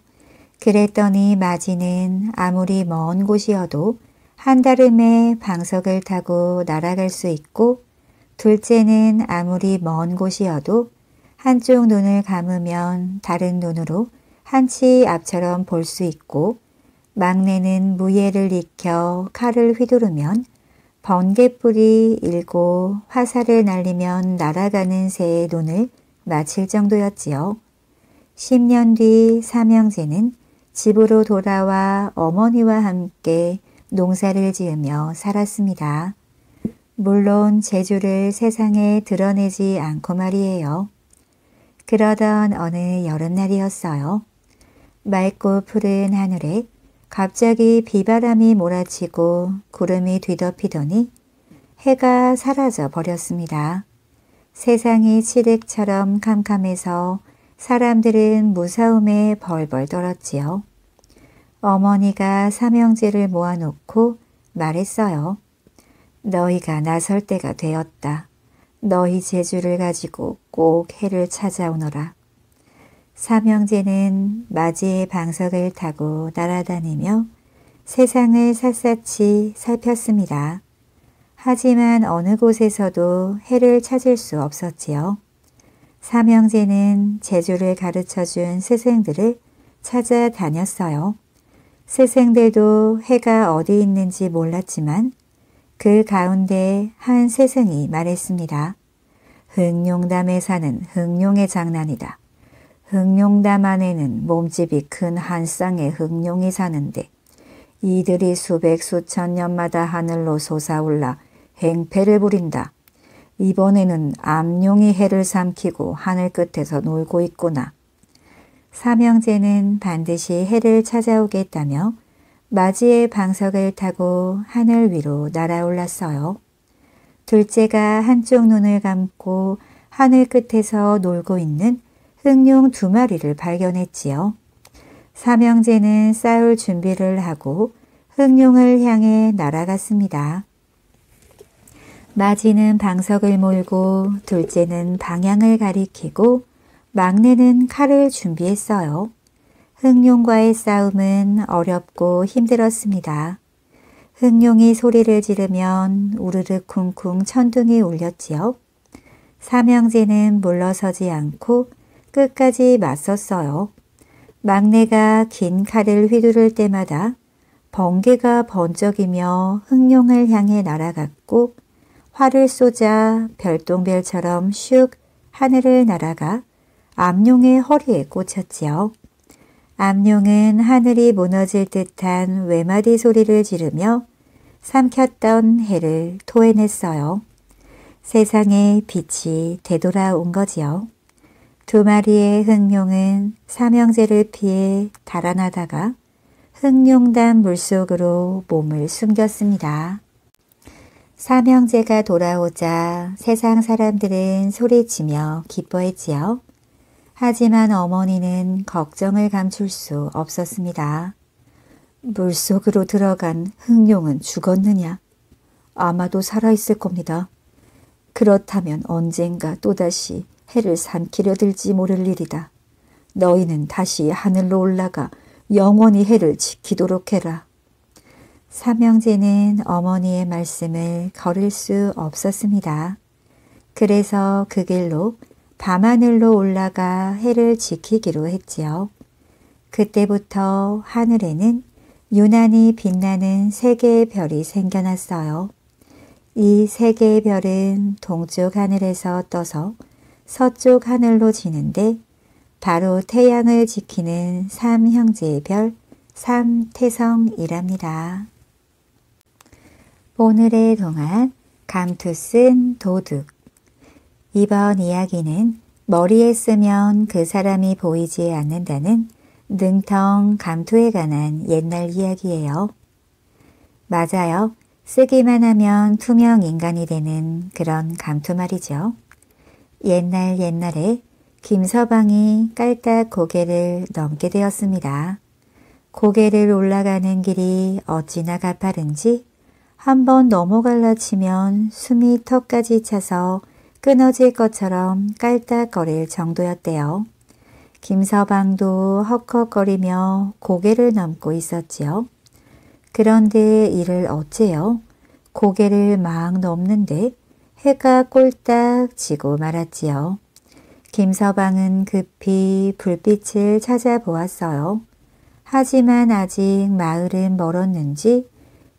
그랬더니 마지는 아무리 먼 곳이어도 한달음에 방석을 타고 날아갈 수 있고, 둘째는 아무리 먼 곳이어도 한쪽 눈을 감으면 다른 눈으로 한치 앞처럼 볼 수 있고, 막내는 무예를 익혀 칼을 휘두르면 번갯불이 일고 화살을 날리면 날아가는 새의 눈을 맞힐 정도였지요. 10년 뒤 삼형제는 집으로 돌아와 어머니와 함께 농사를 지으며 살았습니다. 물론 재주를 세상에 드러내지 않고 말이에요. 그러던 어느 여름날이었어요. 맑고 푸른 하늘에 갑자기 비바람이 몰아치고 구름이 뒤덮이더니 해가 사라져 버렸습니다. 세상이 칠흑처럼 캄캄해서 사람들은 무사움에 벌벌 떨었지요. 어머니가 삼형제를 모아놓고 말했어요. 너희가 나설 때가 되었다. 너희 재주를 가지고 꼭 해를 찾아오너라. 삼형제는 마지의 방석을 타고 날아다니며 세상을 샅샅이 살폈습니다. 하지만 어느 곳에서도 해를 찾을 수 없었지요. 삼형제는 재주를 가르쳐준 스승들을 찾아다녔어요. 스승들도 해가 어디 있는지 몰랐지만 그 가운데 한 스승이 말했습니다. 흑룡담에 사는 흑룡의 장난이다. 흑룡담 안에는 몸집이 큰 한 쌍의 흑룡이 사는데 이들이 수백 수천 년마다 하늘로 솟아올라 행패를 부린다. 이번에는 암룡이 해를 삼키고 하늘 끝에서 놀고 있구나. 삼형제는 반드시 해를 찾아오겠다며 마지의 방석을 타고 하늘 위로 날아올랐어요. 둘째가 한쪽 눈을 감고 하늘 끝에서 놀고 있는 흑룡 두 마리를 발견했지요. 삼형제는 싸울 준비를 하고 흑룡을 향해 날아갔습니다. 마지는 방석을 몰고 둘째는 방향을 가리키고 막내는 칼을 준비했어요. 흑룡과의 싸움은 어렵고 힘들었습니다. 흑룡이 소리를 지르면 우르르 쿵쿵 천둥이 울렸지요. 삼형제는 물러서지 않고 끝까지 맞섰어요. 막내가 긴 칼을 휘두를 때마다 번개가 번쩍이며 흑룡을 향해 날아갔고 활을 쏘자 별똥별처럼 슉 하늘을 날아가 암룡의 허리에 꽂혔지요. 암룡은 하늘이 무너질 듯한 외마디 소리를 지르며 삼켰던 해를 토해냈어요. 세상에 빛이 되돌아온 거지요. 두 마리의 흑룡은 삼형제를 피해 달아나다가 흑룡담 물속으로 몸을 숨겼습니다. 삼형제가 돌아오자 세상 사람들은 소리치며 기뻐했지요. 하지만 어머니는 걱정을 감출 수 없었습니다. 물속으로 들어간 흑룡은 죽었느냐? 아마도 살아있을 겁니다. 그렇다면 언젠가 또다시 해를 삼키려 들지 모를 일이다. 너희는 다시 하늘로 올라가 영원히 해를 지키도록 해라. 삼형제는 어머니의 말씀을 거릴 수 없었습니다. 그래서 그 길로 밤하늘로 올라가 해를 지키기로 했지요. 그때부터 하늘에는 유난히 빛나는 세 개의 별이 생겨났어요. 이 세 개의 별은 동쪽 하늘에서 떠서 서쪽 하늘로 지는데 바로 태양을 지키는 삼형제의 별 삼태성이랍니다. 오늘의 동안 감투 쓴 도둑. 이번 이야기는 머리에 쓰면 그 사람이 보이지 않는다는 능텅 감투에 관한 옛날 이야기예요. 맞아요. 쓰기만 하면 투명 인간이 되는 그런 감투 말이죠. 옛날에 김서방이 깔딱 고개를 넘게 되었습니다. 고개를 올라가는 길이 어찌나 가파른지 한번 넘어갈라 치면 숨이 턱까지 차서 끊어질 것처럼 깔딱거릴 정도였대요. 김서방도 헉헉거리며 고개를 넘고 있었지요. 그런데 이를 어째요? 고개를 막 넘는데 해가 꼴딱 지고 말았지요. 김서방은 급히 불빛을 찾아보았어요. 하지만 아직 마을은 멀었는지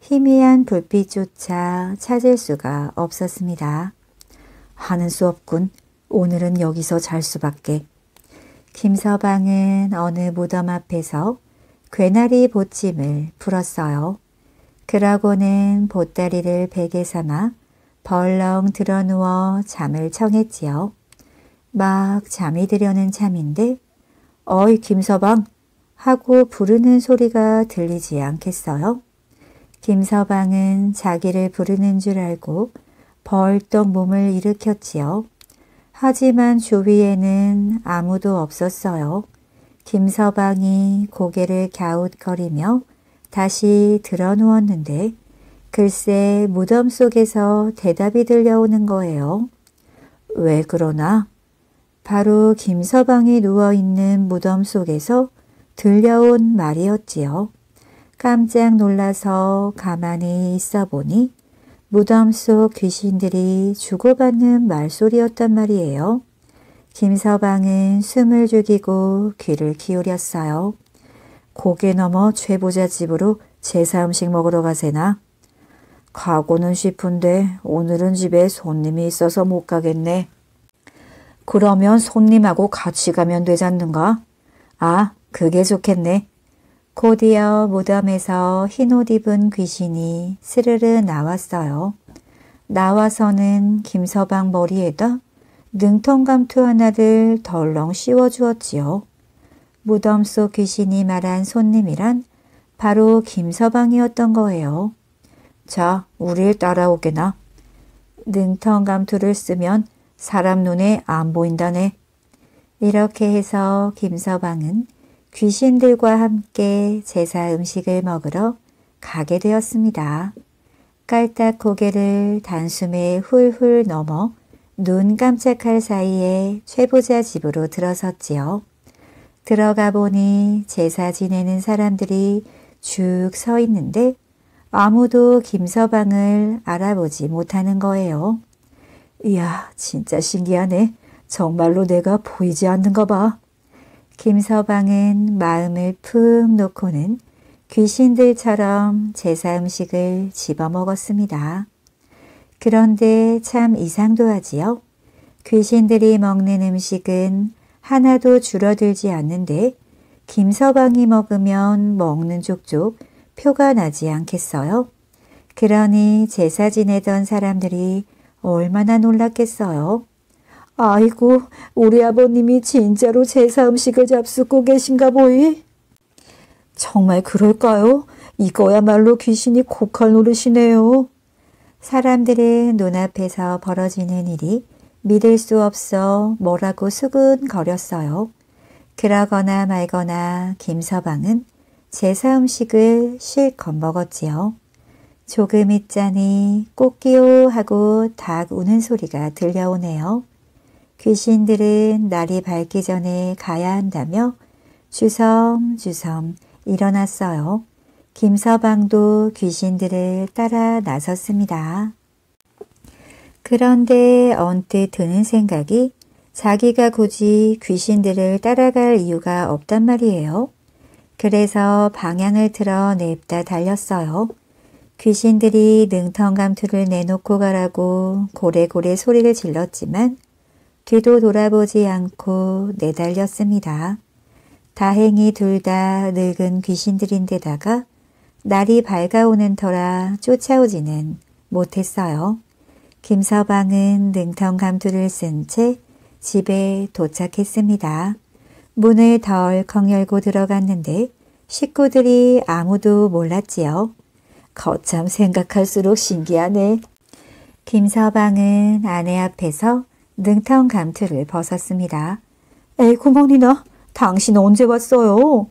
희미한 불빛조차 찾을 수가 없었습니다. 하는 수 없군. 오늘은 여기서 잘 수밖에. 김서방은 어느 무덤 앞에서 괴나리 보찜을 풀었어요. 그러고는 보따리를 베개 삼아 벌렁 드러누워 잠을 청했지요. 막 잠이 들려는 참인데 어이 김서방, 하고 부르는 소리가 들리지 않겠어요? 김서방은 자기를 부르는 줄 알고 벌떡 몸을 일으켰지요. 하지만 주위에는 아무도 없었어요. 김서방이 고개를 갸웃거리며 다시 드러누웠는데 글쎄 무덤 속에서 대답이 들려오는 거예요. 왜 그러나? 바로 김서방이 누워있는 무덤 속에서 들려온 말이었지요. 깜짝 놀라서 가만히 있어 보니 무덤 속 귀신들이 주고받는 말소리였단 말이에요. 김서방은 숨을 죽이고 귀를 기울였어요. 고개 넘어 최부자 집으로 제사 음식 먹으러 가세나? 가고는 싶은데 오늘은 집에 손님이 있어서 못 가겠네. 그러면 손님하고 같이 가면 되지 않는가? 아, 그게 좋겠네. 곧이어 무덤에서 흰옷 입은 귀신이 스르르 나왔어요. 나와서는 김서방 머리에다 능통감투 하나를 덜렁 씌워주었지요. 무덤 속 귀신이 말한 손님이란 바로 김서방이었던 거예요. 자, 우릴 따라오게나. 능통감투를 쓰면 사람 눈에 안 보인다네. 이렇게 해서 김서방은 귀신들과 함께 제사 음식을 먹으러 가게 되었습니다. 깔딱 고개를 단숨에 훌훌 넘어 눈 깜짝할 사이에 최부자 집으로 들어섰지요. 들어가 보니 제사 지내는 사람들이 쭉 서 있는데 아무도 김서방을 알아보지 못하는 거예요. 이야, 진짜 신기하네. 정말로 내가 보이지 않는가 봐. 김서방은 마음을 푹 놓고는 귀신들처럼 제사 음식을 집어먹었습니다. 그런데 참 이상도 하지요. 귀신들이 먹는 음식은 하나도 줄어들지 않는데 김서방이 먹으면 먹는 족족 표가 나지 않겠어요? 그러니 제사 지내던 사람들이 얼마나 놀랐겠어요? 아이고, 우리 아버님이 진짜로 제사 음식을 잡수고 계신가 보이? 정말 그럴까요? 이거야말로 귀신이 곡할 노릇이네요. 사람들의 눈앞에서 벌어지는 일이 믿을 수 없어 뭐라고 수근거렸어요. 그러거나 말거나 김서방은 제사 음식을 실컷 먹었지요. 조금 있자니 꽃기오 하고 닭 우는 소리가 들려오네요. 귀신들은 날이 밝기 전에 가야 한다며 주섬주섬 일어났어요. 김서방도 귀신들을 따라 나섰습니다. 그런데 언뜻 드는 생각이 자기가 굳이 귀신들을 따라갈 이유가 없단 말이에요. 그래서 방향을 틀어 냅다 달렸어요. 귀신들이 능텅감투를 내놓고 가라고 고래고래 소리를 질렀지만 뒤도 돌아보지 않고 내달렸습니다. 다행히 둘 다 늙은 귀신들인데다가 날이 밝아오는 터라 쫓아오지는 못했어요. 김서방은 능텅감투를 쓴 채 집에 도착했습니다. 문을 덜컹 열고 들어갔는데 식구들이 아무도 몰랐지요. 거참 생각할수록 신기하네. 김서방은 아내 앞에서 능텅감투를 벗었습니다. 에이, 고모니나, 당신 언제 왔어요?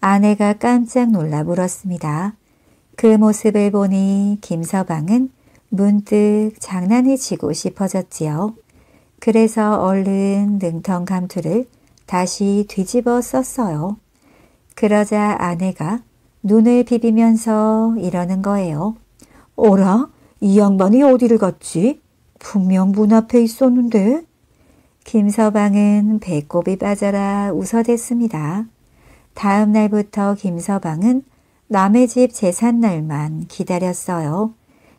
아내가 깜짝 놀라 물었습니다. 그 모습을 보니 김서방은 문득 장난이 치고 싶어졌지요. 그래서 얼른 능텅감투를 다시 뒤집어 썼어요. 그러자 아내가 눈을 비비면서 이러는 거예요. 어라? 이 양반이 어디를 갔지? 분명 문 앞에 있었는데? 김서방은 배꼽이 빠져라 웃어댔습니다. 다음 날부터 김서방은 남의 집 제삿날만 기다렸어요.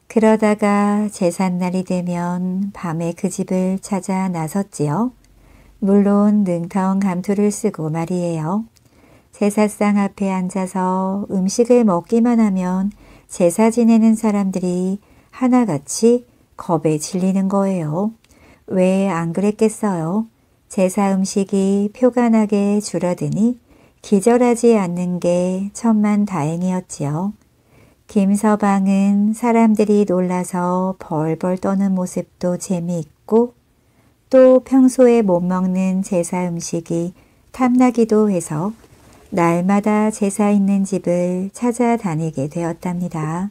그러다가 제삿날이 되면 밤에 그 집을 찾아 나섰지요. 물론 능텅감투를 쓰고 말이에요. 제사상 앞에 앉아서 음식을 먹기만 하면 제사 지내는 사람들이 하나같이 겁에 질리는 거예요. 왜 안 그랬겠어요? 제사 음식이 표가 나게 줄어드니 기절하지 않는 게 천만 다행이었지요. 김서방은 사람들이 놀라서 벌벌 떠는 모습도 재미있고 또 평소에 못 먹는 제사 음식이 탐나기도 해서 날마다 제사 있는 집을 찾아다니게 되었답니다.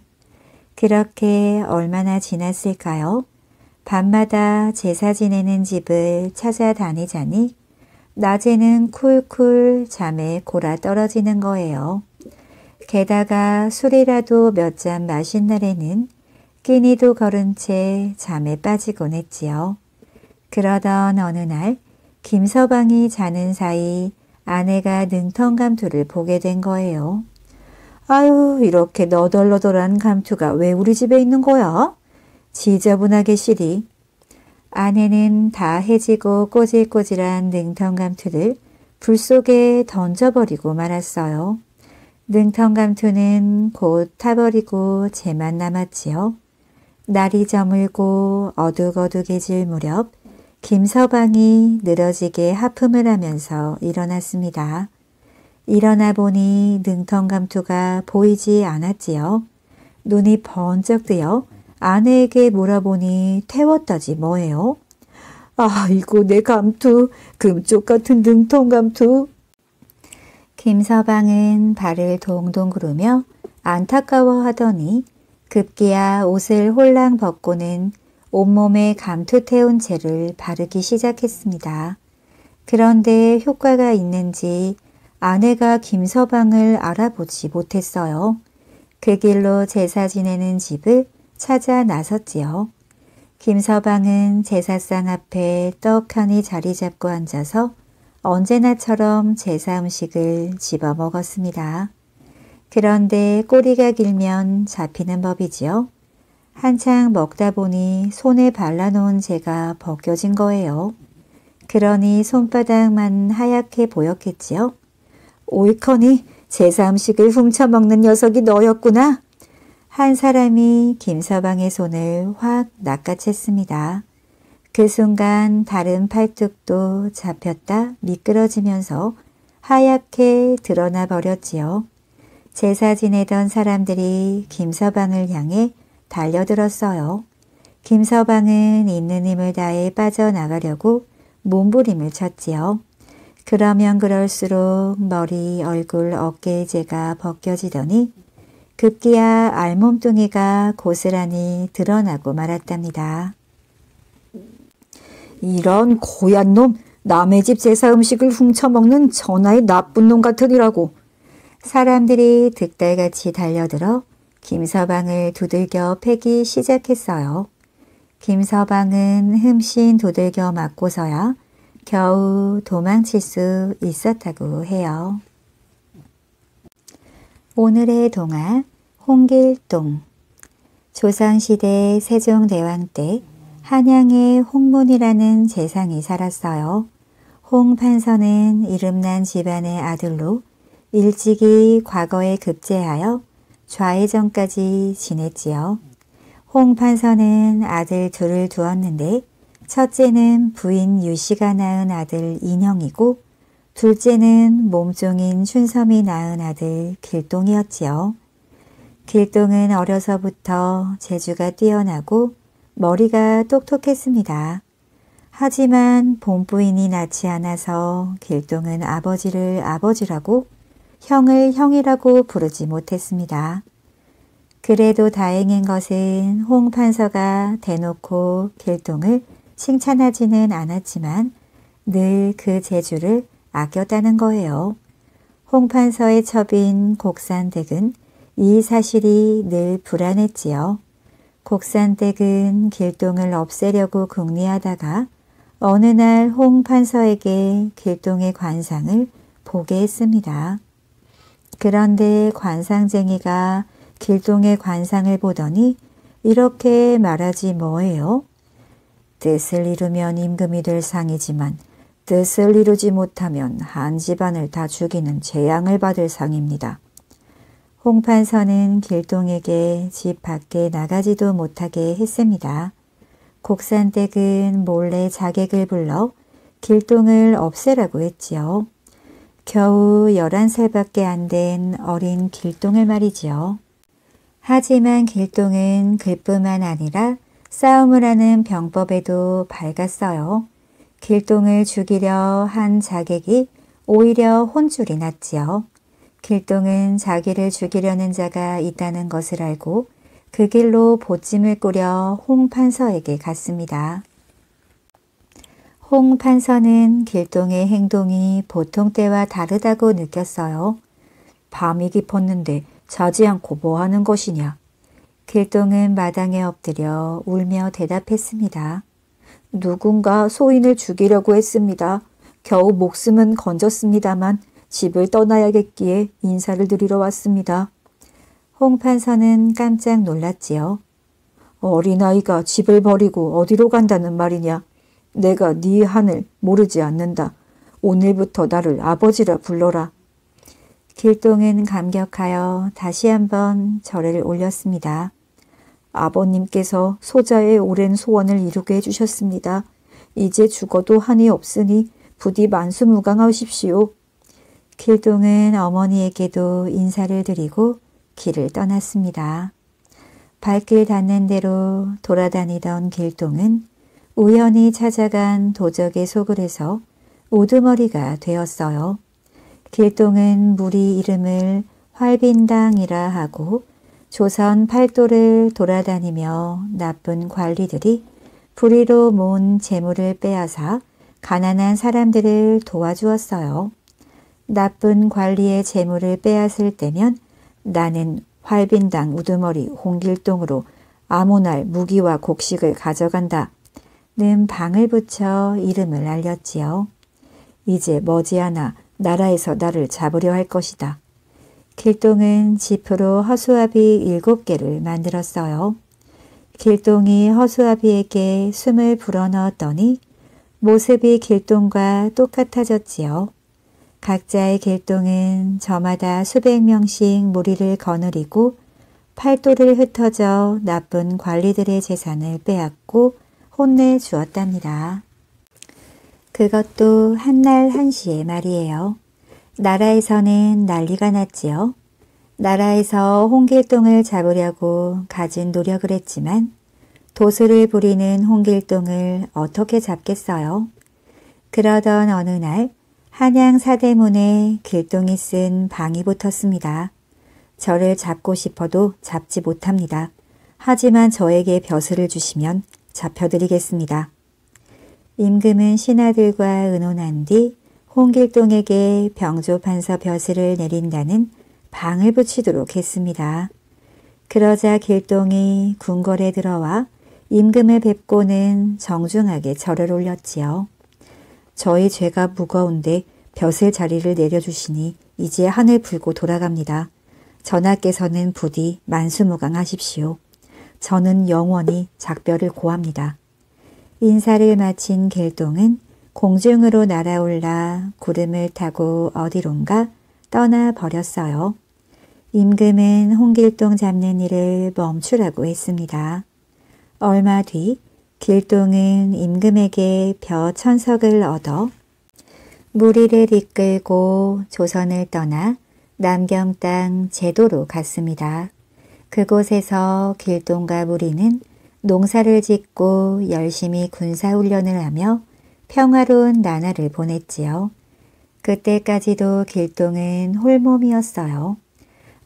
그렇게 얼마나 지났을까요? 밤마다 제사 지내는 집을 찾아다니자니 낮에는 쿨쿨 잠에 골아 떨어지는 거예요. 게다가 술이라도 몇 잔 마신 날에는 끼니도 거른 채 잠에 빠지곤 했지요. 그러던 어느 날 김서방이 자는 사이 아내가 능턴 감투를 보게 된 거예요. 아유, 이렇게 너덜너덜한 감투가 왜 우리 집에 있는 거야? 지저분하게 시리. 아내는 다 해지고 꼬질꼬질한 능턴 감투를 불 속에 던져버리고 말았어요. 능턴 감투는 곧 타버리고 재만 남았지요. 날이 저물고 어둑어둑해질 무렵 김서방이 늘어지게 하품을 하면서 일어났습니다. 일어나 보니 능턴 감투가 보이지 않았지요. 눈이 번쩍 뜨여 아내에게 물어보니 태웠다지 뭐예요. 아이고, 내 감투, 금쪽 같은 능통 감투. 김서방은 발을 동동 구르며 안타까워하더니 급기야 옷을 홀랑 벗고는 온몸에 감투 태운 채를 바르기 시작했습니다. 그런데 효과가 있는지 아내가 김서방을 알아보지 못했어요. 그 길로 제사 지내는 집을 찾아 나섰지요. 김서방은 제사상 앞에 떡하니 자리 잡고 앉아서 언제나처럼 제사 음식을 집어 먹었습니다. 그런데 꼬리가 길면 잡히는 법이지요. 한창 먹다 보니 손에 발라놓은 재가 벗겨진 거예요. 그러니 손바닥만 하얗게 보였겠지요. 옳거니 제사 음식을 훔쳐먹는 녀석이 너였구나. 한 사람이 김서방의 손을 확 낚아챘습니다. 그 순간 다른 팔뚝도 잡혔다 미끄러지면서 하얗게 드러나 버렸지요. 제사 지내던 사람들이 김서방을 향해 달려들었어요. 김서방은 있는 힘을 다해 빠져나가려고 몸부림을 쳤지요. 그러면 그럴수록 머리, 얼굴, 어깨의 재가 벗겨지더니 급기야 알몸뚱이가 고스란히 드러나고 말았답니다. 이런 고얀 놈, 남의 집 제사 음식을 훔쳐먹는 전하의 나쁜 놈 같으니라고. 사람들이 득달같이 달려들어 김서방을 두들겨 패기 시작했어요. 김서방은 흠씬 두들겨 맞고서야 겨우 도망칠 수 있었다고 해요. 오늘의 동화, 홍길동. 조선시대 세종대왕 때 한양의 홍문이라는 재상이 살았어요. 홍판서는 이름난 집안의 아들로 일찍이 과거에 급제하여 좌회정까지 지냈지요. 홍판서는 아들 둘을 두었는데 첫째는 부인 유씨가 낳은 아들 인형이고 둘째는 몸종인 춘섬이 낳은 아들 길동이었지요. 길동은 어려서부터 재주가 뛰어나고 머리가 똑똑했습니다. 하지만 본부인이 낳지 않아서 길동은 아버지를 아버지라고 형을 형이라고 부르지 못했습니다. 그래도 다행인 것은 홍판서가 대놓고 길동을 칭찬하지는 않았지만 늘 그 재주를 아꼈다는 거예요. 홍판서의 첩인 곡산댁은 이 사실이 늘 불안했지요. 곡산댁은 길동을 없애려고 궁리하다가 어느 날 홍판서에게 길동의 관상을 보게 했습니다. 그런데 관상쟁이가 길동의 관상을 보더니 이렇게 말하지 뭐예요? 뜻을 이루면 임금이 될 상이지만 뜻을 이루지 못하면 한 집안을 다 죽이는 재앙을 받을 상입니다. 홍판서는 길동에게 집 밖에 나가지도 못하게 했습니다. 곡산댁은 몰래 자객을 불러 길동을 없애라고 했지요. 겨우 11살밖에 안 된 어린 길동을 말이지요. 하지만 길동은 글뿐만 아니라 싸움을 하는 병법에도 밝았어요. 길동을 죽이려 한 자객이 오히려 혼쭐이 났지요. 길동은 자기를 죽이려는 자가 있다는 것을 알고 그 길로 보찜을 꾸려 홍판서에게 갔습니다. 홍판서는 길동의 행동이 보통 때와 다르다고 느꼈어요. 밤이 깊었는데 자지 않고 뭐 하는 것이냐. 길동은 마당에 엎드려 울며 대답했습니다. 누군가 소인을 죽이려고 했습니다. 겨우 목숨은 건졌습니다만 집을 떠나야겠기에 인사를 드리러 왔습니다. 홍판서는 깜짝 놀랐지요. 어린아이가 집을 버리고 어디로 간다는 말이냐. 내가 네 한을 모르지 않는다. 오늘부터 나를 아버지라 불러라. 길동은 감격하여 다시 한번 절을 올렸습니다. 아버님께서 소자의 오랜 소원을 이루게 해주셨습니다. 이제 죽어도 한이 없으니 부디 만수무강하십시오. 길동은 어머니에게도 인사를 드리고 길을 떠났습니다. 발길 닿는 대로 돌아다니던 길동은 우연히 찾아간 도적의 소굴에서 우두머리가 되었어요. 길동은 무리 이름을 활빈당이라 하고 조선 팔도를 돌아다니며 나쁜 관리들이 불의로 모은 재물을 빼앗아 가난한 사람들을 도와주었어요. 나쁜 관리의 재물을 빼앗을 때면 나는 활빈당 우두머리 홍길동으로 아무날 무기와 곡식을 가져간다. 는 방을 붙여 이름을 알렸지요. 이제 머지않아 나라에서 나를 잡으려 할 것이다. 길동은 지프로 허수아비 7개를 만들었어요. 길동이 허수아비에게 숨을 불어넣었더니 모습이 길동과 똑같아졌지요. 각자의 길동은 저마다 수백 명씩 무리를 거느리고 팔도를 흩어져 나쁜 관리들의 재산을 빼앗고 혼내주었답니다. 그것도 한날 한시의 말이에요. 나라에서는 난리가 났지요. 나라에서 홍길동을 잡으려고 가진 노력을 했지만 도수를 부리는 홍길동을 어떻게 잡겠어요? 그러던 어느 날 한양 사대문에 길동이 쓴 방이 붙었습니다. 저를 잡고 싶어도 잡지 못합니다. 하지만 저에게 벼슬을 주시면 잡혀드리겠습니다. 임금은 신하들과 의논한 뒤 홍길동에게 병조판서 벼슬을 내린다는 방을 붙이도록 했습니다. 그러자 길동이 궁궐에 들어와 임금을 뵙고는 정중하게 절을 올렸지요. 저희 죄가 무거운데 벼슬 자리를 내려주시니 이제 한을 풀고 돌아갑니다. 전하께서는 부디 만수무강하십시오. 저는 영원히 작별을 고합니다. 인사를 마친 길동은 공중으로 날아올라 구름을 타고 어디론가 떠나버렸어요. 임금은 홍길동 잡는 일을 멈추라고 했습니다. 얼마 뒤 길동은 임금에게 벼 1000석을 얻어 무리를 이끌고 조선을 떠나 남경 땅 제도로 갔습니다. 그곳에서 길동과 무리는 농사를 짓고 열심히 군사훈련을 하며 평화로운 나날을 보냈지요. 그때까지도 길동은 홀몸이었어요.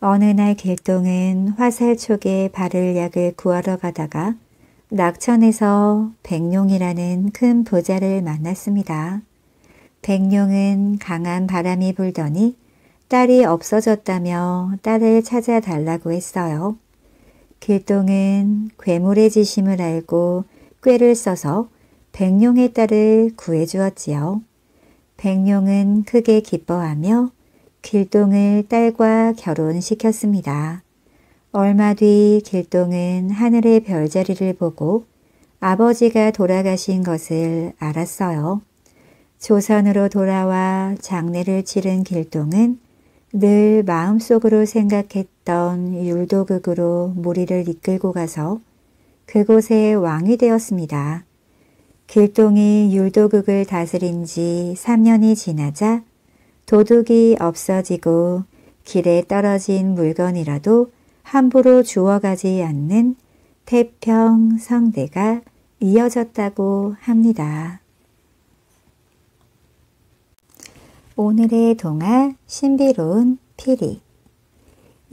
어느 날 길동은 화살촉에 바를 약을 구하러 가다가 낙천에서 백룡이라는 큰 부자를 만났습니다. 백룡은 강한 바람이 불더니 딸이 없어졌다며 딸을 찾아달라고 했어요. 길동은 괴물의 지심을 알고 꾀를 써서 백룡의 딸을 구해주었지요. 백룡은 크게 기뻐하며 길동을 딸과 결혼시켰습니다. 얼마 뒤 길동은 하늘의 별자리를 보고 아버지가 돌아가신 것을 알았어요. 조선으로 돌아와 장례를 치른 길동은 늘 마음속으로 생각했던 율도극으로 무리를 이끌고 가서 그곳의 왕이 되었습니다. 길동이 율도극을 다스린 지 3년이 지나자 도둑이 없어지고 길에 떨어진 물건이라도 함부로 주워가지 않는 태평성대가 이어졌다고 합니다. 오늘의 동화 신비로운 피리.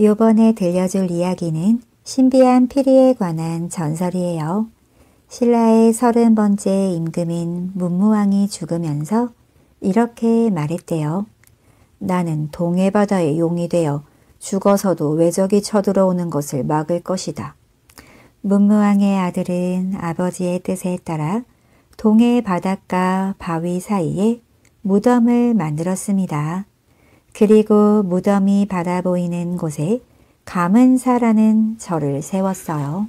요번에 들려줄 이야기는 신비한 피리에 관한 전설이에요. 신라의 30번째 임금인 문무왕이 죽으면서 이렇게 말했대요. 나는 동해바다의 용이 되어 죽어서도 외적이 쳐들어오는 것을 막을 것이다. 문무왕의 아들은 아버지의 뜻에 따라 동해 바닷가 바위 사이에 무덤을 만들었습니다. 그리고 무덤이 바라 보이는 곳에 감은사라는 절을 세웠어요.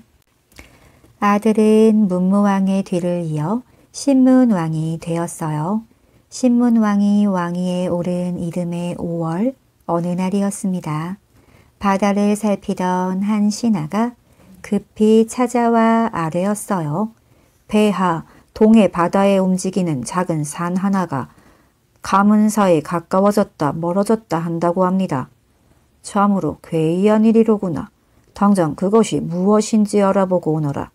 아들은 문무왕의 뒤를 이어 신문왕이 되었어요. 신문왕이 왕위에 오른 이듬해 5월 어느 날이었습니다. 바다를 살피던 한 신하가 급히 찾아와 아뢰었어요. 폐하, 동해 바다에 움직이는 작은 산 하나가 감은사에 가까워졌다 멀어졌다 한다고 합니다. 참으로 괴이한 일이로구나. 당장 그것이 무엇인지 알아보고 오너라.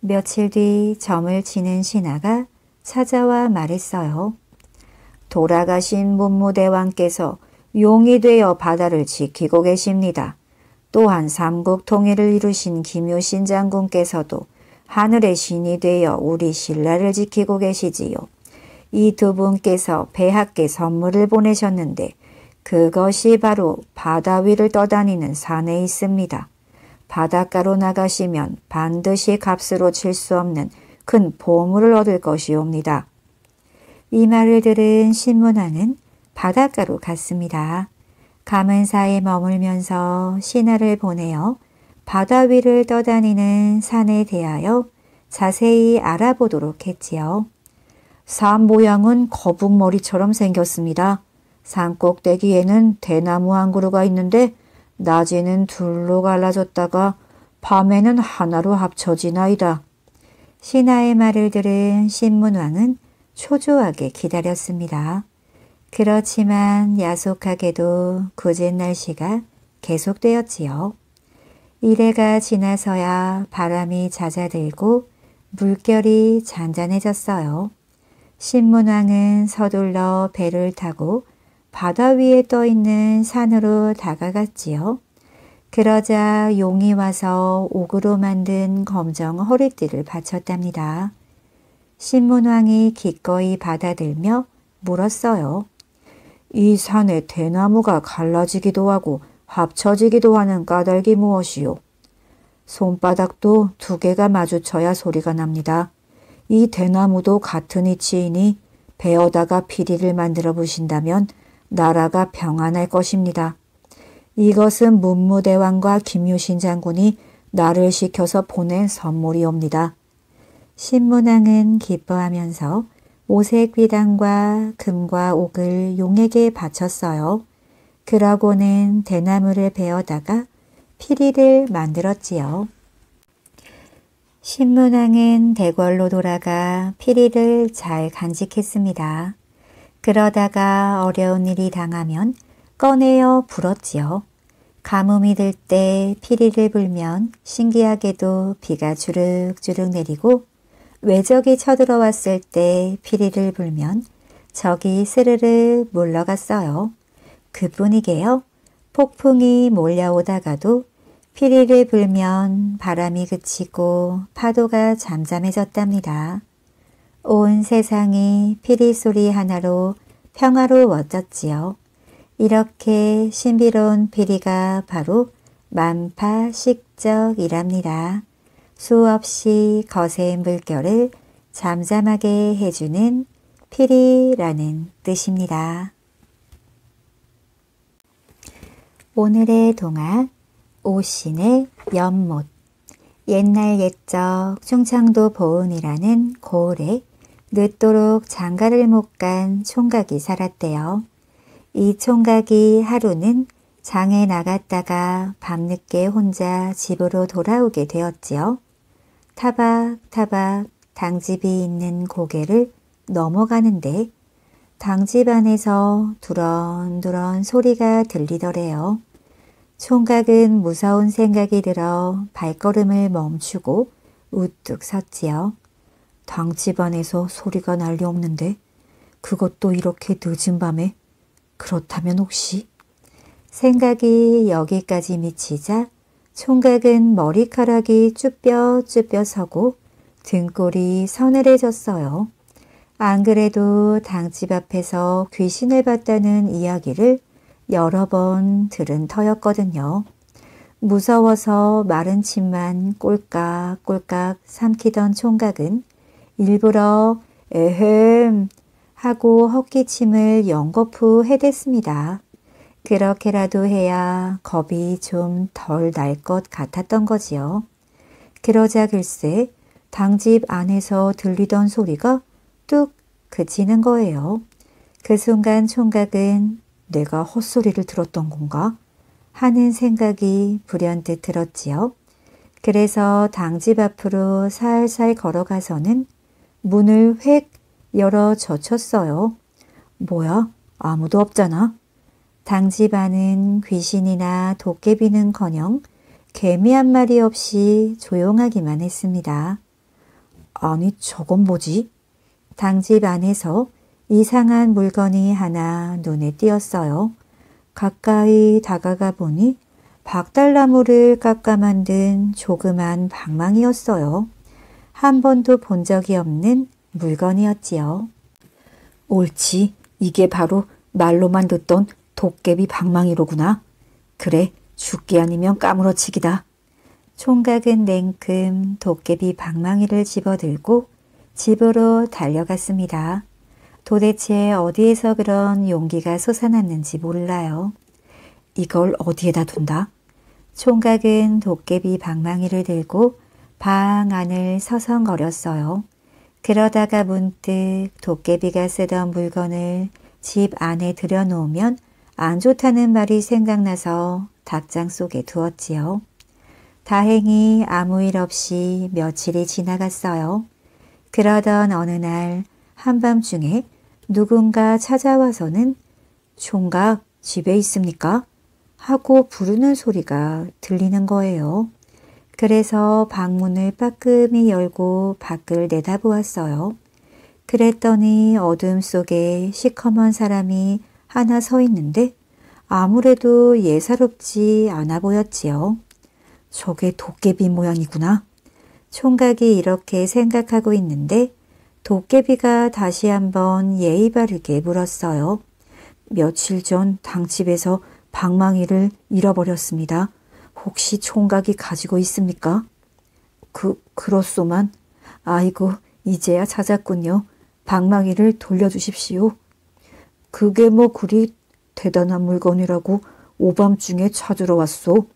며칠 뒤 점을 치는 신하가 찾아와 말했어요. 돌아가신 문무대왕께서 용이 되어 바다를 지키고 계십니다. 또한 삼국 통일을 이루신 김유신 장군께서도 하늘의 신이 되어 우리 신라를 지키고 계시지요. 이 두 분께서 폐하께 선물을 보내셨는데 그것이 바로 바다 위를 떠다니는 산에 있습니다. 바닷가로 나가시면 반드시 값으로 칠 수 없는 큰 보물을 얻을 것이옵니다. 이 말을 들은 신문왕은 바닷가로 갔습니다. 감은사에 머물면서 신하를 보내어 바다 위를 떠다니는 산에 대하여 자세히 알아보도록 했지요. 산 모양은 거북머리처럼 생겼습니다. 산 꼭대기에는 대나무 한 그루가 있는데 낮에는 둘로 갈라졌다가 밤에는 하나로 합쳐지나이다. 신하의 말을 들은 신문왕은 초조하게 기다렸습니다. 그렇지만 야속하게도 굳은 날씨가 계속되었지요. 이래가 지나서야 바람이 잦아들고 물결이 잔잔해졌어요. 신문왕은 서둘러 배를 타고 바다 위에 떠있는 산으로 다가갔지요. 그러자 용이 와서 옥으로 만든 검정 허리띠를 받쳤답니다. 신문왕이 기꺼이 받아들며 물었어요. 이 산에 대나무가 갈라지기도 하고 합쳐지기도 하는 까닭이 무엇이요? 손바닥도 두 개가 마주쳐야 소리가 납니다. 이 대나무도 같은 이치이니 베어다가 피리를 만들어 보신다면 나라가 평안할 것입니다. 이것은 문무대왕과 김유신 장군이 나를 시켜서 보낸 선물이옵니다. 신문왕은 기뻐하면서 오색 비단과 금과 옥을 용에게 바쳤어요. 그러고는 대나무를 베어다가 피리를 만들었지요. 신문왕은 대궐로 돌아가 피리를 잘 간직했습니다. 그러다가 어려운 일이 당하면 꺼내어 불었지요. 가뭄이 들 때 피리를 불면 신기하게도 비가 주륵주륵 내리고 외적이 쳐들어왔을 때 피리를 불면 적이 스르르 물러갔어요. 그뿐이게요. 폭풍이 몰려오다가도 피리를 불면 바람이 그치고 파도가 잠잠해졌답니다. 온 세상이 피리 소리 하나로 평화로워졌지요. 이렇게 신비로운 피리가 바로 만파식적이랍니다. 수없이 거센 물결을 잠잠하게 해주는 피리라는 뜻입니다. 오늘의 동화 오신의 연못. 옛날 옛적 충청도 보은이라는 고을에 늦도록 장가를 못 간 총각이 살았대요. 이 총각이 하루는 장에 나갔다가 밤늦게 혼자 집으로 돌아오게 되었지요. 타박타박 당집이 있는 고개를 넘어가는데 당집안에서 두런두런 소리가 들리더래요. 총각은 무서운 생각이 들어 발걸음을 멈추고 우뚝 섰지요. 당집안에서 소리가 날려오는데 그것도 이렇게 늦은 밤에? 그렇다면 혹시? 생각이 여기까지 미치자 총각은 머리카락이 쭈뼛쭈뼛 서고 등골이 서늘해졌어요. 안 그래도 당집 앞에서 귀신을 봤다는 이야기를 여러 번 들은 터였거든요. 무서워서 마른 침만 꼴깍꼴깍 삼키던 총각은 일부러 에헴 하고 헛기침을 연거푸 해댔습니다. 그렇게라도 해야 겁이 좀 덜 날 것 같았던 거지요. 그러자 글쎄 당집 안에서 들리던 소리가 뚝 그치는 거예요. 그 순간 총각은 내가 헛소리를 들었던 건가? 하는 생각이 불현듯 들었지요. 그래서 당집 앞으로 살살 걸어가서는 문을 획 열어 젖혔어요. 뭐야? 아무도 없잖아. 당집 안은 귀신이나 도깨비는커녕 개미 한 마리 없이 조용하기만 했습니다. 아니 저건 뭐지? 당집 안에서 이상한 물건이 하나 눈에 띄었어요. 가까이 다가가 보니 박달나무를 깎아 만든 조그만 방망이였어요. 한 번도 본 적이 없는 물건이었지요. 옳지, 이게 바로 말로만 듣던 도깨비 방망이로구나. 그래, 죽기 아니면 까무러치기다. 총각은 냉큼 도깨비 방망이를 집어들고 집으로 달려갔습니다. 도대체 어디에서 그런 용기가 솟아났는지 몰라요. 이걸 어디에다 둔다? 총각은 도깨비 방망이를 들고 방 안을 서성거렸어요. 그러다가 문득 도깨비가 쓰던 물건을 집 안에 들여놓으면 안 좋다는 말이 생각나서 닭장 속에 두었지요. 다행히 아무 일 없이 며칠이 지나갔어요. 그러던 어느 날 한밤중에 누군가 찾아와서는 총각 집에 있습니까? 하고 부르는 소리가 들리는 거예요. 그래서 방문을 빠끔히 열고 밖을 내다보았어요. 그랬더니 어둠 속에 시커먼 사람이 하나 서 있는데 아무래도 예사롭지 않아 보였지요. 저게 도깨비 모양이구나. 총각이 이렇게 생각하고 있는데 도깨비가 다시 한번 예의 바르게 물었어요. 며칠 전 당집에서 방망이를 잃어버렸습니다. 혹시 총각이 가지고 있습니까? 그렇소만. 아이고, 이제야 찾았군요. 방망이를 돌려주십시오. 그게 뭐 그리 대단한 물건이라고 오밤중에 찾으러 왔소.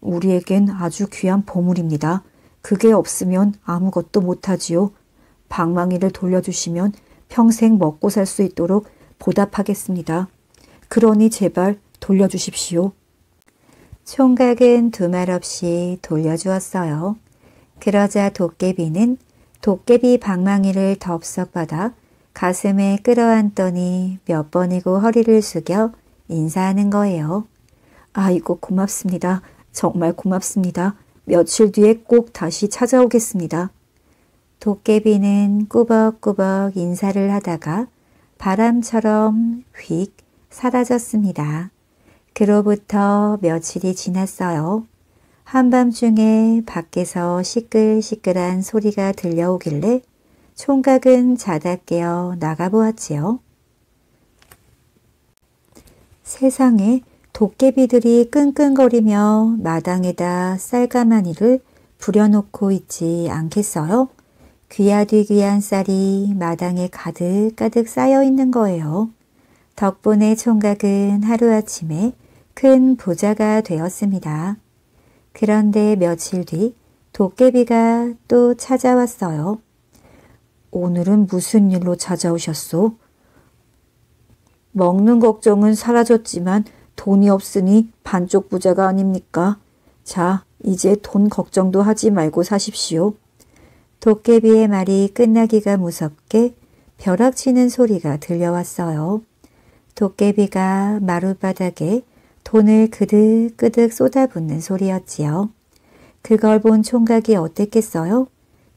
우리에겐 아주 귀한 보물입니다. 그게 없으면 아무것도 못하지요. 방망이를 돌려주시면 평생 먹고 살 수 있도록 보답하겠습니다. 그러니 제발 돌려주십시오. 총각은 두말 없이 돌려주었어요. 그러자 도깨비는 도깨비 방망이를 덥석 받아 가슴에 끌어안더니 몇 번이고 허리를 숙여 인사하는 거예요. 아이고 고맙습니다. 정말 고맙습니다. 며칠 뒤에 꼭 다시 찾아오겠습니다. 도깨비는 꾸벅꾸벅 인사를 하다가 바람처럼 휙 사라졌습니다. 그로부터 며칠이 지났어요. 한밤중에 밖에서 시끌시끌한 소리가 들려오길래 총각은 자다 깨어 나가보았지요. 세상에 도깨비들이 끙끙거리며 마당에다 쌀가마니를 부려놓고 있지 않겠어요? 귀하디귀한 쌀이 마당에 가득가득 쌓여있는 거예요. 덕분에 총각은 하루아침에 큰 부자가 되었습니다. 그런데 며칠 뒤 도깨비가 또 찾아왔어요. 오늘은 무슨 일로 찾아오셨소? 먹는 걱정은 사라졌지만 돈이 없으니 반쪽 부자가 아닙니까? 자, 이제 돈 걱정도 하지 말고 사십시오. 도깨비의 말이 끝나기가 무섭게 벼락치는 소리가 들려왔어요. 도깨비가 마룻바닥에 돈을 그득그득 쏟아붓는 소리였지요. 그걸 본 총각이 어땠겠어요?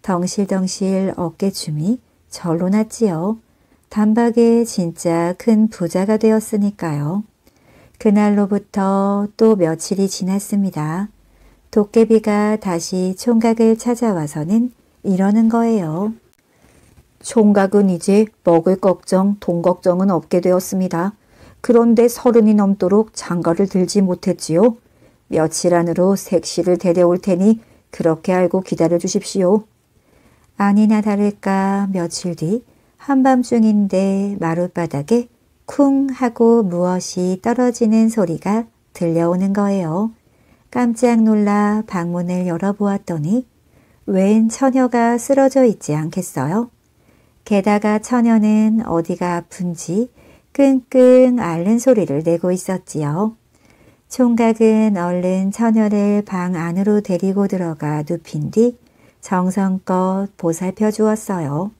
덩실덩실 어깨춤이 절로 났지요. 단박에 진짜 큰 부자가 되었으니까요. 그날로부터 또 며칠이 지났습니다. 도깨비가 다시 총각을 찾아와서는 이러는 거예요. 총각은 이제 먹을 걱정, 돈 걱정은 없게 되었습니다. 그런데 30이 넘도록 장가를 들지 못했지요. 며칠 안으로 색시를 데려올 테니 그렇게 알고 기다려 주십시오. 아니나 다를까 며칠 뒤 한밤중인데 마룻바닥에 쿵 하고 무엇이 떨어지는 소리가 들려오는 거예요. 깜짝 놀라 방문을 열어보았더니 웬 처녀가 쓰러져 있지 않겠어요? 게다가 처녀는 어디가 아픈지 끙끙 앓는 소리를 내고 있었지요. 총각은 얼른 처녀를 방 안으로 데리고 들어가 눕힌 뒤 정성껏 보살펴 주었어요.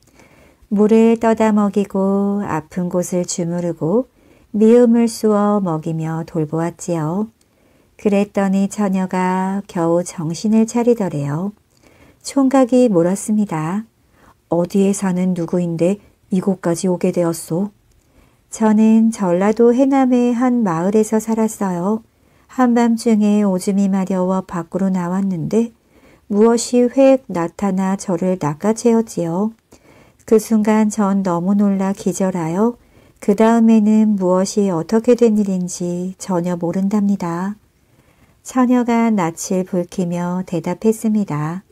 물을 떠다 먹이고 아픈 곳을 주무르고 미음을 쑤어 먹이며 돌보았지요. 그랬더니 처녀가 겨우 정신을 차리더래요. 총각이 물었습니다. 어디에 사는 누구인데 이곳까지 오게 되었소? 저는 전라도 해남의 한 마을에서 살았어요. 한밤중에 오줌이 마려워 밖으로 나왔는데 무엇이 획 나타나 저를 낚아채었지요. 그 순간 전 너무 놀라 기절하여 그 다음에는 무엇이 어떻게 된 일인지 전혀 모른답니다. 처녀가 낯을 붉히며 대답했습니다.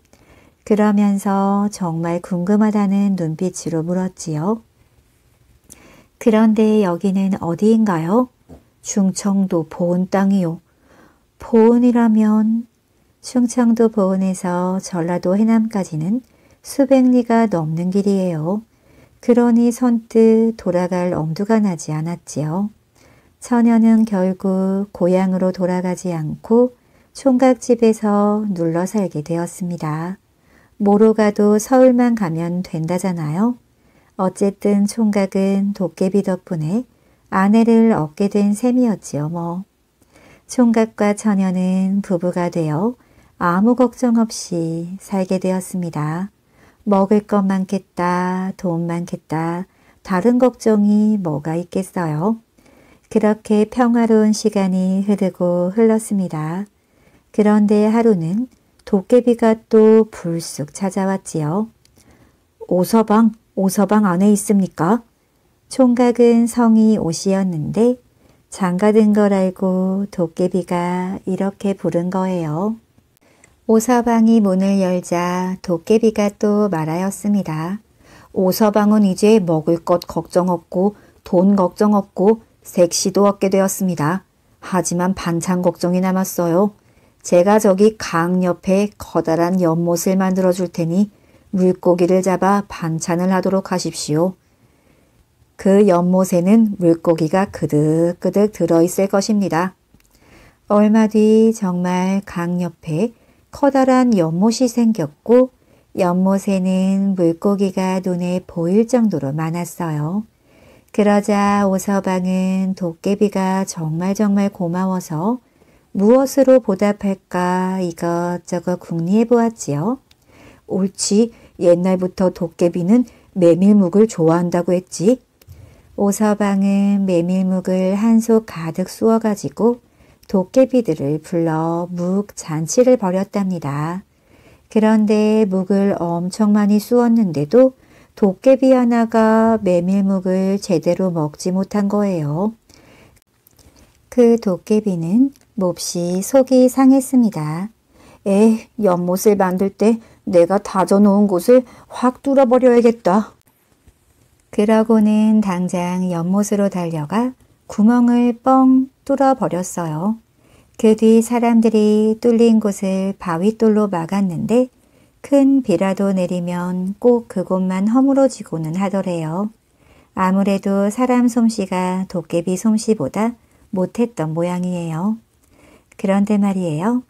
그러면서 정말 궁금하다는 눈빛으로 물었지요. 그런데 여기는 어디인가요? 충청도 보은 땅이요. 보은이라면 충청도 보은에서 전라도 해남까지는 수백리가 넘는 길이에요. 그러니 선뜻 돌아갈 엄두가 나지 않았지요. 처녀는 결국 고향으로 돌아가지 않고 총각집에서 눌러 살게 되었습니다. 뭐로 가도 서울만 가면 된다잖아요. 어쨌든 총각은 도깨비 덕분에 아내를 얻게 된 셈이었지요 뭐. 총각과 처녀는 부부가 되어 아무 걱정 없이 살게 되었습니다. 먹을 것 많겠다, 돈 많겠다, 다른 걱정이 뭐가 있겠어요. 그렇게 평화로운 시간이 흐르고 흘렀습니다. 그런데 하루는 도깨비가 또 불쑥 찾아왔지요. 오서방 안에 있습니까? 총각은 성이 오시였는데 장가든 걸 알고 도깨비가 이렇게 부른 거예요. 오서방이 문을 열자 도깨비가 또 말하였습니다. 오서방은 이제 먹을 것 걱정 없고 돈 걱정 없고 색시도 얻게 되었습니다. 하지만 반찬 걱정이 남았어요. 제가 저기 강 옆에 커다란 연못을 만들어 줄 테니 물고기를 잡아 반찬을 하도록 하십시오. 그 연못에는 물고기가 그득그득 들어있을 것입니다. 얼마 뒤 정말 강 옆에 커다란 연못이 생겼고 연못에는 물고기가 눈에 보일 정도로 많았어요. 그러자 오서방은 도깨비가 정말 고마워서 무엇으로 보답할까 이것저것 궁리해 보았지요. 옳지, 옛날부터 도깨비는 메밀묵을 좋아한다고 했지. 오서방은 메밀묵을 한 솥 가득 쑤어가지고 도깨비들을 불러 묵 잔치를 벌였답니다. 그런데 묵을 엄청 많이 쑤었는데도 도깨비 하나가 메밀묵을 제대로 먹지 못한 거예요. 그 도깨비는 몹시 속이 상했습니다. 연못을 만들 때 내가 다져놓은 곳을 확 뚫어버려야겠다. 그러고는 당장 연못으로 달려가 구멍을 뻥 뚫어버렸어요. 그 뒤 사람들이 뚫린 곳을 바위돌로 막았는데 큰 비라도 내리면 꼭 그곳만 허물어지고는 하더래요. 아무래도 사람 솜씨가 도깨비 솜씨보다 못했던 모양이에요. 그런데 말이에요.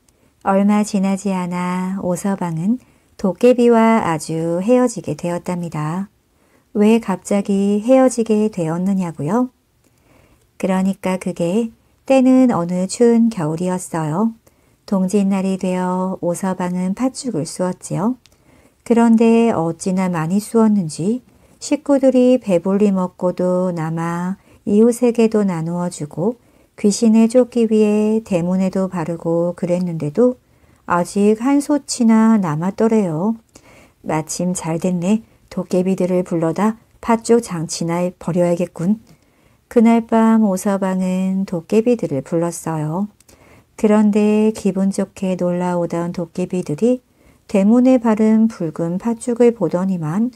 얼마 지나지 않아 오서방은 도깨비와 아주 헤어지게 되었답니다. 왜 갑자기 헤어지게 되었느냐고요? 그러니까 그게 때는 어느 추운 겨울이었어요. 동짓날이 되어 오서방은 팥죽을 쑤었지요. 그런데 어찌나 많이 쑤었는지 식구들이 배불리 먹고도 남아 이웃에게도 나누어주고 귀신을 쫓기 위해 대문에도 바르고 그랬는데도 아직 한 솥이나 남았더래요. 마침 잘 됐네. 도깨비들을 불러다 팥죽 장치나 버려야겠군. 그날 밤 오서방은 도깨비들을 불렀어요. 그런데 기분 좋게 놀라오던 도깨비들이 대문에 바른 붉은 팥죽을 보더니만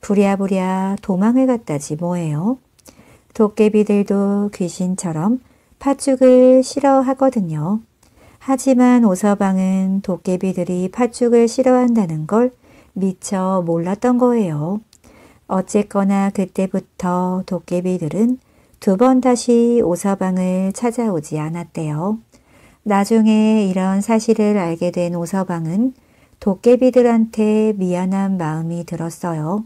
부랴부랴 도망을 갔다지 뭐예요. 도깨비들도 귀신처럼 팥죽을 싫어하거든요. 하지만 오서방은 도깨비들이 팥죽을 싫어한다는 걸 미처 몰랐던 거예요. 어쨌거나 그때부터 도깨비들은 두 번 다시 오서방을 찾아오지 않았대요. 나중에 이런 사실을 알게 된 오서방은 도깨비들한테 미안한 마음이 들었어요.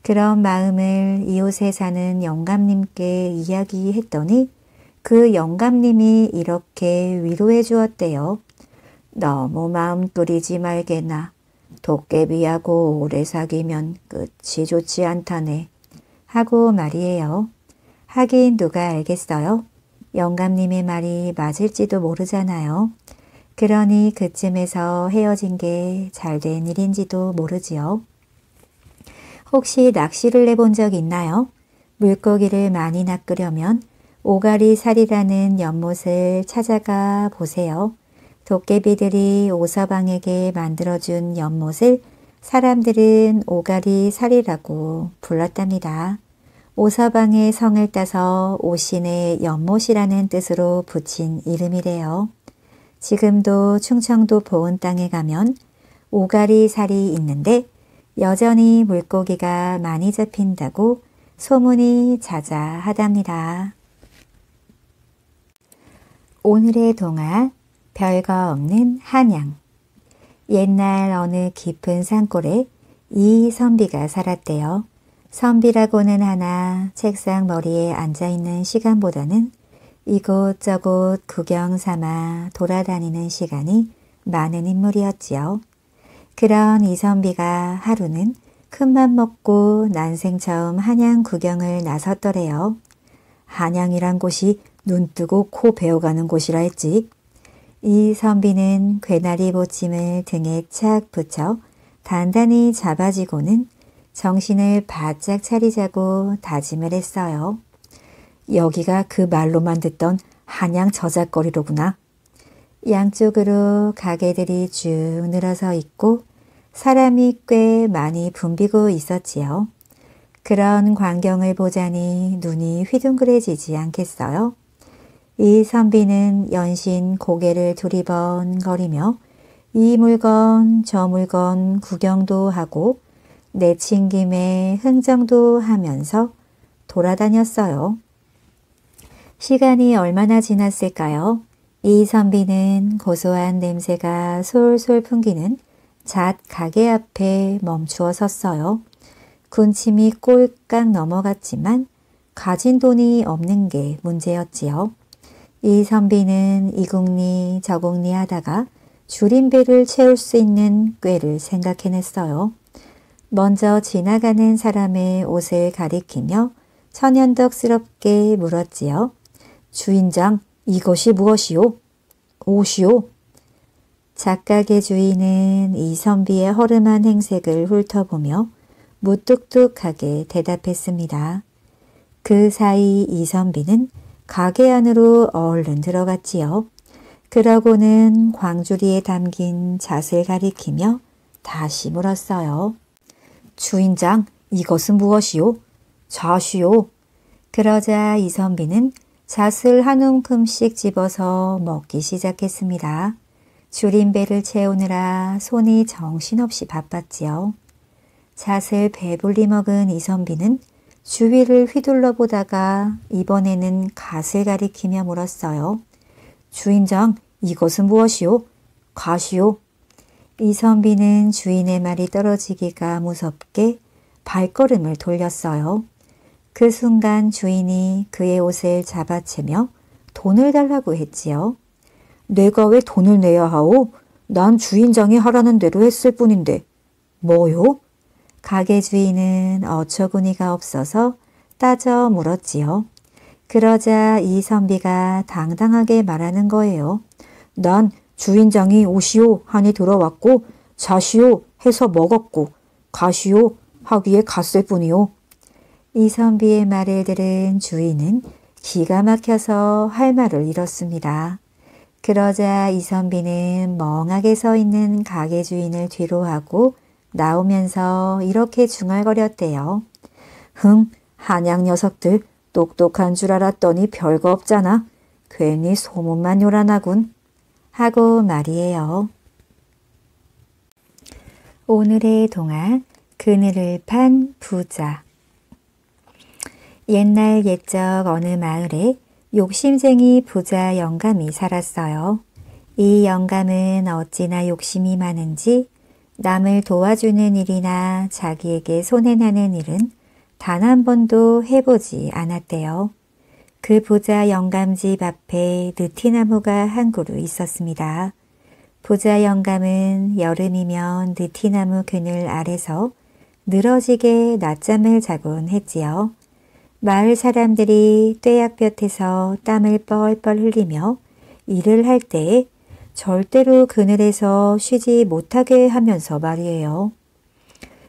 그런 마음을 이웃에 사는 영감님께 이야기했더니 그 영감님이 이렇게 위로해 주었대요. 너무 마음 끓이지 말게나. 도깨비하고 오래 사귀면 끝이 좋지 않다네. 하고 말이에요. 하긴 누가 알겠어요? 영감님의 말이 맞을지도 모르잖아요. 그러니 그쯤에서 헤어진 게 잘된 일인지도 모르지요. 혹시 낚시를 해본 적 있나요? 물고기를 많이 낚으려면 오가리살이라는 연못을 찾아가 보세요. 도깨비들이 오서방에게 만들어준 연못을 사람들은 오가리살이라고 불렀답니다. 오서방의 성을 따서 오신의 연못이라는 뜻으로 붙인 이름이래요. 지금도 충청도 보은 땅에 가면 오가리살이 있는데 여전히 물고기가 많이 잡힌다고 소문이 자자하답니다. 오늘의 동화 별거 없는 한양. 옛날 어느 깊은 산골에 이 선비가 살았대요. 선비라고는 하나 책상 머리에 앉아있는 시간보다는 이곳저곳 구경 삼아 돌아다니는 시간이 많은 인물이었지요. 그런 이 선비가 하루는 큰맘 먹고 난생 처음 한양 구경을 나섰더래요. 한양이란 곳이 눈뜨고 코 베어가는 곳이라 했지. 이 선비는 괴나리 보침을 등에 착 붙여 단단히 잡아지고는 정신을 바짝 차리자고 다짐을 했어요. 여기가 그 말로만 듣던 한양 저잣거리로구나. 양쪽으로 가게들이 쭉 늘어서 있고 사람이 꽤 많이 붐비고 있었지요. 그런 광경을 보자니 눈이 휘둥그레지지 않겠어요? 이 선비는 연신 고개를 두리번거리며 이 물건 저 물건 구경도 하고 내친 김에 흥정도 하면서 돌아다녔어요. 시간이 얼마나 지났을까요? 이 선비는 고소한 냄새가 솔솔 풍기는 잣 가게 앞에 멈추어 섰어요. 군침이 꼴깍 넘어갔지만 가진 돈이 없는 게 문제였지요. 이 선비는 이궁리 저궁리 하다가 줄임배를 채울 수 있는 꾀를 생각해냈어요. 먼저 지나가는 사람의 옷을 가리키며 천연덕스럽게 물었지요. 주인장, 이것이 무엇이오? 옷이오? 작가게 주인은 이 선비의 허름한 행색을 훑어보며 무뚝뚝하게 대답했습니다. 그 사이 이 선비는 가게 안으로 얼른 들어갔지요. 그러고는 광주리에 담긴 잣을 가리키며 다시 물었어요. 주인장, 이것은 무엇이오? 잣이오. 그러자 이 선비는 잣을 한 움큼씩 집어서 먹기 시작했습니다. 줄임배를 채우느라 손이 정신없이 바빴지요. 잣을 배불리 먹은 이 선비는 주위를 휘둘러 보다가 이번에는 갓을 가리키며 물었어요. 주인장, 이것은 무엇이오? 갓이오. 이 선비는 주인의 말이 떨어지기가 무섭게 발걸음을 돌렸어요. 그 순간 주인이 그의 옷을 잡아채며 돈을 달라고 했지요. 내가 왜 돈을 내야 하오? 난 주인장이 하라는 대로 했을 뿐인데. 뭐요? 가게 주인은 어처구니가 없어서 따져 물었지요. 그러자 이 선비가 당당하게 말하는 거예요. 난 주인장이 오시오 하니 들어왔고 자시오 해서 먹었고 가시오 하기에 갔을 뿐이오. 이 선비의 말을 들은 주인은 기가 막혀서 할 말을 잃었습니다. 그러자 이 선비는 멍하게 서 있는 가게 주인을 뒤로 하고 나오면서 이렇게 중얼거렸대요. 한양 녀석들 똑똑한 줄 알았더니 별거 없잖아. 괜히 소문만 요란하군. 하고 말이에요. 오늘의 동화, 그늘을 판 부자. 옛날 옛적 어느 마을에 욕심쟁이 부자 영감이 살았어요. 이 영감은 어찌나 욕심이 많은지 남을 도와주는 일이나 자기에게 손해나는 일은 단 한 번도 해보지 않았대요. 그 부자 영감 집 앞에 느티나무가 한 그루 있었습니다. 부자 영감은 여름이면 느티나무 그늘 아래서 늘어지게 낮잠을 자곤 했지요. 마을 사람들이 떼약볕에서 땀을 뻘뻘 흘리며 일을 할 때 절대로 그늘에서 쉬지 못하게 하면서 말이에요.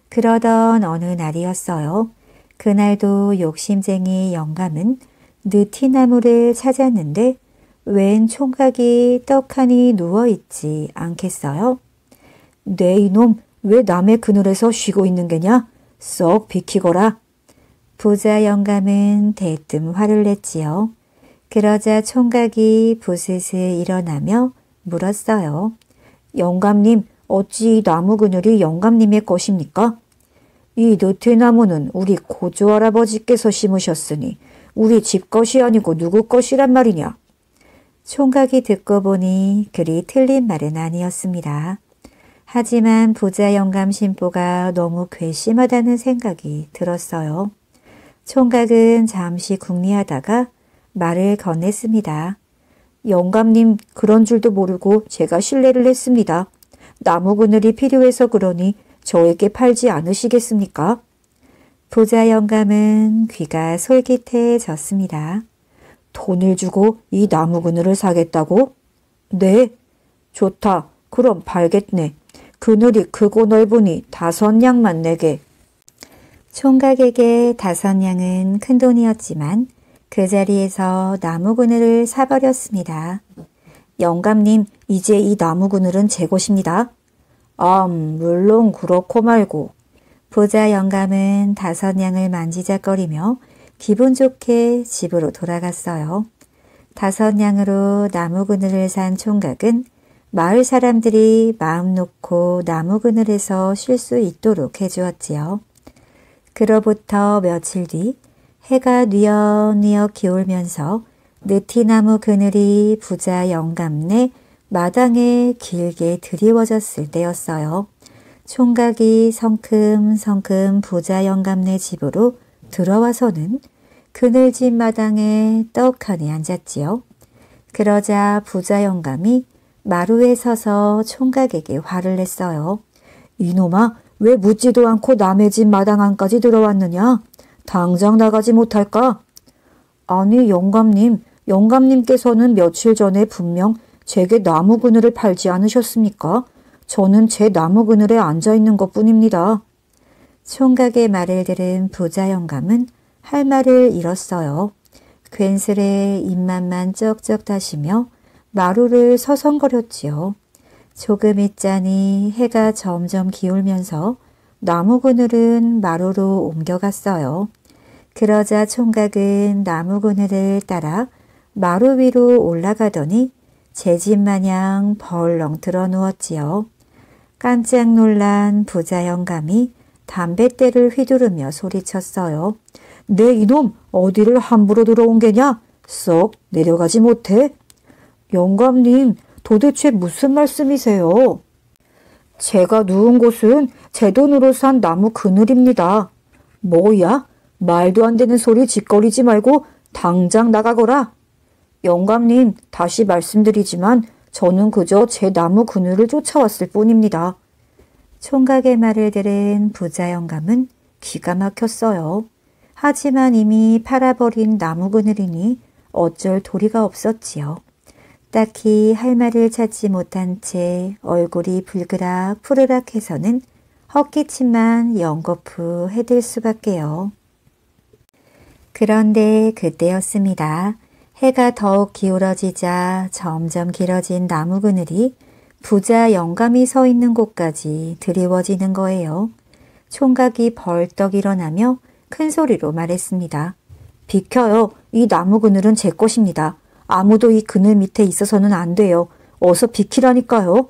그러던 어느 날이었어요. 그날도 욕심쟁이 영감은 느티나무를 찾았는데 웬 총각이 떡하니 누워있지 않겠어요? 네 이놈, 왜 남의 그늘에서 쉬고 있는 게냐? 썩 비키거라. 부자 영감은 대뜸 화를 냈지요. 그러자 총각이 부스스 일어나며 물었어요. 영감님, 어찌 이 나무 그늘이 영감님의 것입니까? 이 느티나무는 우리 고조할아버지께서 심으셨으니 우리 집 것이 아니고 누구 것이란 말이냐? 총각이 듣고 보니 그리 틀린 말은 아니었습니다. 하지만 부자 영감 신보가 너무 괘씸하다는 생각이 들었어요. 총각은 잠시 궁리하다가 말을 건넸습니다. 영감님, 그런 줄도 모르고 제가 실례를 했습니다. 나무 그늘이 필요해서 그러니 저에게 팔지 않으시겠습니까? 부자 영감은 귀가 솔깃해졌습니다. 돈을 주고 이 나무 그늘을 사겠다고? 네, 좋다. 그럼 팔겠네. 그늘이 크고 넓으니 5냥만 내게. 총각에게 5냥은 큰돈이었지만 그 자리에서 나무 그늘을 사버렸습니다. 영감님, 이제 이 나무 그늘은 제 것입니다. 물론 그렇고 말고. 부자 영감은 5냥을 만지작거리며 기분 좋게 집으로 돌아갔어요. 5냥으로 나무 그늘을 산 총각은 마을 사람들이 마음 놓고 나무 그늘에서 쉴 수 있도록 해주었지요. 그로부터 며칠 뒤 해가 뉘엿뉘엿 기울면서 느티나무 그늘이 부자 영감네 마당에 길게 드리워졌을 때였어요. 총각이 성큼성큼 부자 영감네 집으로 들어와서는 그늘집 마당에 떡하니 앉았지요. 그러자 부자 영감이 마루에 서서 총각에게 화를 냈어요. 이놈아! 왜 묻지도 않고 남의 집 마당 안까지 들어왔느냐? 당장 나가지 못할까? 아니 영감님, 영감님께서는 며칠 전에 분명 제게 나무 그늘을 팔지 않으셨습니까? 저는 제 나무 그늘에 앉아있는 것뿐입니다. 총각의 말을 들은 부자 영감은 할 말을 잃었어요. 괜스레 입맛만 쩍쩍 다시며 마루를 서성거렸지요. 조금 있자니 해가 점점 기울면서 나무 그늘은 마루로 옮겨갔어요. 그러자 총각은 나무 그늘을 따라 마루 위로 올라가더니 제 집 마냥 벌렁 들어 누웠지요. 깜짝 놀란 부자 영감이 담뱃대를 휘두르며 소리쳤어요. 네 이놈, 어디를 함부로 들어온 게냐? 썩 내려가지 못해. 영감님, 도대체 무슨 말씀이세요? 제가 누운 곳은 제 돈으로 산 나무 그늘입니다. 뭐야? 말도 안 되는 소리 짓거리지 말고 당장 나가거라. 영감님, 다시 말씀드리지만 저는 그저 제 나무 그늘을 쫓아왔을 뿐입니다. 총각의 말을 들은 부자 영감은 기가 막혔어요. 하지만 이미 팔아버린 나무 그늘이니 어쩔 도리가 없었지요. 딱히 할 말을 찾지 못한 채 얼굴이 붉으락 푸르락해서는 헛기침만 연거푸 해댈 수밖에요. 그런데 그때였습니다. 해가 더욱 기울어지자 점점 길어진 나무 그늘이 부자 영감이 서 있는 곳까지 드리워지는 거예요. 총각이 벌떡 일어나며 큰 소리로 말했습니다. 비켜요. 이 나무 그늘은 제 것입니다. 아무도 이 그늘 밑에 있어서는 안 돼요. 어서 비키라니까요.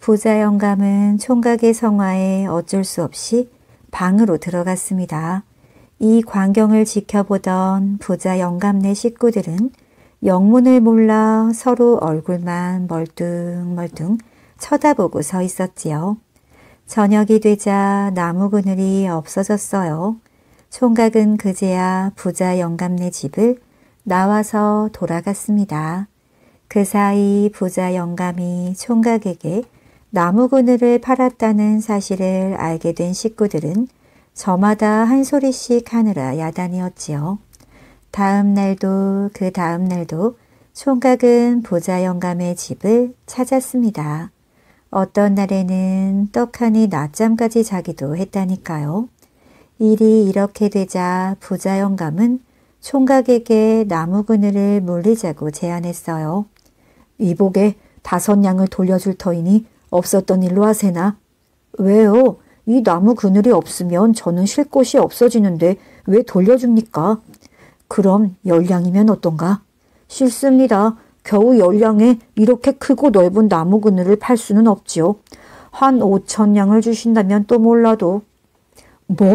부자 영감은 총각의 성화에 어쩔 수 없이 방으로 들어갔습니다. 이 광경을 지켜보던 부자 영감네 식구들은 영문을 몰라 서로 얼굴만 멀뚱멀뚱 쳐다보고 서 있었지요. 저녁이 되자 나무 그늘이 없어졌어요. 총각은 그제야 부자 영감네 집을 나와서 돌아갔습니다. 그 사이 부자 영감이 총각에게 나무 그늘을 팔았다는 사실을 알게 된 식구들은 저마다 한 소리씩 하느라 야단이었지요. 다음 날도 그 다음 날도 총각은 부자 영감의 집을 찾았습니다. 어떤 날에는 떡하니 낮잠까지 자기도 했다니까요. 일이 이렇게 되자 부자 영감은 총각에게 나무 그늘을 물리자고 제안했어요. 이복에 5냥을 돌려줄 터이니 없었던 일로 하세나. 왜요? 이 나무 그늘이 없으면 저는 쉴 곳이 없어지는데 왜 돌려줍니까? 그럼 10냥이면 어떤가? 싫습니다. 겨우 10냥에 이렇게 크고 넓은 나무 그늘을 팔 수는 없지요. 한 5,000냥을 주신다면 또 몰라도.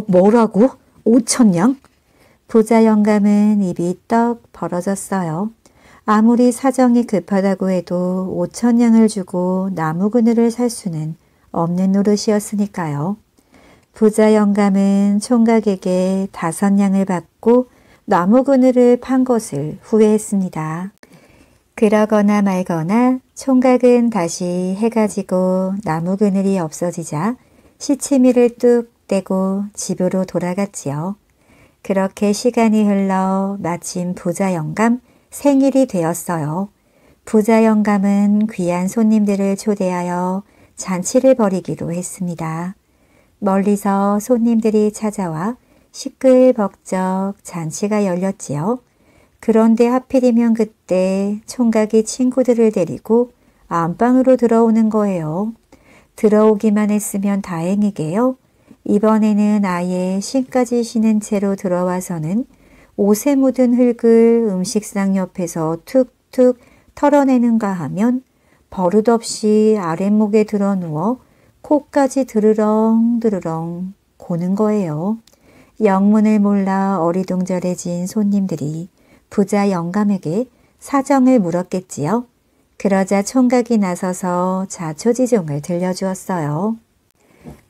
뭐라고? 5,000냥? 부자 영감은 입이 떡 벌어졌어요. 아무리 사정이 급하다고 해도 5,000냥을 주고 나무 그늘을 살 수는 없는 노릇이었으니까요. 부자 영감은 총각에게 5냥을 받고 나무 그늘을 판 것을 후회했습니다. 그러거나 말거나 총각은 다시 해가 지고 나무 그늘이 없어지자 시치미를 뚝 떼고 집으로 돌아갔지요. 그렇게 시간이 흘러 마침 부자 영감 생일이 되었어요. 부자 영감은 귀한 손님들을 초대하여 잔치를 벌이기로 했습니다. 멀리서 손님들이 찾아와 시끌벅적 잔치가 열렸지요. 그런데 하필이면 그때 총각이 친구들을 데리고 안방으로 들어오는 거예요. 들어오기만 했으면 다행이게요. 이번에는 아예 신까지 신은 채로 들어와서는 옷에 묻은 흙을 음식상 옆에서 툭툭 털어내는가 하면 버릇없이 아랫목에 드러누워 코까지 드르렁드르렁 고는 거예요. 영문을 몰라 어리둥절해진 손님들이 부자 영감에게 사정을 물었겠지요. 그러자 총각이 나서서 자초지종을 들려주었어요.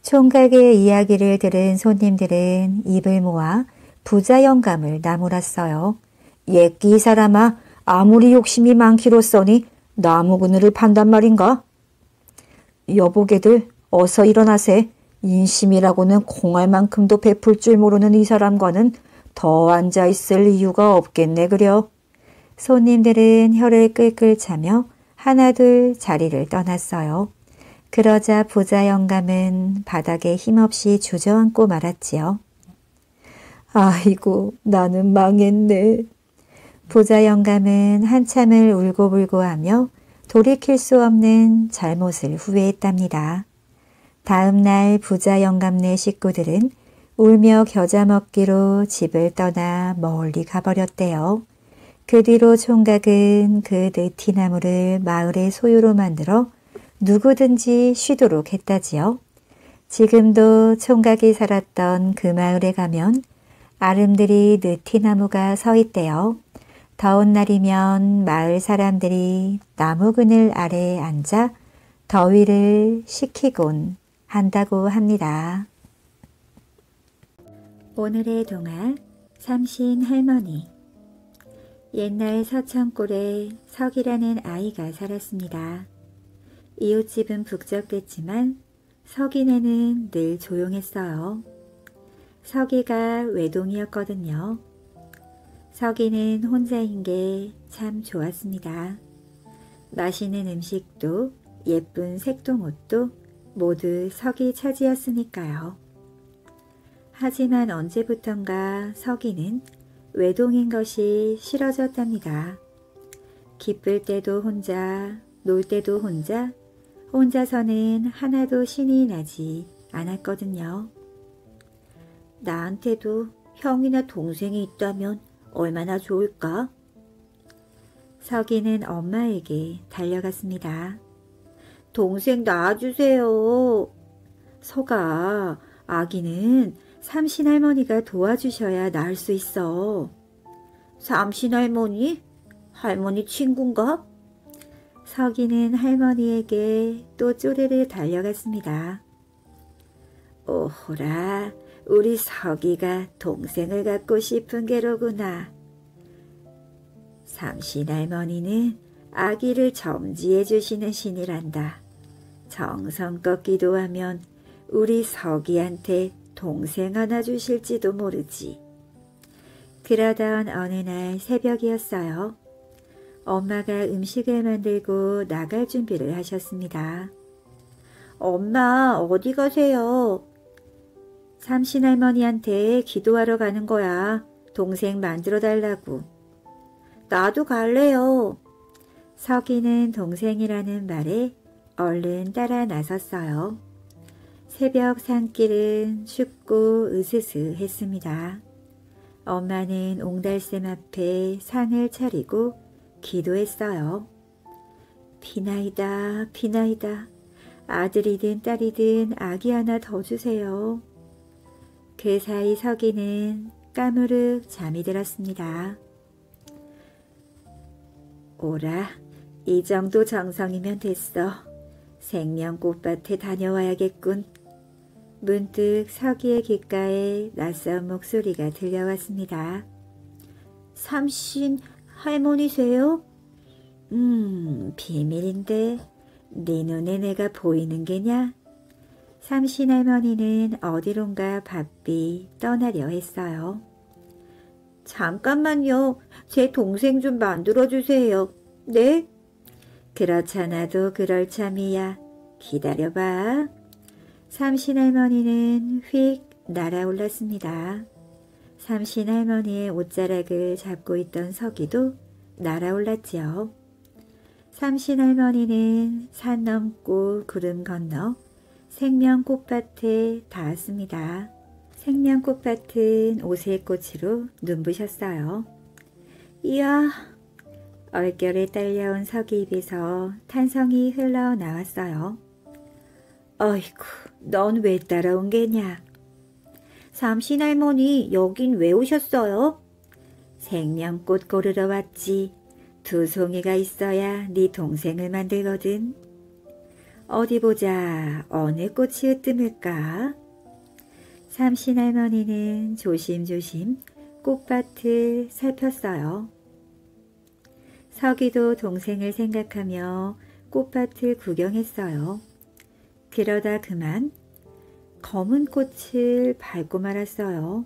총각의 이야기를 들은 손님들은 입을 모아 부자 영감을 나무랐어요. 예끼 사람아, 아무리 욕심이 많기로 써니 나무 그늘을 판단 말인가? 여보게들 어서 일어나세. 인심이라고는 공할 만큼도 베풀 줄 모르는 이 사람과는 더 앉아있을 이유가 없겠네 그려. 손님들은 혀를 끌끌 차며 하나둘 자리를 떠났어요. 그러자 부자 영감은 바닥에 힘없이 주저앉고 말았지요. 아이고, 나는 망했네. 부자 영감은 한참을 울고불고하며 돌이킬 수 없는 잘못을 후회했답니다. 다음 날 부자 영감네 식구들은 울며 겨자 먹기로 집을 떠나 멀리 가버렸대요. 그 뒤로 총각은 그 느티나무를 마을의 소유로 만들어 누구든지 쉬도록 했다지요. 지금도 총각이 살았던 그 마을에 가면 아름드리 느티나무가 서 있대요. 더운 날이면 마을 사람들이 나무 그늘 아래에 앉아 더위를 식히곤 한다고 합니다. 오늘의 동화 삼신 할머니. 옛날 서천골에 석이라는 아이가 살았습니다. 이웃집은 북적댔지만 석이네는 늘 조용했어요. 석이가 외동이었거든요. 석이는 혼자인 게 참 좋았습니다. 맛있는 음식도 예쁜 색동옷도 모두 석이 차지였으니까요. 하지만 언제부턴가 석이는 외동인 것이 싫어졌답니다. 기쁠 때도 혼자, 놀 때도 혼자, 혼자서는 하나도 신이 나지 않았거든요. 나한테도 형이나 동생이 있다면 얼마나 좋을까? 석이는 엄마에게 달려갔습니다. 동생 낳아주세요. 석아, 아기는 삼신할머니가 도와주셔야 낳을 수 있어. 삼신할머니? 할머니 친군가? 석이는 할머니에게 또 쪼르르 달려갔습니다. 오호라, 우리 석이가 동생을 갖고 싶은 게로구나. 삼신할머니는 아기를 점지해 주시는 신이란다. 정성껏 기도하면 우리 석이한테 동생 하나 주실지도 모르지. 그러던 어느 날 새벽이었어요. 엄마가 음식을 만들고 나갈 준비를 하셨습니다. 엄마, 어디 가세요? 삼신할머니한테 기도하러 가는 거야. 동생 만들어 달라고. 나도 갈래요. 석이는 동생이라는 말에 얼른 따라 나섰어요. 새벽 산길은 춥고 으스스했습니다. 엄마는 옹달샘 앞에 상을 차리고 기도했어요. 비나이다, 비나이다. 아들이든 딸이든 아기 하나 더 주세요. 그 사이 석이는 까무룩 잠이 들었습니다. 오라, 이 정도 정성이면 됐어. 생명꽃밭에 다녀와야겠군. 문득 석이의 귓가에 낯선 목소리가 들려왔습니다. 삼신 할머니세요? 비밀인데 네 눈에 내가 보이는 게냐? 삼신 할머니는 어디론가 바삐 떠나려 했어요. 잠깐만요. 제 동생 좀 만들어주세요. 네? 그렇잖아도 그럴 참이야. 기다려봐. 삼신할머니는 휙 날아올랐습니다. 삼신할머니의 옷자락을 잡고 있던 석이도 날아올랐지요. 삼신할머니는 산 넘고 구름 건너 생명꽃밭에 닿았습니다. 생명꽃밭은 오색꽃으로 눈부셨어요. 이야! 얼결에 딸려온 석이 입에서 탄성이 흘러나왔어요. 어이구, 넌 왜 따라온 게냐? 삼신할머니, 여긴 왜 오셨어요? 생명꽃 고르러 왔지. 두 송이가 있어야 네 동생을 만들거든. 어디 보자, 어느 꽃이 으뜸일까? 삼신할머니는 조심조심 꽃밭을 살폈어요. 석이도 동생을 생각하며 꽃밭을 구경했어요. 그러다 그만 검은 꽃을 밟고 말았어요.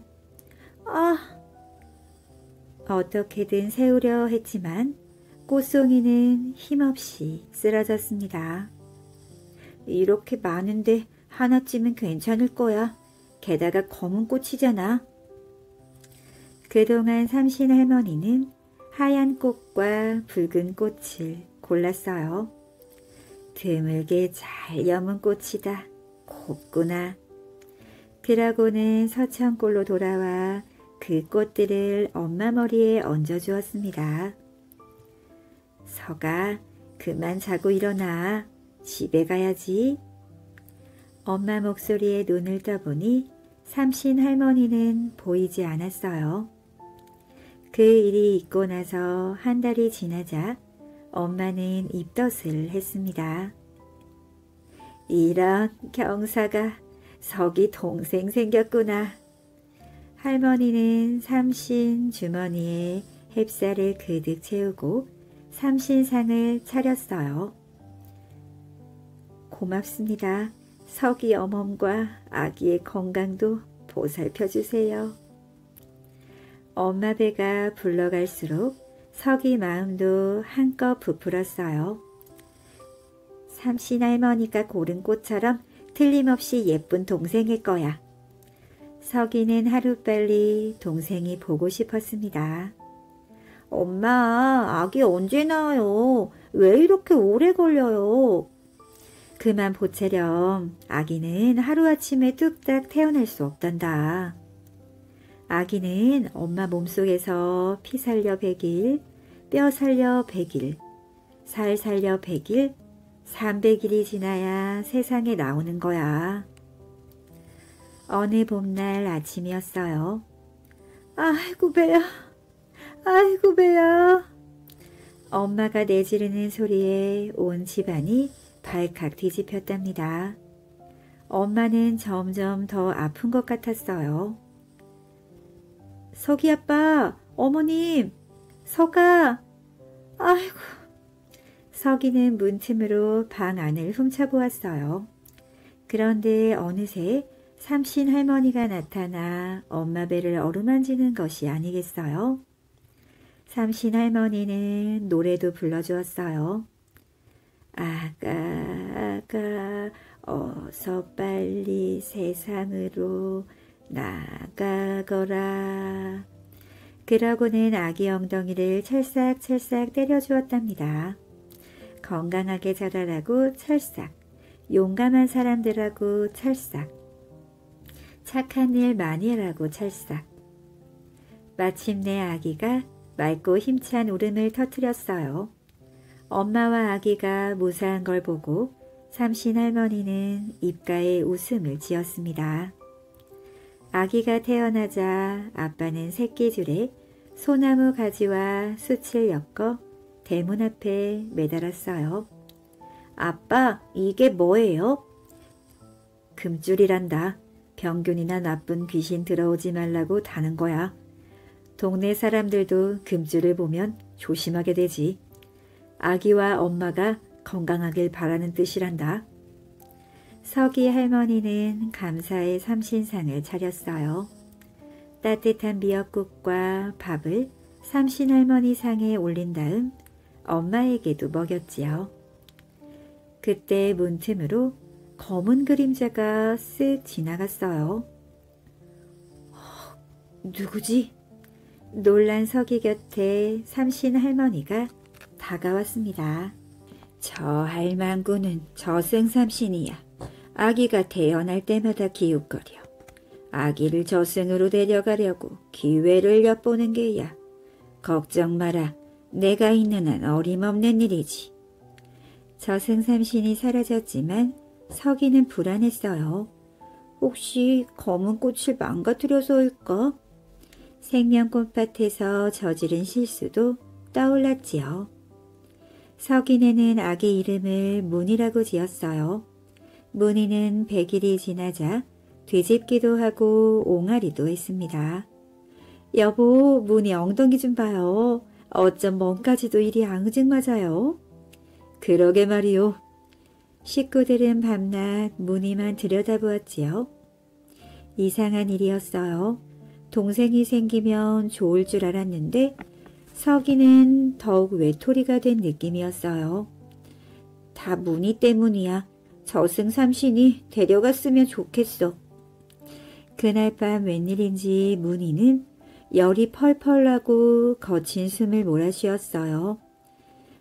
아! 어떻게든 세우려 했지만 꽃송이는 힘없이 쓰러졌습니다. 이렇게 많은데 하나쯤은 괜찮을 거야. 게다가 검은 꽃이잖아. 그동안 삼신 할머니는 하얀 꽃과 붉은 꽃을 골랐어요. 드물게 잘 여문 꽃이다. 곱구나. 그러고는 서천골로 돌아와 그 꽃들을 엄마 머리에 얹어주었습니다. 석아, 그만 자고 일어나. 집에 가야지. 엄마 목소리에 눈을 떠보니 삼신 할머니는 보이지 않았어요. 그 일이 있고 나서 한 달이 지나자 엄마는 입덧을 했습니다. 이런 경사가, 석이 동생 생겼구나. 할머니는 삼신 주머니에 햅쌀을 그득 채우고 삼신상을 차렸어요. 고맙습니다. 서기 어멈과 아기의 건강도 보살펴주세요. 엄마 배가 불러갈수록 서기 마음도 한껏 부풀었어요. 삼신 할머니가 고른 꽃처럼 틀림없이 예쁜 동생일 거야. 서기는 하루빨리 동생이 보고 싶었습니다. 엄마, 아기 언제 나와요? 왜 이렇게 오래 걸려요? 그만 보채렴. 아기는 하루아침에 뚝딱 태어날 수 없단다. 아기는 엄마 몸속에서 피 살려 100일, 뼈 살려 100일, 살 살려 100일, 300일이 지나야 세상에 나오는 거야. 어느 봄날 아침이었어요. 아이고 배야, 아이고 배야. 엄마가 내지르는 소리에 온 집안이 발칵 뒤집혔답니다. 엄마는 점점 더 아픈 것 같았어요. 서기 아빠, 어머님, 서가, 아이고. 서기는 문틈으로 방 안을 훔쳐보았어요. 그런데 어느새 삼신 할머니가 나타나 엄마 배를 어루만지는 것이 아니겠어요? 삼신 할머니는 노래도 불러주었어요. 아가 어서 빨리 세상으로 나가거라. 그러고는 아기 엉덩이를 찰싹찰싹 때려주었답니다. 건강하게 자라라고 찰싹, 용감한 사람들하고 찰싹, 착한 일 많이 하라고 찰싹. 마침내 아기가 맑고 힘찬 울음을 터뜨렸어요. 엄마와 아기가 무사한 걸 보고 삼신 할머니는 입가에 웃음을 지었습니다. 아기가 태어나자 아빠는 새끼줄에 소나무 가지와 숯을 엮어 대문 앞에 매달았어요. 아빠, 이게 뭐예요? 금줄이란다. 병균이나 나쁜 귀신 들어오지 말라고 다는 거야. 동네 사람들도 금줄을 보면 조심하게 되지. 아기와 엄마가 건강하길 바라는 뜻이란다. 서기 할머니는 감사의 삼신상을 차렸어요. 따뜻한 미역국과 밥을 삼신 할머니 상에 올린 다음 엄마에게도 먹였지요. 그때 문틈으로 검은 그림자가 쓱 지나갔어요. 누구지? 놀란 서기 곁에 삼신 할머니가 다가왔습니다. 저 할망구는 저승삼신이야. 아기가 태어날 때마다 기웃거려. 아기를 저승으로 데려가려고 기회를 엿보는 게야. 걱정 마라. 내가 있는 한 어림없는 일이지. 저승삼신이 사라졌지만 서기는 불안했어요. 혹시 검은 꽃을 망가뜨려서일까? 생명꽃밭에서 저지른 실수도 떠올랐지요. 서기네는 아기 이름을 문이라고 지었어요. 문이는 100일이 지나자 뒤집기도 하고 옹알이도 했습니다. 여보, 문이 엉덩이 좀 봐요. 어쩜 멍까지도 이리 앙증맞아요. 그러게 말이요. 식구들은 밤낮 무늬만 들여다보았지요. 이상한 일이었어요. 동생이 생기면 좋을 줄 알았는데 서기는 더욱 외톨이가 된 느낌이었어요. 다 무늬 때문이야. 저승삼신이 데려갔으면 좋겠어. 그날 밤 웬일인지 무늬는 열이 펄펄 나고 거친 숨을 몰아쉬었어요.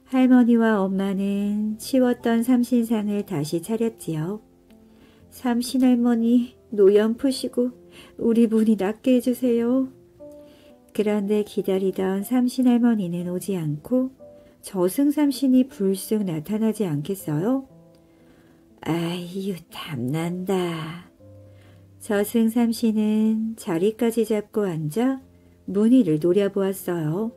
할머니와 엄마는 치웠던 삼신상을 다시 차렸지요. 삼신할머니, 노염 푸시고 우리 문이 낫게 해주세요. 그런데 기다리던 삼신할머니는 오지 않고 저승삼신이 불쑥 나타나지 않겠어요? 아유, 탐난다. 저승삼신은 자리까지 잡고 앉아 문이를 노려보았어요.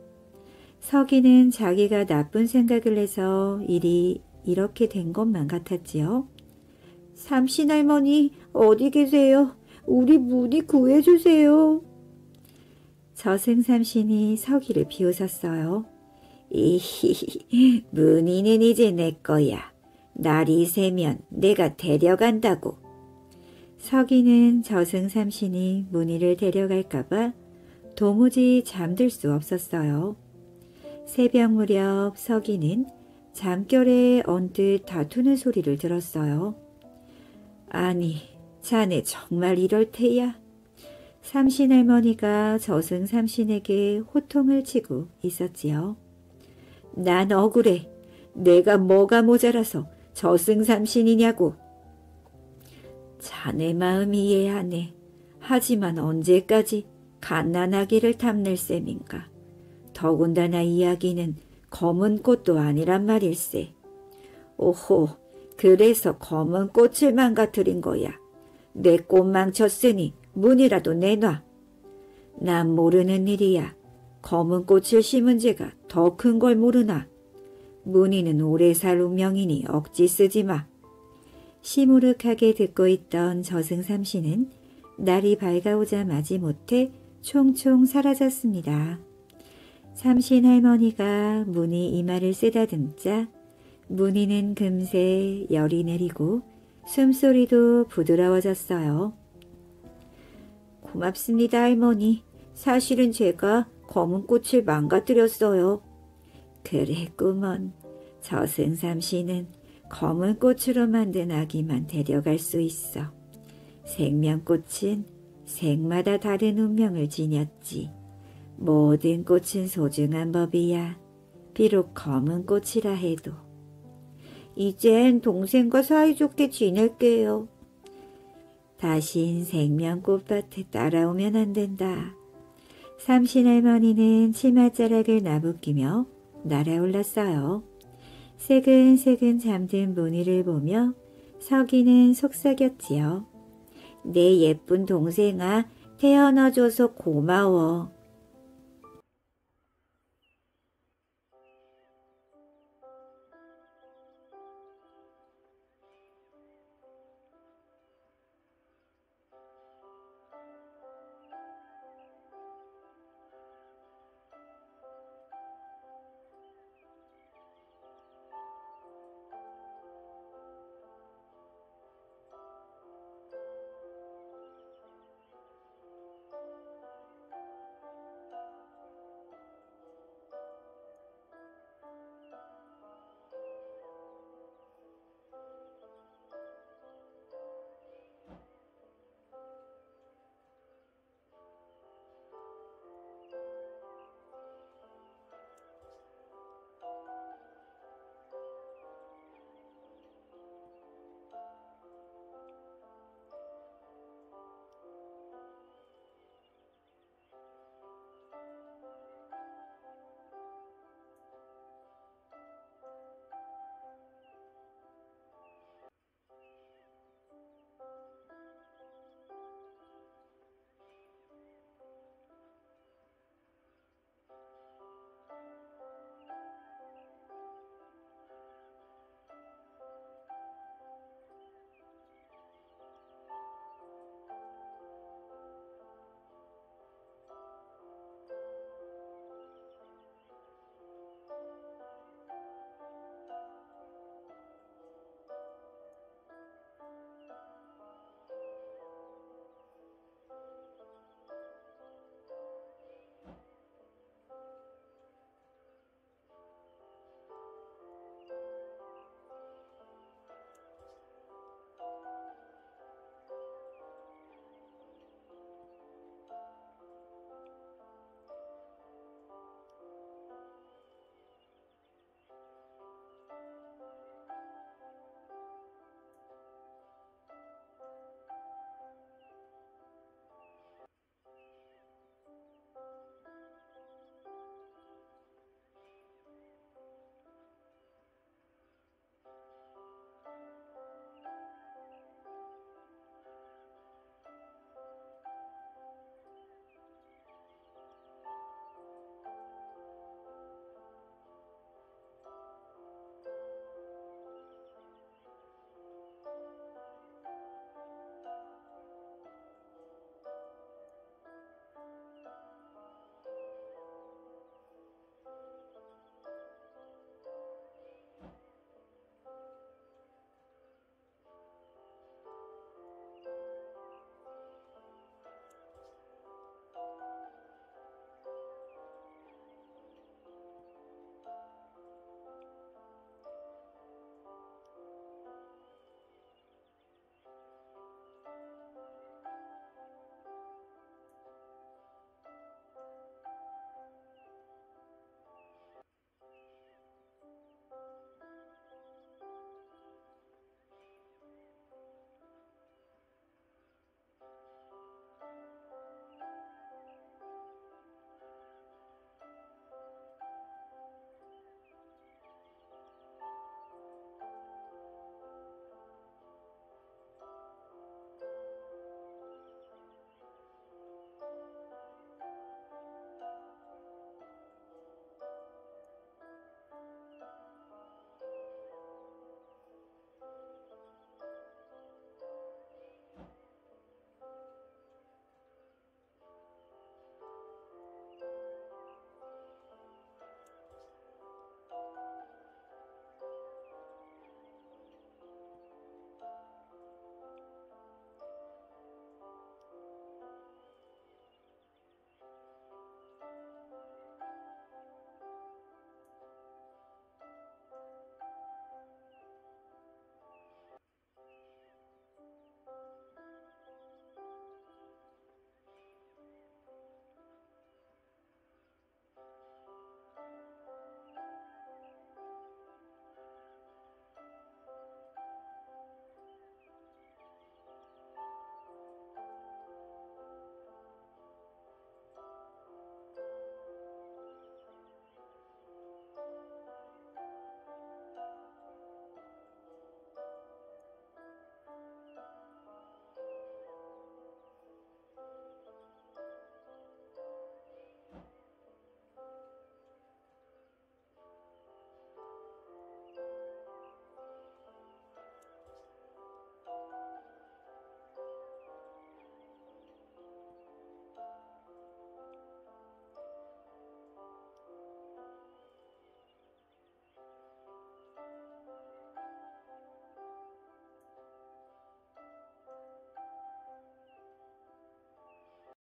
서기는 자기가 나쁜 생각을 해서 일이 이렇게 된 것만 같았지요. 삼신할머니, 어디 계세요? 우리 문이 구해주세요. 저승삼신이 서기를 비웃었어요. 이히히, 무늬는 이제 내 거야. 날이 새면 내가 데려간다고. 서기는 저승삼신이 무늬를 데려갈까봐 도무지 잠들 수 없었어요. 새벽 무렵 서기는 잠결에 언뜻 다투는 소리를 들었어요. 아니, 자네 정말 이럴 테야? 삼신 할머니가 저승 삼신에게 호통을 치고 있었지요. 난 억울해. 내가 뭐가 모자라서 저승 삼신이냐고. 자네 마음 이해하네. 하지만 언제까지 갓난아기를 탐낼 셈인가. 더군다나 이야기는 검은 꽃도 아니란 말일세. 오호, 그래서 검은 꽃을 망가뜨린 거야. 내 꽃 망쳤으니 문이라도 내놔. 난 모르는 일이야. 검은 꽃을 심은 죄가 더 큰 걸 모르나. 문이는 오래 살 운명이니 억지 쓰지 마. 시무룩하게 듣고 있던 저승삼신은 날이 밝아오자 마지못해 총총 사라졌습니다. 삼신 할머니가 문이 이마를 쓰다듬자 문이는 금세 열이 내리고 숨소리도 부드러워졌어요. 고맙습니다, 할머니. 사실은 제가 검은 꽃을 망가뜨렸어요. 그랬구먼. 저승삼신은 검은 꽃으로 만든 아기만 데려갈 수 있어. 생명꽃은 생마다 다른 운명을 지녔지. 모든 꽃은 소중한 법이야. 비록 검은 꽃이라 해도. 이젠 동생과 사이좋게 지낼게요. 다신 생명꽃밭에 따라오면 안 된다. 삼신 할머니는 치맛자락을 나부끼며 날아올랐어요. 새근새근 잠든 무늬를 보며 서기는 속삭였지요. 내 예쁜 동생아, 태어나줘서 고마워.